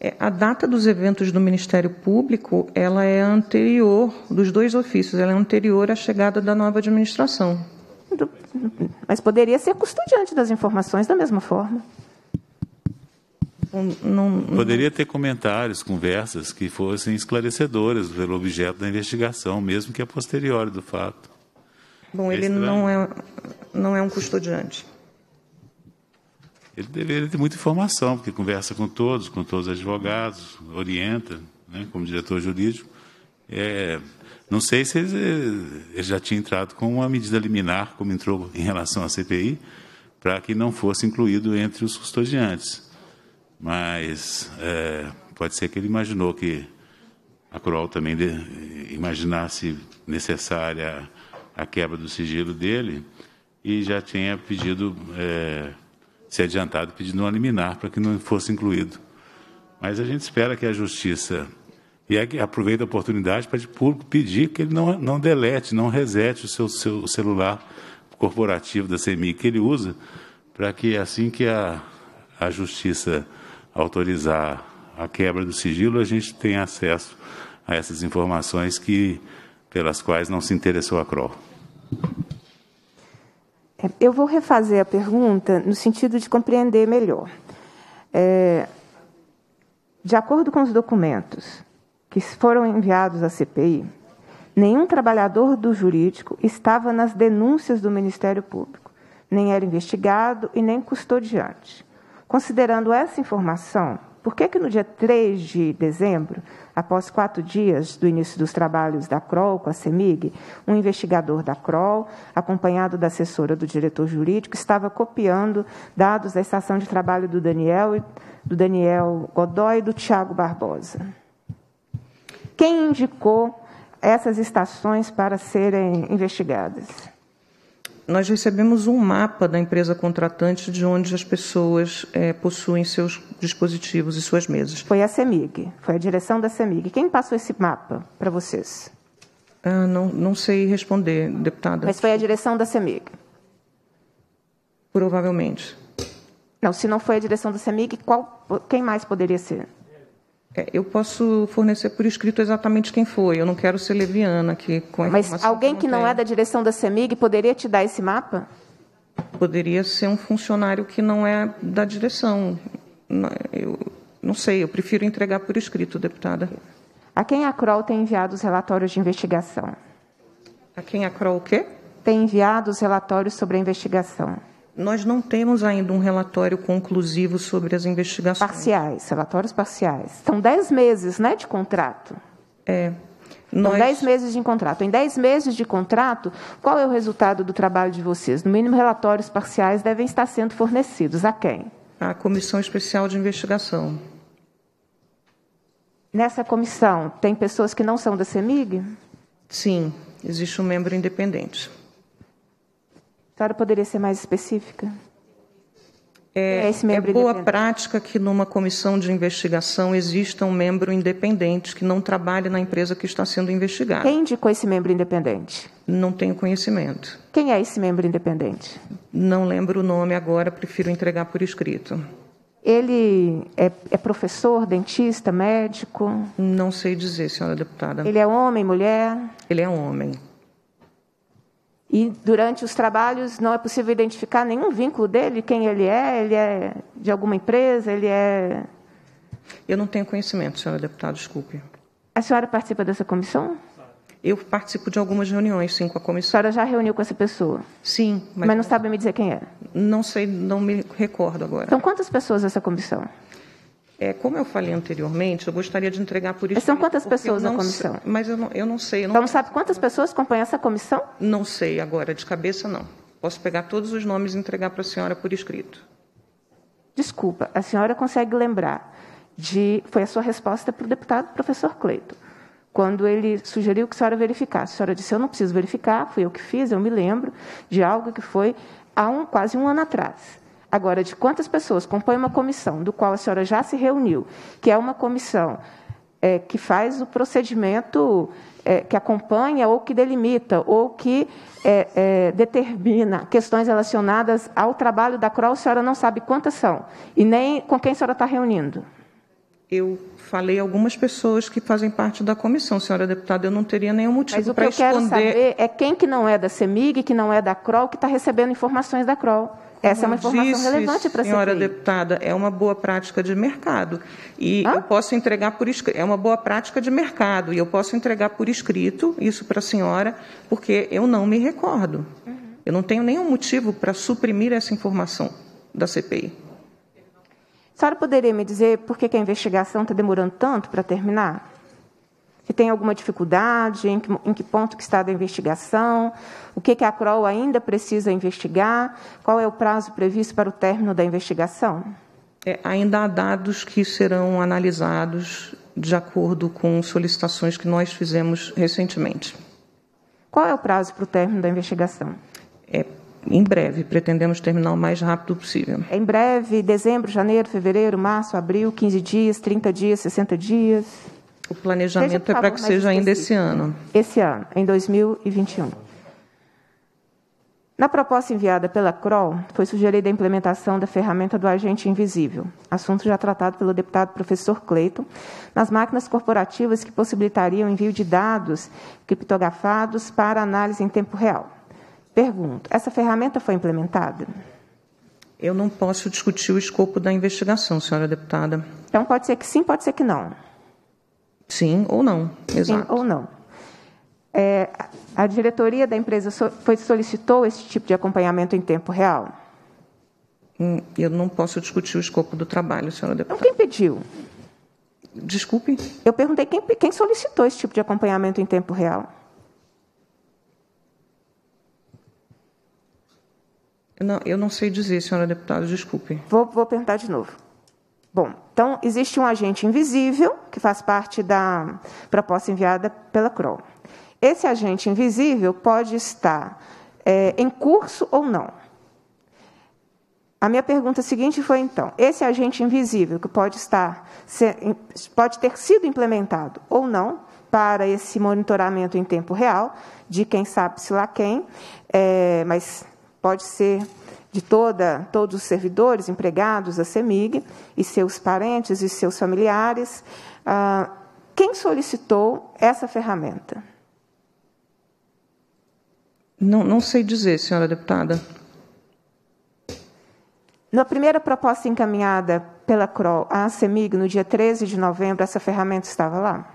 É, a data dos eventos do Ministério Público, ela é anterior, dos dois ofícios, ela é anterior à chegada da nova administração. Do, mas poderia ser custodiante das informações da mesma forma. Um, não, poderia ter comentários, conversas que fossem esclarecedoras pelo objeto da investigação, mesmo que a posteriori do fato. Bom, é ele não é, não é um custodiante. Ele deveria ter muita informação, porque conversa com todos, com todos os advogados, orienta, né, como diretor jurídico. É, não sei se ele, ele já tinha entrado com uma medida liminar, como entrou em relação à C P I, para que não fosse incluído entre os custodiantes. Mas é, pode ser que ele imaginou que a Kroll também de, imaginasse necessária a quebra do sigilo dele e já tinha pedido... É, se adiantado pedindo uma liminar para que não fosse incluído. Mas a gente espera que a Justiça e a, aproveite a oportunidade para o público pedir que ele não, não delete, não resete o seu, seu celular corporativo da CEMIG que ele usa, para que assim que a, a Justiça autorizar a quebra do sigilo, a gente tenha acesso a essas informações que, pelas quais não se interessou a Kroll. Eu vou refazer a pergunta no sentido de compreender melhor. É, de acordo com os documentos, que foram enviados à C P I, nenhum trabalhador do jurídico estava nas denúncias do Ministério Público, nem era investigado e nem custodiante. Considerando essa informação, por que que no dia três de dezembro, após quatro dias do início dos trabalhos da Kroll com a CEMIG, um investigador da Kroll, acompanhado da assessora do diretor jurídico, estava copiando dados da estação de trabalho do Daniel, do Daniel Godoy e do Tiago Barbosa? Quem indicou essas estações para serem investigadas? Nós recebemos um mapa da empresa contratante de onde as pessoas é, possuem seus dispositivos e suas mesas. Foi a CEMIG, foi a direção da CEMIG. Quem passou esse mapa para vocês? Ah, não, não sei responder, deputada. Mas foi a direção da CEMIG? Provavelmente. Não, se não foi a direção da CEMIG, qual, quem mais poderia ser? É, eu posso fornecer por escrito exatamente quem foi. Eu não quero ser leviana aqui com a informação. Mas alguém que não é da direção da CEMIG poderia te dar esse mapa? Poderia ser um funcionário que não é da direção. Eu não sei, eu prefiro entregar por escrito, deputada. A quem a Kroll tem enviado os relatórios de investigação? A quem a Kroll o quê? Tem enviado os relatórios sobre a investigação. Nós não temos ainda um relatório conclusivo sobre as investigações. Parciais, relatórios parciais. São dez meses, né, de contrato? É. Nós... São dez meses de contrato. Em dez meses de contrato, qual é o resultado do trabalho de vocês? No mínimo, relatórios parciais devem estar sendo fornecidos. A quem? A Comissão Especial de Investigação. Nessa comissão, tem pessoas que não são da CEMIG? Sim, existe um membro independente. A senhora poderia ser mais específica? É, esse membro é boa prática que numa comissão de investigação exista um membro independente que não trabalhe na empresa que está sendo investigada. Quem indicou esse membro independente? Não tenho conhecimento. Quem é esse membro independente? Não lembro o nome agora, prefiro entregar por escrito. Ele é, é professor, dentista, médico? Não sei dizer, senhora deputada. Ele é homem, mulher? Ele é homem. E durante os trabalhos não é possível identificar nenhum vínculo dele, quem ele é, ele é de alguma empresa, ele é... Eu não tenho conhecimento, senhora deputada, desculpe. A senhora participa dessa comissão? Eu participo de algumas reuniões, sim, com a comissão. A senhora já reuniu com essa pessoa? Sim. Mas, mas não sabe me dizer quem é? Não sei, não me recordo agora. Então, quantas pessoas essa comissão? É, como eu falei anteriormente, eu gostaria de entregar por isso. Mas são quantas pessoas na comissão? Sei, mas eu não, eu não sei. Eu não então, sabe quantas pessoas compõem essa comissão? Não sei agora, de cabeça não. Posso pegar todos os nomes e entregar para a senhora por escrito. Desculpa, a senhora consegue lembrar de... Foi a sua resposta para o deputado professor Cleiton, quando ele sugeriu que a senhora verificasse. A senhora disse, eu não preciso verificar, fui eu que fiz, eu me lembro de algo que foi há um, quase um ano atrás. Agora, de quantas pessoas compõem uma comissão do qual a senhora já se reuniu, que é uma comissão é, que faz o procedimento, é, que acompanha ou que delimita, ou que é, é, determina questões relacionadas ao trabalho da Kroll, a senhora não sabe quantas são, e nem com quem a senhora está reunindo? Eu falei algumas pessoas que fazem parte da comissão, senhora deputada, eu não teria nenhum motivo para esconder. Mas o que eu quero saber é quem que não é da CEMIG, que não é da Kroll, que está recebendo informações da Kroll. Essa Como é uma informação disse, relevante para a C P I. Senhora deputada, é uma boa prática de mercado. E Hã? eu posso entregar por escrito. É uma boa prática de mercado. E eu posso entregar por escrito isso para a senhora, porque eu não me recordo. Uhum. Eu não tenho nenhum motivo para suprimir essa informação da C P I. A senhora poderia me dizer por que a investigação está demorando tanto para terminar? Se tem alguma dificuldade, em que, em que ponto que está da investigação, o que, que a Kroll ainda precisa investigar, qual é o prazo previsto para o término da investigação? É, ainda há dados que serão analisados de acordo com solicitações que nós fizemos recentemente. Qual é o prazo para o término da investigação? É, em breve, pretendemos terminar o mais rápido possível. É em breve, dezembro, janeiro, fevereiro, março, abril, quinze dias, trinta dias, sessenta dias... O planejamento seja, favor, é para que seja ainda esse ano. Esse ano, em dois mil e vinte e um. Na proposta enviada pela Kroll, foi sugerida a implementação da ferramenta do agente invisível, assunto já tratado pelo deputado professor Cleiton, nas máquinas corporativas que possibilitariam o envio de dados criptografados para análise em tempo real. Pergunto, essa ferramenta foi implementada? Eu não posso discutir o escopo da investigação, senhora deputada. Então pode ser que sim, pode ser que não. Sim ou não, exato. Sim ou não. É, a diretoria da empresa so, foi, solicitou esse tipo de acompanhamento em tempo real? Hum, eu não posso discutir o escopo do trabalho, senhora deputada. Então, quem pediu? Desculpe? Eu perguntei quem, quem solicitou esse tipo de acompanhamento em tempo real. Não, eu não sei dizer, senhora deputada, desculpe. Vou, vou perguntar de novo. Bom, então, existe um agente invisível que faz parte da proposta enviada pela Kroll. Esse agente invisível pode estar é, em curso ou não. A minha pergunta seguinte foi, então, esse agente invisível que pode, estar, ser, pode ter sido implementado ou não para esse monitoramento em tempo real, de quem sabe se lá quem, é, mas pode ser... de toda, todos os servidores, empregados da CEMIG, e seus parentes e seus familiares. Ah, quem solicitou essa ferramenta? Não, não sei dizer, senhora deputada. Na primeira proposta encaminhada pela Kroll à CEMIG, no dia treze de novembro, essa ferramenta estava lá?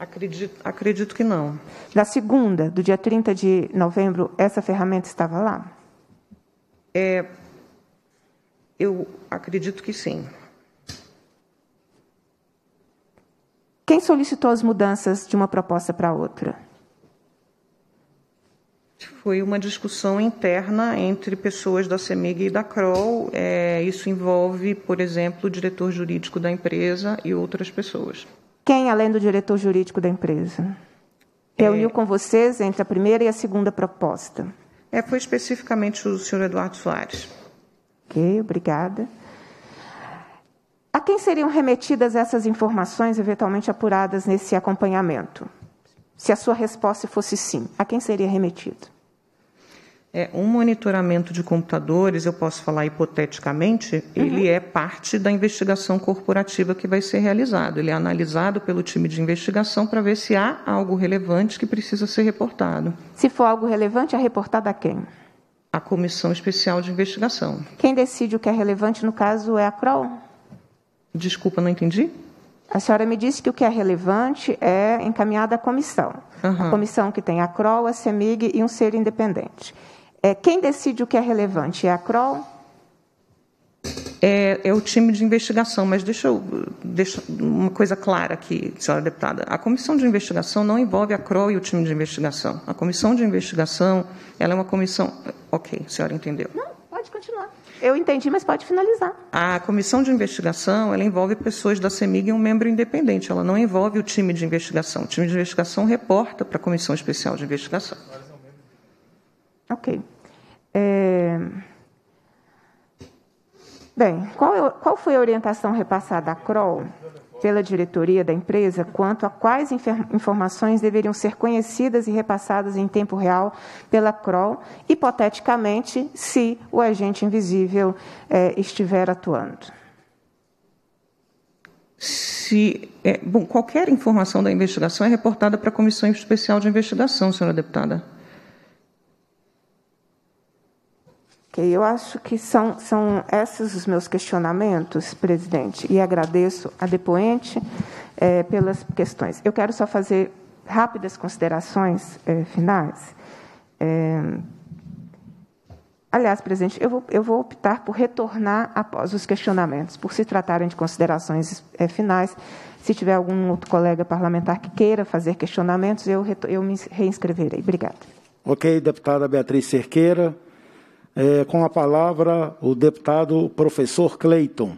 Acredito, acredito que não. Na segunda, do dia trinta de novembro, essa ferramenta estava lá? É, eu acredito que sim. Quem solicitou as mudanças de uma proposta para outra? Foi uma discussão interna entre pessoas da CEMIG e da Kroll. É, isso envolve, por exemplo, o diretor jurídico da empresa e outras pessoas. Quem, além do diretor jurídico da empresa? É... reuniu com vocês entre a primeira e a segunda proposta? É, foi especificamente o senhor Eduardo Soares. Ok, obrigada. A quem seriam remetidas essas informações eventualmente apuradas nesse acompanhamento? Se a sua resposta fosse sim, a quem seria remetido? É, um monitoramento de computadores, eu posso falar hipoteticamente, uhum. Ele é parte da investigação corporativa que vai ser realizado. Ele é analisado pelo time de investigação para ver se há algo relevante que precisa ser reportado. Se for algo relevante, é reportado a quem? A Comissão Especial de Investigação. Quem decide o que é relevante, no caso, é a Kroll? Desculpa, não entendi. A senhora me disse que o que é relevante é encaminhado à comissão. Uhum. A comissão que tem a Kroll, a CEMIG e um ser independente. É, quem decide o que é relevante? É a Kroll? É, é o time de investigação, mas deixa eu deixa uma coisa clara aqui, senhora deputada. A comissão de investigação não envolve a Kroll e o time de investigação. A comissão de investigação, ela é uma comissão... Ok, a senhora entendeu. Não, pode continuar. Eu entendi, mas pode finalizar. A comissão de investigação, ela envolve pessoas da CEMIG e um membro independente. Ela não envolve o time de investigação. O time de investigação reporta para a Comissão Especial de Investigação. Ok. É... Bem, qual, eu, qual foi a orientação repassada à Kroll pela diretoria da empresa quanto a quais informações deveriam ser conhecidas e repassadas em tempo real pela Kroll, hipoteticamente, se o agente invisível eh, estiver atuando? Se, é, bom, qualquer informação da investigação é reportada para a Comissão Especial de Investigação, senhora deputada. Eu acho que são, são esses os meus questionamentos, presidente, e agradeço a depoente é, pelas questões. Eu quero só fazer rápidas considerações é, finais. É... Aliás, presidente, eu vou, eu vou optar por retornar após os questionamentos, por se tratarem de considerações é, finais. Se tiver algum outro colega parlamentar que queira fazer questionamentos, eu, eu me reinscreverei. Obrigada. Ok, deputada Beatriz Cerqueira. É, com a palavra, o deputado professor Cleiton.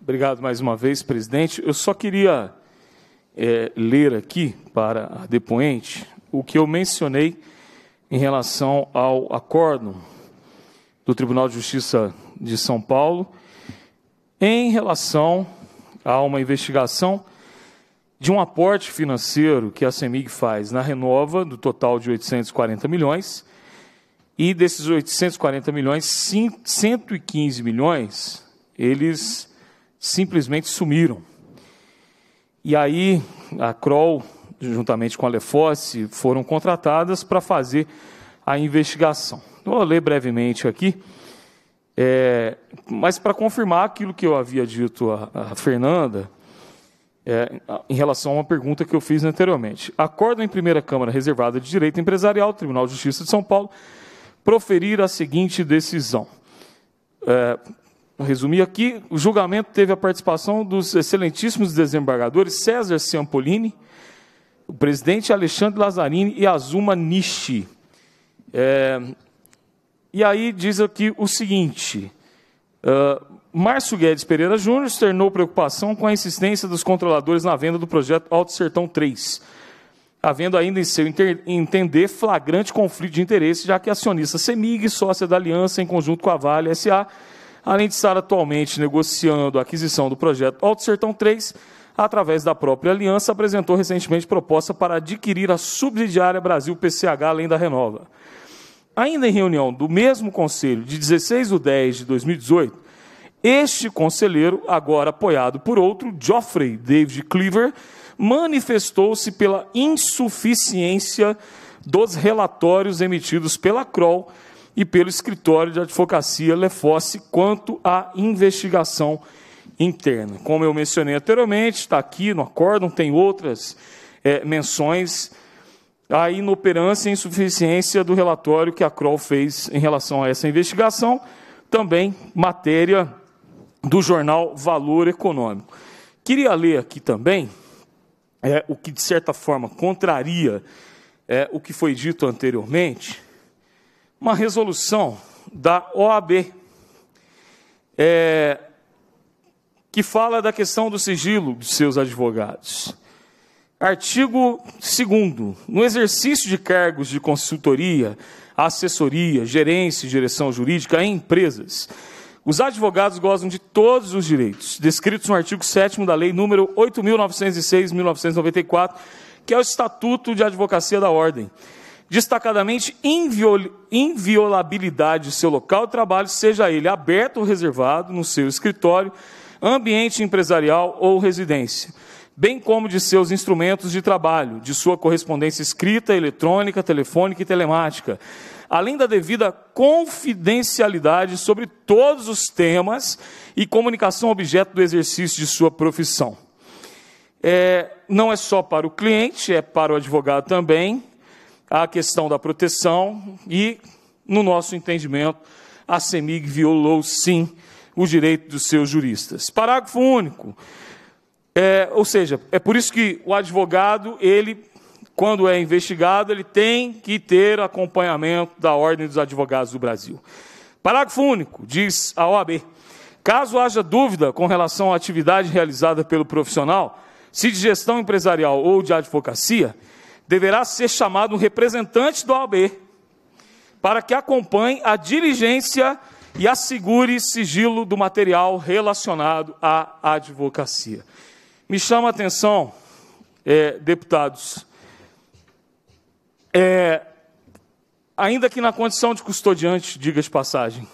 Obrigado mais uma vez, presidente. Eu só queria é, ler aqui para a depoente o que eu mencionei em relação ao acórdão do Tribunal de Justiça de São Paulo em relação a uma investigação de um aporte financeiro que a CEMIG faz na Renova, do total de oitocentos e quarenta milhões, e desses oitocentos e quarenta milhões, cento e quinze milhões, eles simplesmente sumiram. E aí a Kroll, juntamente com a Lefosse, foram contratadas para fazer a investigação. Vou ler brevemente aqui, é, mas para confirmar aquilo que eu havia dito a, a Fernanda, É, em relação a uma pergunta que eu fiz anteriormente. Acordo em primeira Câmara Reservada de Direito Empresarial, Tribunal de Justiça de São Paulo, proferir a seguinte decisão. É, resumir aqui, o julgamento teve a participação dos excelentíssimos desembargadores César Ciampolini, o presidente Alexandre Lazzarini e Azuma Nishi. É, e aí diz aqui o seguinte... Uh, Márcio Guedes Pereira Júnior externou preocupação com a insistência dos controladores na venda do projeto Alto Sertão três, havendo ainda em seu entender flagrante conflito de interesse, já que a acionista CEMIG, sócia da aliança em conjunto com a Vale S A, além de estar atualmente negociando a aquisição do projeto Alto Sertão três, através da própria aliança, apresentou recentemente proposta para adquirir a subsidiária Brasil P C H, além da Renova. Ainda em reunião do mesmo Conselho, de dezesseis de dez de dois mil e dezoito, este conselheiro, agora apoiado por outro, Geoffrey David Cleaver, manifestou-se pela insuficiência dos relatórios emitidos pela Kroll e pelo escritório de advocacia Lefosse quanto à investigação interna. Como eu mencionei anteriormente, está aqui no acórdão, tem outras é, menções, a inoperância e insuficiência do relatório que a Kroll fez em relação a essa investigação, também matéria do jornal Valor Econômico. Queria ler aqui também é, o que, de certa forma, contraria é, o que foi dito anteriormente, uma resolução da O A B, é, que fala da questão do sigilo de seus advogados. Artigo segundo. No exercício de cargos de consultoria, assessoria, gerência e direção jurídica em empresas, os advogados gozam de todos os direitos descritos no artigo sétimo da Lei número oito mil novecentos e seis de mil novecentos e noventa e quatro, que é o Estatuto de Advocacia da Ordem. Destacadamente, inviol... inviolabilidade de seu local de trabalho, seja ele aberto ou reservado no seu escritório, ambiente empresarial ou residência, bem como de seus instrumentos de trabalho, de sua correspondência escrita, eletrônica, telefônica e telemática, além da devida confidencialidade sobre todos os temas e comunicação objeto do exercício de sua profissão. É, não é só para o cliente, é para o advogado também, a questão da proteção e, no nosso entendimento, a CEMIG violou, sim, o direito dos seus juristas. Parágrafo único. É, ou seja, é por isso que o advogado, ele... quando é investigado, ele tem que ter acompanhamento da Ordem dos Advogados do Brasil. Parágrafo único, diz a O A B. Caso haja dúvida com relação à atividade realizada pelo profissional, se de gestão empresarial ou de advocacia, deverá ser chamado um representante da O A B para que acompanhe a diligência e assegure sigilo do material relacionado à advocacia. Me chama a atenção, é, deputados... É, ainda que na condição de custodiante, diga-se de passagem,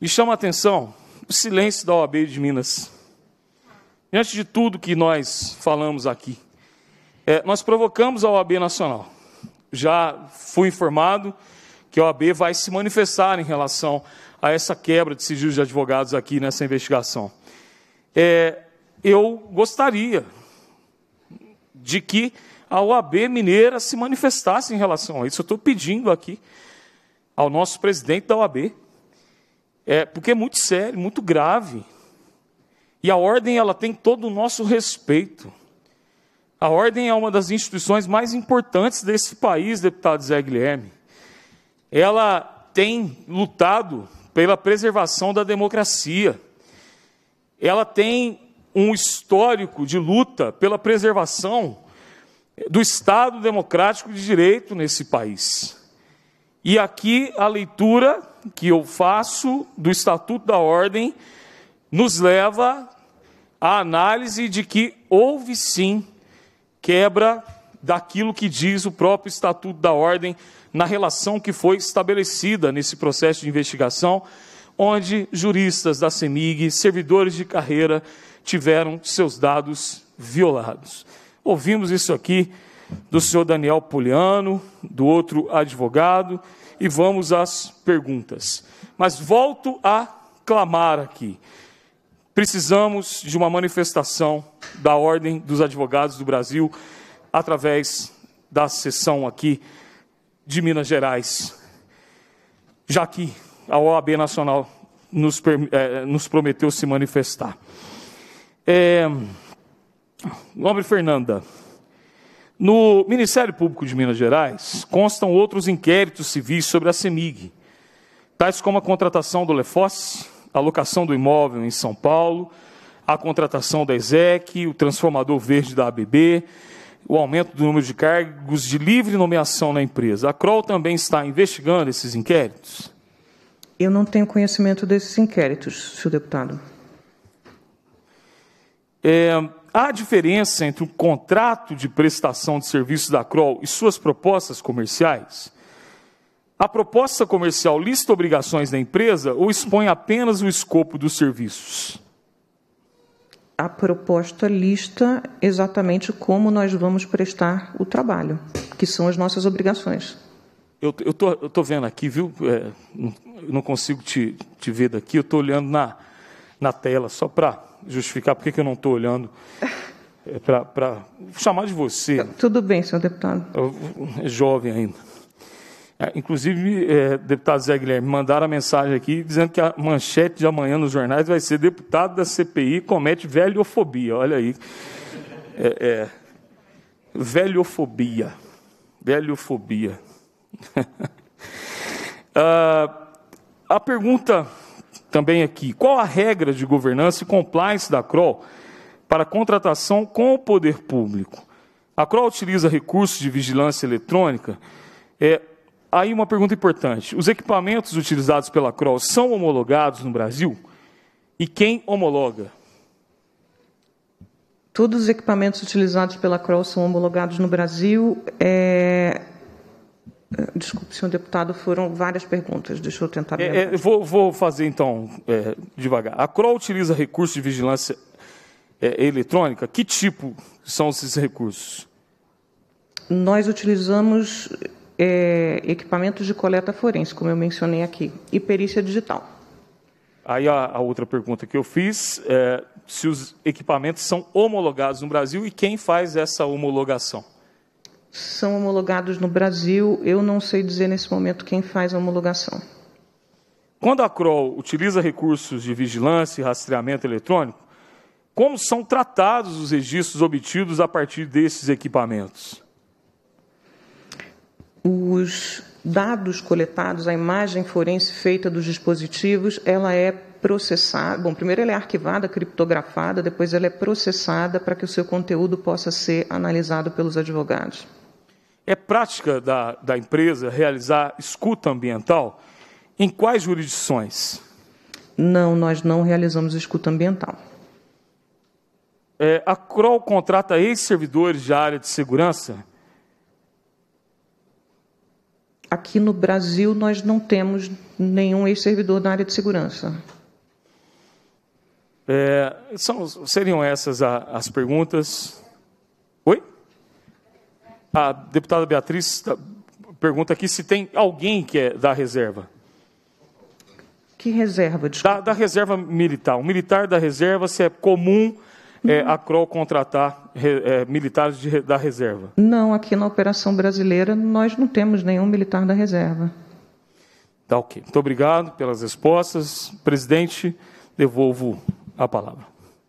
me chama a atenção o silêncio da O A B de Minas. Diante de tudo que nós falamos aqui, é, nós provocamos a O A B Nacional. Já fui informado que a O A B vai se manifestar em relação a essa quebra de sigilo de advogados aqui nessa investigação. É, eu gostaria de que a O A B mineira se manifestasse em relação a isso. Eu estou pedindo aqui ao nosso presidente da O A B, é, porque é muito sério, muito grave. E a Ordem, ela tem todo o nosso respeito. A Ordem é uma das instituições mais importantes desse país, deputado Zé Guilherme. Ela tem lutado pela preservação da democracia. Ela tem um histórico de luta pela preservação do Estado Democrático de Direito nesse país. E aqui a leitura que eu faço do Estatuto da Ordem nos leva à análise de que houve, sim, quebra daquilo que diz o próprio Estatuto da Ordem na relação que foi estabelecida nesse processo de investigação, onde juristas da CEMIG, servidores de carreira, tiveram seus dados violados. Ouvimos isso aqui do senhor Daniel Polignano, do outro advogado, e vamos às perguntas. Mas volto a clamar aqui. Precisamos de uma manifestação da Ordem dos Advogados do Brasil através da sessão aqui de Minas Gerais, já que a O A B Nacional nos, é, nos prometeu se manifestar. É, nobre Fernanda, no Ministério Público de Minas Gerais constam outros inquéritos civis sobre a CEMIG, tais como a contratação do Lefosse, a locação do imóvel em São Paulo, a contratação da E S E C, o transformador verde da A B B, o aumento do número de cargos de livre nomeação na empresa. A Kroll também está investigando esses inquéritos? Eu não tenho conhecimento desses inquéritos, senhor deputado. É, há diferença entre o contrato de prestação de serviços da Kroll e suas propostas comerciais? A proposta comercial lista obrigações da empresa ou expõe apenas o escopo dos serviços? A proposta lista exatamente como nós vamos prestar o trabalho, que são as nossas obrigações. Eu eu tô, eu tô vendo aqui, viu? É, não consigo te, te ver daqui, eu tô olhando na, na tela, só para justificar por que eu não tô olhando. É, para chamar de você. Tudo bem, senhor deputado. É jovem ainda. Inclusive, eh, deputado Zé Guilherme, mandaram a mensagem aqui dizendo que a manchete de amanhã nos jornais vai ser: deputado da C P I comete velhofobia. Olha aí. É, é. Velhofobia. Velhofobia. ah, a pergunta também aqui: qual a regra de governança e compliance da Kroll para contratação com o poder público? A Kroll utiliza recursos de vigilância eletrônica? É, Aí uma pergunta importante. Os equipamentos utilizados pela Kroll são homologados no Brasil? E quem homologa? Todos os equipamentos utilizados pela Kroll são homologados no Brasil. É... Desculpe, senhor deputado, foram várias perguntas. Deixa eu tentar... É, é, vou, vou fazer, então, é, devagar. A Kroll utiliza recursos de vigilância é, eletrônica? Que tipo são esses recursos? Nós utilizamos... É, equipamentos de coleta forense, como eu mencionei aqui, e perícia digital. Aí a, a outra pergunta que eu fiz é se os equipamentos são homologados no Brasil e quem faz essa homologação? São homologados no Brasil, eu não sei dizer nesse momento quem faz a homologação. Quando a Kroll utiliza recursos de vigilância e rastreamento eletrônico, como são tratados os registros obtidos a partir desses equipamentos? Os dados coletados, a imagem forense feita dos dispositivos, ela é processada. Bom, primeiro ela é arquivada, criptografada, depois ela é processada para que o seu conteúdo possa ser analisado pelos advogados. É prática da, da empresa realizar escuta ambiental? Em quais jurisdições? Não, nós não realizamos escuta ambiental. É, a Kroll contrata ex-servidores de área de segurança? Aqui no Brasil, nós não temos nenhum ex-servidor na área de segurança. É, são, seriam essas a, as perguntas. Oi? A deputada Beatriz pergunta aqui se tem alguém que é da reserva. Que reserva? Da, da reserva militar. O militar da reserva, se é comum... É, a Kroll contratar é, militares de, da reserva? Não, aqui na operação brasileira nós não temos nenhum militar da reserva. Tá, ok. Muito obrigado pelas respostas. Presidente, devolvo a palavra.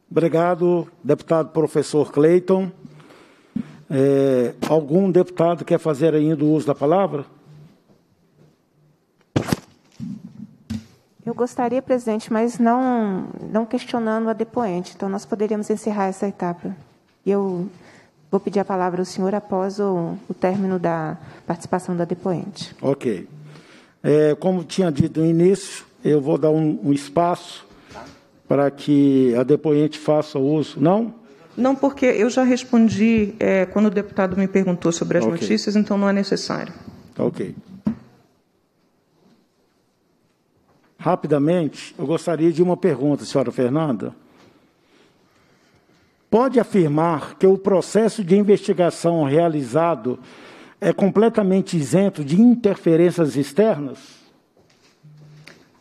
Obrigado, deputado professor Cleiton. É, algum deputado quer fazer ainda o uso da palavra? Eu gostaria, presidente, mas não, não questionando a depoente. Então, nós poderíamos encerrar essa etapa. Eu vou pedir a palavra ao senhor após o, o término da participação da depoente. Ok. É, como tinha dito no início, eu vou dar um, um espaço para que a depoente faça uso. Não? Não, porque eu já respondi é, quando o deputado me perguntou sobre as okay. notícias, então não é necessário. Ok. Rapidamente, eu gostaria de uma pergunta, senhora Fernanda. Pode afirmar que o processo de investigação realizado é completamente isento de interferências externas?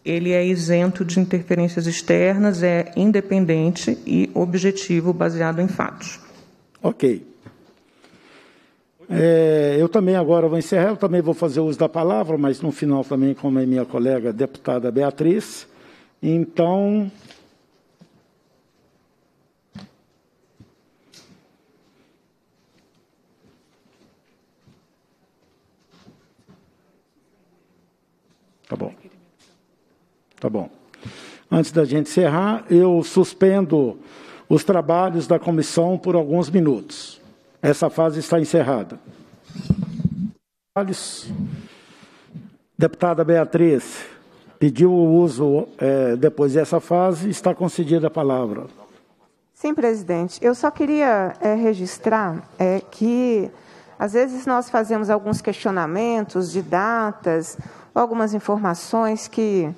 ele é isento de interferências externas, é independente e objetivo, baseado em fatos. Ok. É, eu também agora vou encerrar, eu também vou fazer uso da palavra, mas no final também, como é minha colega deputada Beatriz. Então... Tá bom. Tá bom. Antes da gente encerrar, eu suspendo os trabalhos da comissão por alguns minutos. Essa fase está encerrada. Deputada Beatriz pediu o uso é, depois dessa fase, está concedida a palavra. Sim, presidente. Eu só queria é, registrar é, que, às vezes, nós fazemos alguns questionamentos de datas, algumas informações que...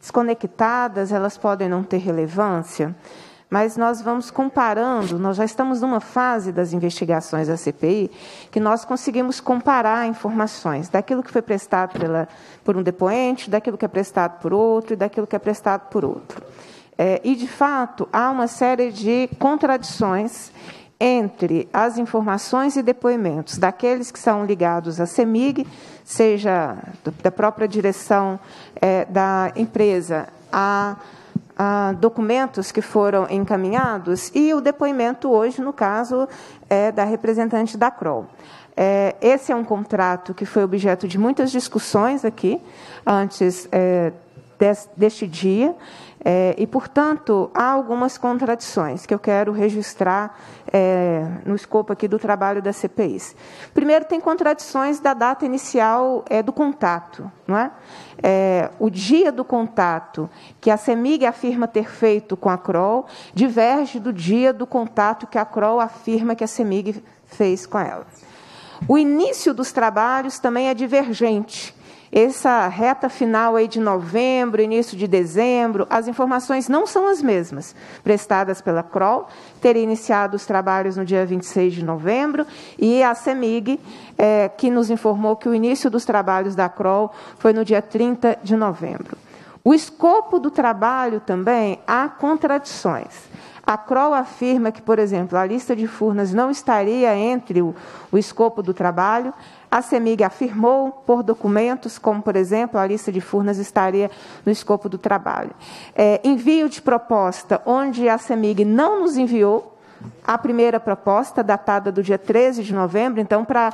desconectadas, elas podem não ter relevância, mas nós vamos comparando, nós já estamos numa fase das investigações da C P I, que nós conseguimos comparar informações daquilo que foi prestado pela, por um depoente, daquilo que é prestado por outro e daquilo que é prestado por outro. É, e, de fato, há uma série de contradições entre as informações e depoimentos daqueles que são ligados à CEMIG, seja da própria direção é, da empresa, a, a documentos que foram encaminhados, e o depoimento hoje, no caso, é, da representante da Kroll. É, esse é um contrato que foi objeto de muitas discussões aqui, antes é, des, deste dia, É, e, portanto, há algumas contradições que eu quero registrar é, no escopo aqui do trabalho das C P Is. Primeiro, tem contradições da data inicial é, do contato. Não é? É, o dia do contato que a CEMIG afirma ter feito com a Kroll diverge do dia do contato que a Kroll afirma que a CEMIG fez com ela. O início dos trabalhos também é divergente. Essa reta final aí de novembro, início de dezembro, as informações não são as mesmas. Prestadas pela Kroll, teria iniciado os trabalhos no dia vinte e seis de novembro, e a CEMIG, é, que nos informou que o início dos trabalhos da Kroll foi no dia trinta de novembro. O escopo do trabalho também, há contradições. A Kroll afirma que, por exemplo, a lista de Furnas não estaria entre o, o escopo do trabalho. A CEMIG afirmou por documentos, como, por exemplo, a lista de Furnas estaria no escopo do trabalho. É, envio de proposta, onde a CEMIG não nos enviou a primeira proposta, datada do dia treze de novembro. Então, para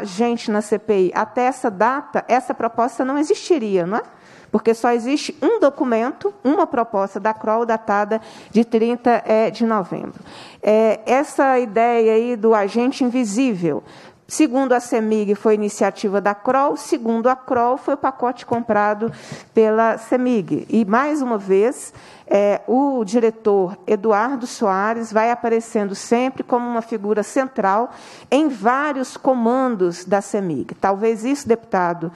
a gente na C P I, até essa data, essa proposta não existiria, não é? Porque só existe um documento, uma proposta da Kroll datada de trinta de novembro. É, essa ideia aí do agente invisível, segundo a CEMIG, foi iniciativa da Kroll, segundo a Kroll, foi o pacote comprado pela CEMIG. E, mais uma vez, é, o diretor Eduardo Soares vai aparecendo sempre como uma figura central em vários comandos da CEMIG. Talvez isso, deputado,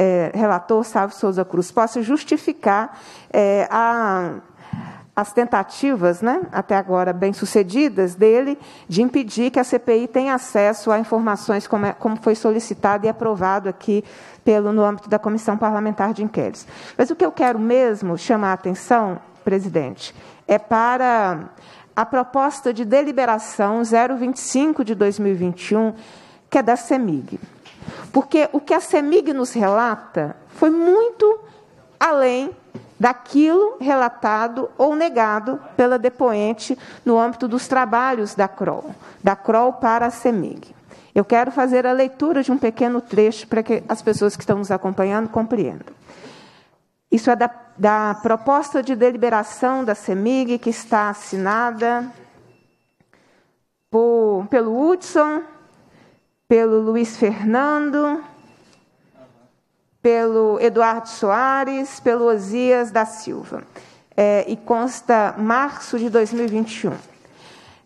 É, relator Sávio Souza Cruz, possa justificar é, a, as tentativas, né, até agora bem-sucedidas, dele de impedir que a C P I tenha acesso a informações como, é, como foi solicitado e aprovado aqui pelo, no âmbito da Comissão Parlamentar de Inquéritos. Mas o que eu quero mesmo chamar a atenção, presidente, é para a proposta de deliberação zero vinte e cinco de dois mil e vinte e um, que é da CEMIG. Porque o que a CEMIG nos relata foi muito além daquilo relatado ou negado pela depoente no âmbito dos trabalhos da Kroll, da Kroll para a CEMIG. Eu quero fazer a leitura de um pequeno trecho para que as pessoas que estão nos acompanhando compreendam. Isso é da, da proposta de deliberação da CEMIG, que está assinada por, pelo Hudson, pelo Luiz Fernando, pelo Eduardo Soares, pelo Osias da Silva, é, e consta março de dois mil e vinte e um.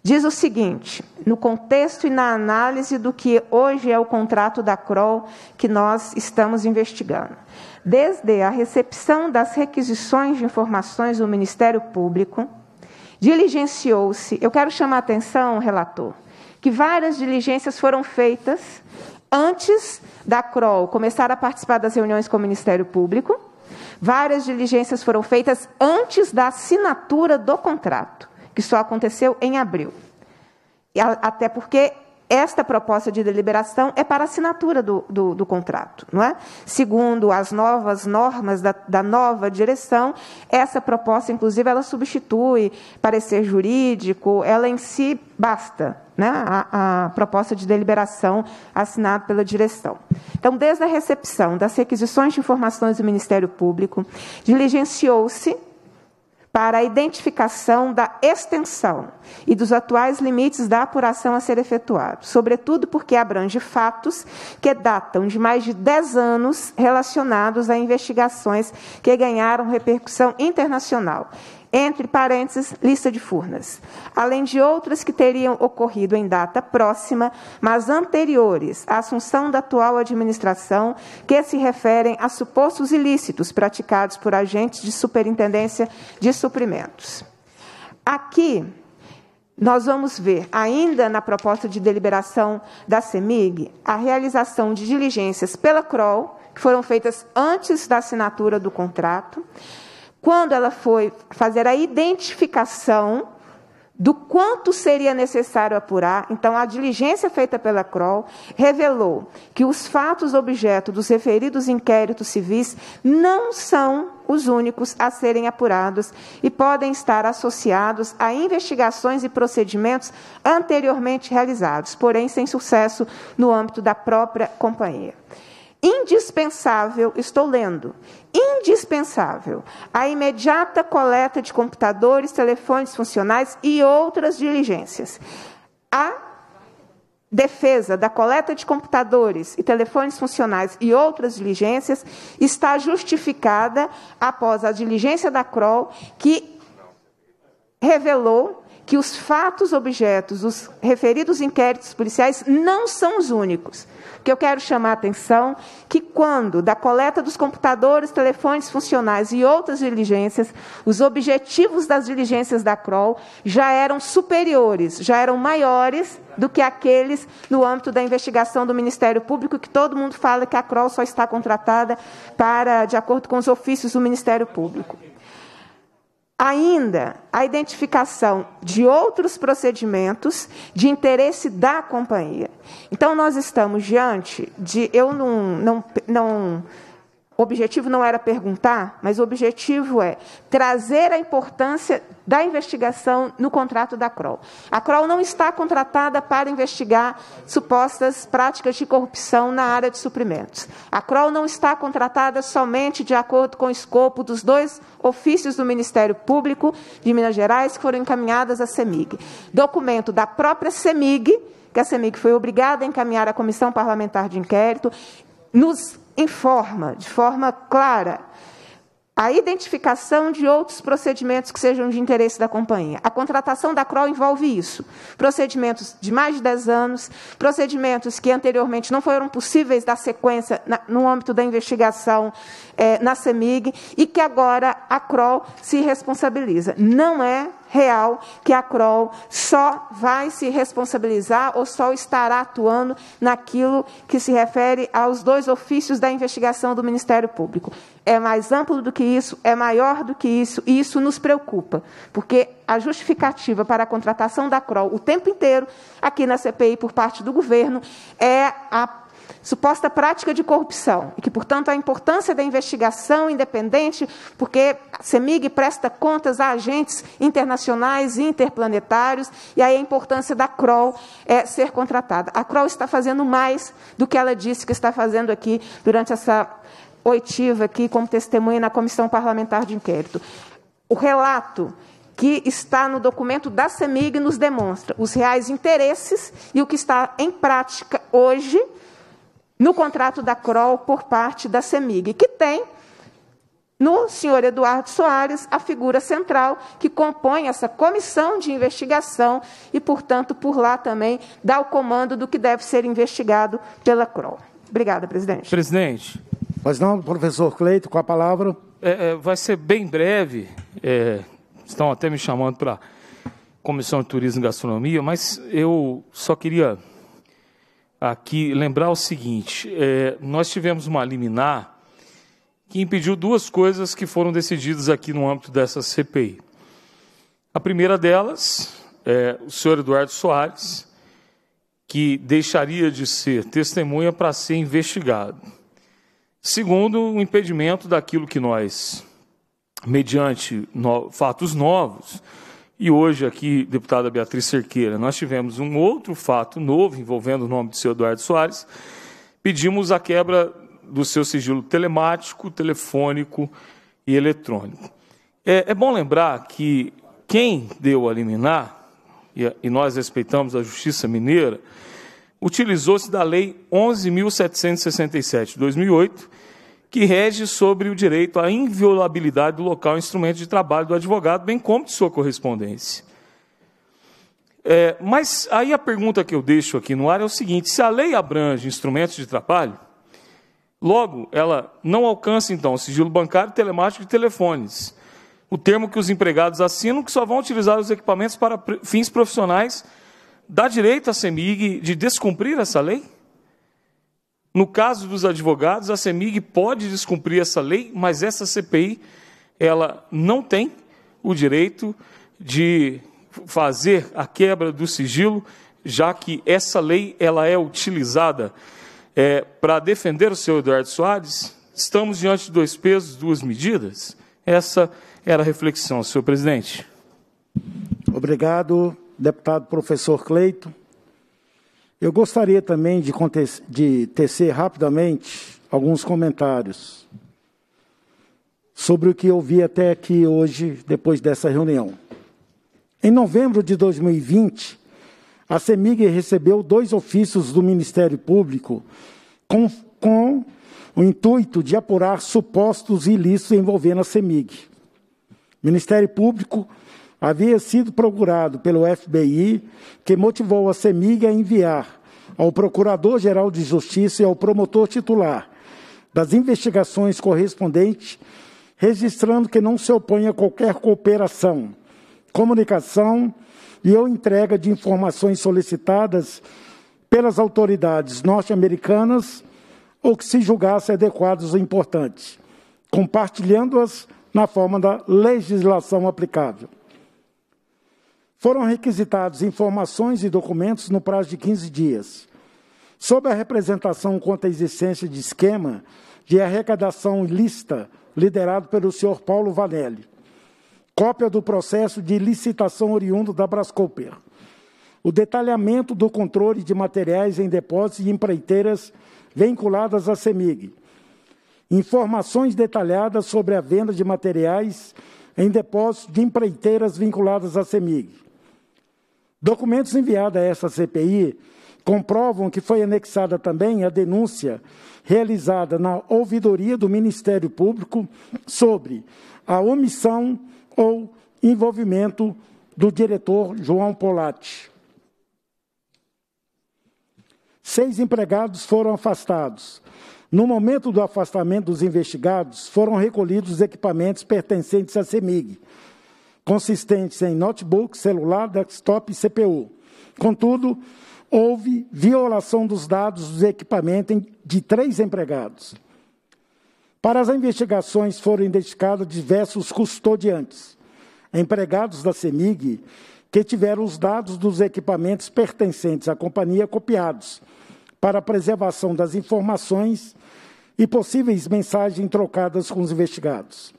Diz o seguinte, no contexto e na análise do que hoje é o contrato da Kroll que nós estamos investigando. Desde a recepção das requisições de informações do Ministério Público, diligenciou-se, eu quero chamar a atenção, relator, que várias diligências foram feitas antes da Kroll começar a participar das reuniões com o Ministério Público, Várias diligências foram feitas antes da assinatura do contrato, que só aconteceu em abril. E a, até porque esta proposta de deliberação é para assinatura do, do, do contrato, não é? Segundo as novas normas da, da nova direção, essa proposta, inclusive, ela substitui parecer jurídico, ela em si basta, né? a, a proposta de deliberação assinada pela direção. Então, desde a recepção das requisições de informações do Ministério Público, diligenciou-se para a identificação da extensão e dos atuais limites da apuração a ser efetuada, sobretudo porque abrange fatos que datam de mais de dez anos relacionados a investigações que ganharam repercussão internacional, entre parênteses, lista de Furnas, além de outras que teriam ocorrido em data próxima, mas anteriores à assunção da atual administração, que se referem a supostos ilícitos praticados por agentes de superintendência de suprimentos. Aqui, nós vamos ver, ainda na proposta de deliberação da CEMIG, a realização de diligências pela Kroll, que foram feitas antes da assinatura do contrato, quando ela foi fazer a identificação do quanto seria necessário apurar. Então, a diligência feita pela Kroll revelou que os fatos objeto dos referidos inquéritos civis não são os únicos a serem apurados e podem estar associados a investigações e procedimentos anteriormente realizados, porém sem sucesso no âmbito da própria companhia. Indispensável, estou lendo, indispensável a imediata coleta de computadores, telefones funcionais e outras diligências. A defesa da coleta de computadores e telefones funcionais e outras diligências está justificada após a diligência da Kroll, que revelou que os fatos objetos dos referidos inquéritos policiais não são os únicos. O que eu quero chamar a atenção é que, quando da coleta dos computadores, telefones funcionais e outras diligências, os objetivos das diligências da Kroll já eram superiores, já eram maiores do que aqueles no âmbito da investigação do Ministério Público, que todo mundo fala que a Kroll só está contratada para, de acordo com os ofícios do Ministério Público. Ainda a identificação de outros procedimentos de interesse da companhia. Então, nós estamos diante de... Eu não, não, não, o objetivo não era perguntar, mas o objetivo é trazer a importância da investigação no contrato da Kroll. A Kroll não está contratada para investigar supostas práticas de corrupção na área de suprimentos. A Kroll não está contratada somente de acordo com o escopo dos dois ofícios do Ministério Público de Minas Gerais que foram encaminhadas à CEMIG. Documento da própria CEMIG, que a CEMIG foi obrigada a encaminhar à Comissão Parlamentar de Inquérito, nos informa de forma clara a identificação de outros procedimentos que sejam de interesse da companhia. A contratação da Kroll envolve isso. Procedimentos de mais de dez anos, procedimentos que anteriormente não foram possíveis da sequência na, no âmbito da investigação eh, na CEMIG, e que agora a Kroll se responsabiliza. Não é real que a Kroll só vai se responsabilizar ou só estará atuando naquilo que se refere aos dois ofícios da investigação do Ministério Público. É mais amplo do que isso, é maior do que isso, e isso nos preocupa, porque a justificativa para a contratação da Kroll o tempo inteiro, aqui na C P I, por parte do governo, é a suposta prática de corrupção, e que, portanto, a importância da investigação independente, porque a CEMIG presta contas a agentes internacionais e interplanetários, e aí a importância da Kroll é ser contratada. A Kroll está fazendo mais do que ela disse que está fazendo aqui durante essa oitiva aqui como testemunha na Comissão Parlamentar de Inquérito. O relato que está no documento da CEMIG nos demonstra os reais interesses e o que está em prática hoje no contrato da Kroll por parte da CEMIG, que tem no senhor Eduardo Soares a figura central que compõe essa comissão de investigação e, portanto, por lá também dá o comando do que deve ser investigado pela Kroll. Obrigada, presidente. Presidente. Mas não, professor Cleiton, com a palavra. É, é, vai ser bem breve. É, estão até me chamando para a Comissão de Turismo e Gastronomia, mas eu só queria aqui lembrar o seguinte, é, nós tivemos uma liminar que impediu duas coisas que foram decididas aqui no âmbito dessa C P I. A primeira delas é o senhor Eduardo Soares, que deixaria de ser testemunha para ser investigado. Segundo, o impedimento daquilo que nós, mediante no, fatos novos, e hoje aqui, deputada Beatriz Cerqueira, nós tivemos um outro fato novo envolvendo o nome do senhor Eduardo Soares, pedimos a quebra do seu sigilo telemático, telefônico e eletrônico. É, é bom lembrar que quem deu a liminar, e, e nós respeitamos a Justiça Mineira, utilizou-se da Lei onze mil setecentos e sessenta e sete, de dois mil e oito, que rege sobre o direito à inviolabilidade do local e instrumento de trabalho do advogado, bem como de sua correspondência. É, mas aí a pergunta que eu deixo aqui no ar é o seguinte: se a lei abrange instrumentos de trabalho, logo, ela não alcança, então, o sigilo bancário, telemático e telefones, o termo que os empregados assinam, que só vão utilizar os equipamentos para fins profissionais. Dá direito à CEMIG de descumprir essa lei? No caso dos advogados, a CEMIG pode descumprir essa lei, mas essa C P I ela não tem o direito de fazer a quebra do sigilo, já que essa lei ela é utilizada É, para defender o senhor Eduardo Soares. Estamos diante de dois pesos, duas medidas? Essa era a reflexão, senhor presidente. Obrigado, deputado professor Cleiton. Eu gostaria também de, de tecer rapidamente alguns comentários sobre o que eu vi até aqui hoje, depois dessa reunião. Em novembro de dois mil e vinte, a CEMIG recebeu dois ofícios do Ministério Público com, com o intuito de apurar supostos ilícitos envolvendo a CEMIG. O Ministério Público havia sido procurado pelo F B I, que motivou a CEMIG a enviar ao Procurador-Geral de Justiça e ao promotor titular das investigações correspondentes, registrando que não se opõe a qualquer cooperação, comunicação e ou entrega de informações solicitadas pelas autoridades norte-americanas ou que se julgasse adequadas ou importantes, compartilhando-as na forma da legislação aplicável. Foram requisitados informações e documentos no prazo de quinze dias, sob a representação quanto à existência de esquema de arrecadação ilícita liderado pelo senhor Paulo Vanelli. Cópia do processo de licitação oriundo da Brascooper, o detalhamento do controle de materiais em depósitos e empreiteiras vinculadas à CEMIG, informações detalhadas sobre a venda de materiais em depósitos de empreiteiras vinculadas à CEMIG. Documentos enviados a essa C P I comprovam que foi anexada também a denúncia realizada na ouvidoria do Ministério Público sobre a omissão ou envolvimento do diretor João Polatti. Seis empregados foram afastados. No momento do afastamento dos investigados, foram recolhidos os equipamentos pertencentes à CEMIG, consistentes em notebook, celular, desktop e C P U. Contudo, houve violação dos dados dos equipamentos de três empregados. Para as investigações foram identificados diversos custodiantes, empregados da CEMIG, que tiveram os dados dos equipamentos pertencentes à companhia copiados para a preservação das informações e possíveis mensagens trocadas com os investigados.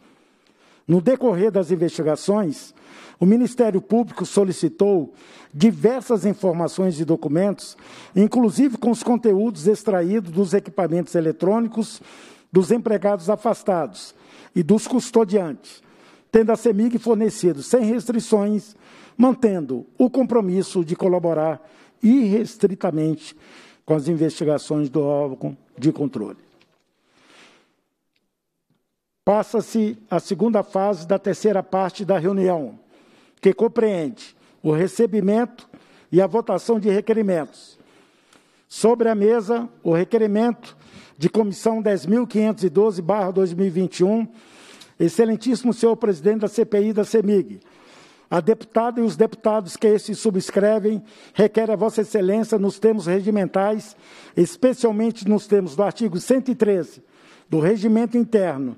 No decorrer das investigações, o Ministério Público solicitou diversas informações e documentos, inclusive com os conteúdos extraídos dos equipamentos eletrônicos dos empregados afastados e dos custodiantes, tendo a CEMIG fornecido sem restrições, mantendo o compromisso de colaborar irrestritamente com as investigações do órgão de controle. Passa-se a segunda fase da terceira parte da reunião, que compreende o recebimento e a votação de requerimentos. Sobre a mesa, o requerimento de comissão dez mil quinhentos e doze barra dois mil e vinte e um, excelentíssimo senhor presidente da C P I da CEMIG, a deputada e os deputados que este subscrevem, requer a vossa excelência nos termos regimentais, especialmente nos termos do artigo cento e treze do Regimento Interno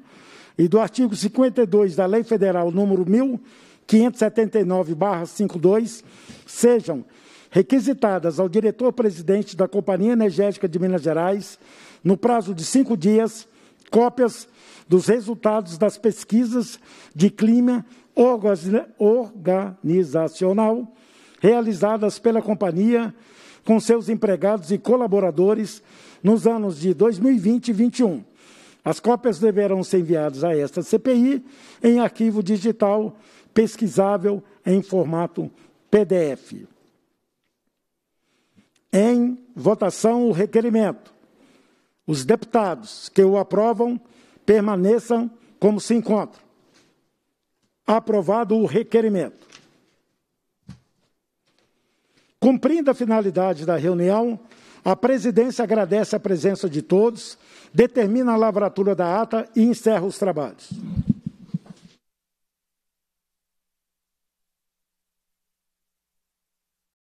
e do artigo cinquenta e dois da Lei Federal número mil quinhentos e setenta e nove, cinquenta e dois, sejam requisitadas ao diretor-presidente da Companhia Energética de Minas Gerais, no prazo de cinco dias, cópias dos resultados das pesquisas de clima organizacional realizadas pela companhia com seus empregados e colaboradores nos anos de dois mil e vinte e dois mil e vinte e um. As cópias deverão ser enviadas a esta C P I em arquivo digital pesquisável em formato P D F. Em votação, o requerimento. Os deputados que o aprovam permaneçam como se encontram. Aprovado o requerimento. Cumprindo a finalidade da reunião, a presidência agradece a presença de todos, determina a lavratura da ata e encerra os trabalhos.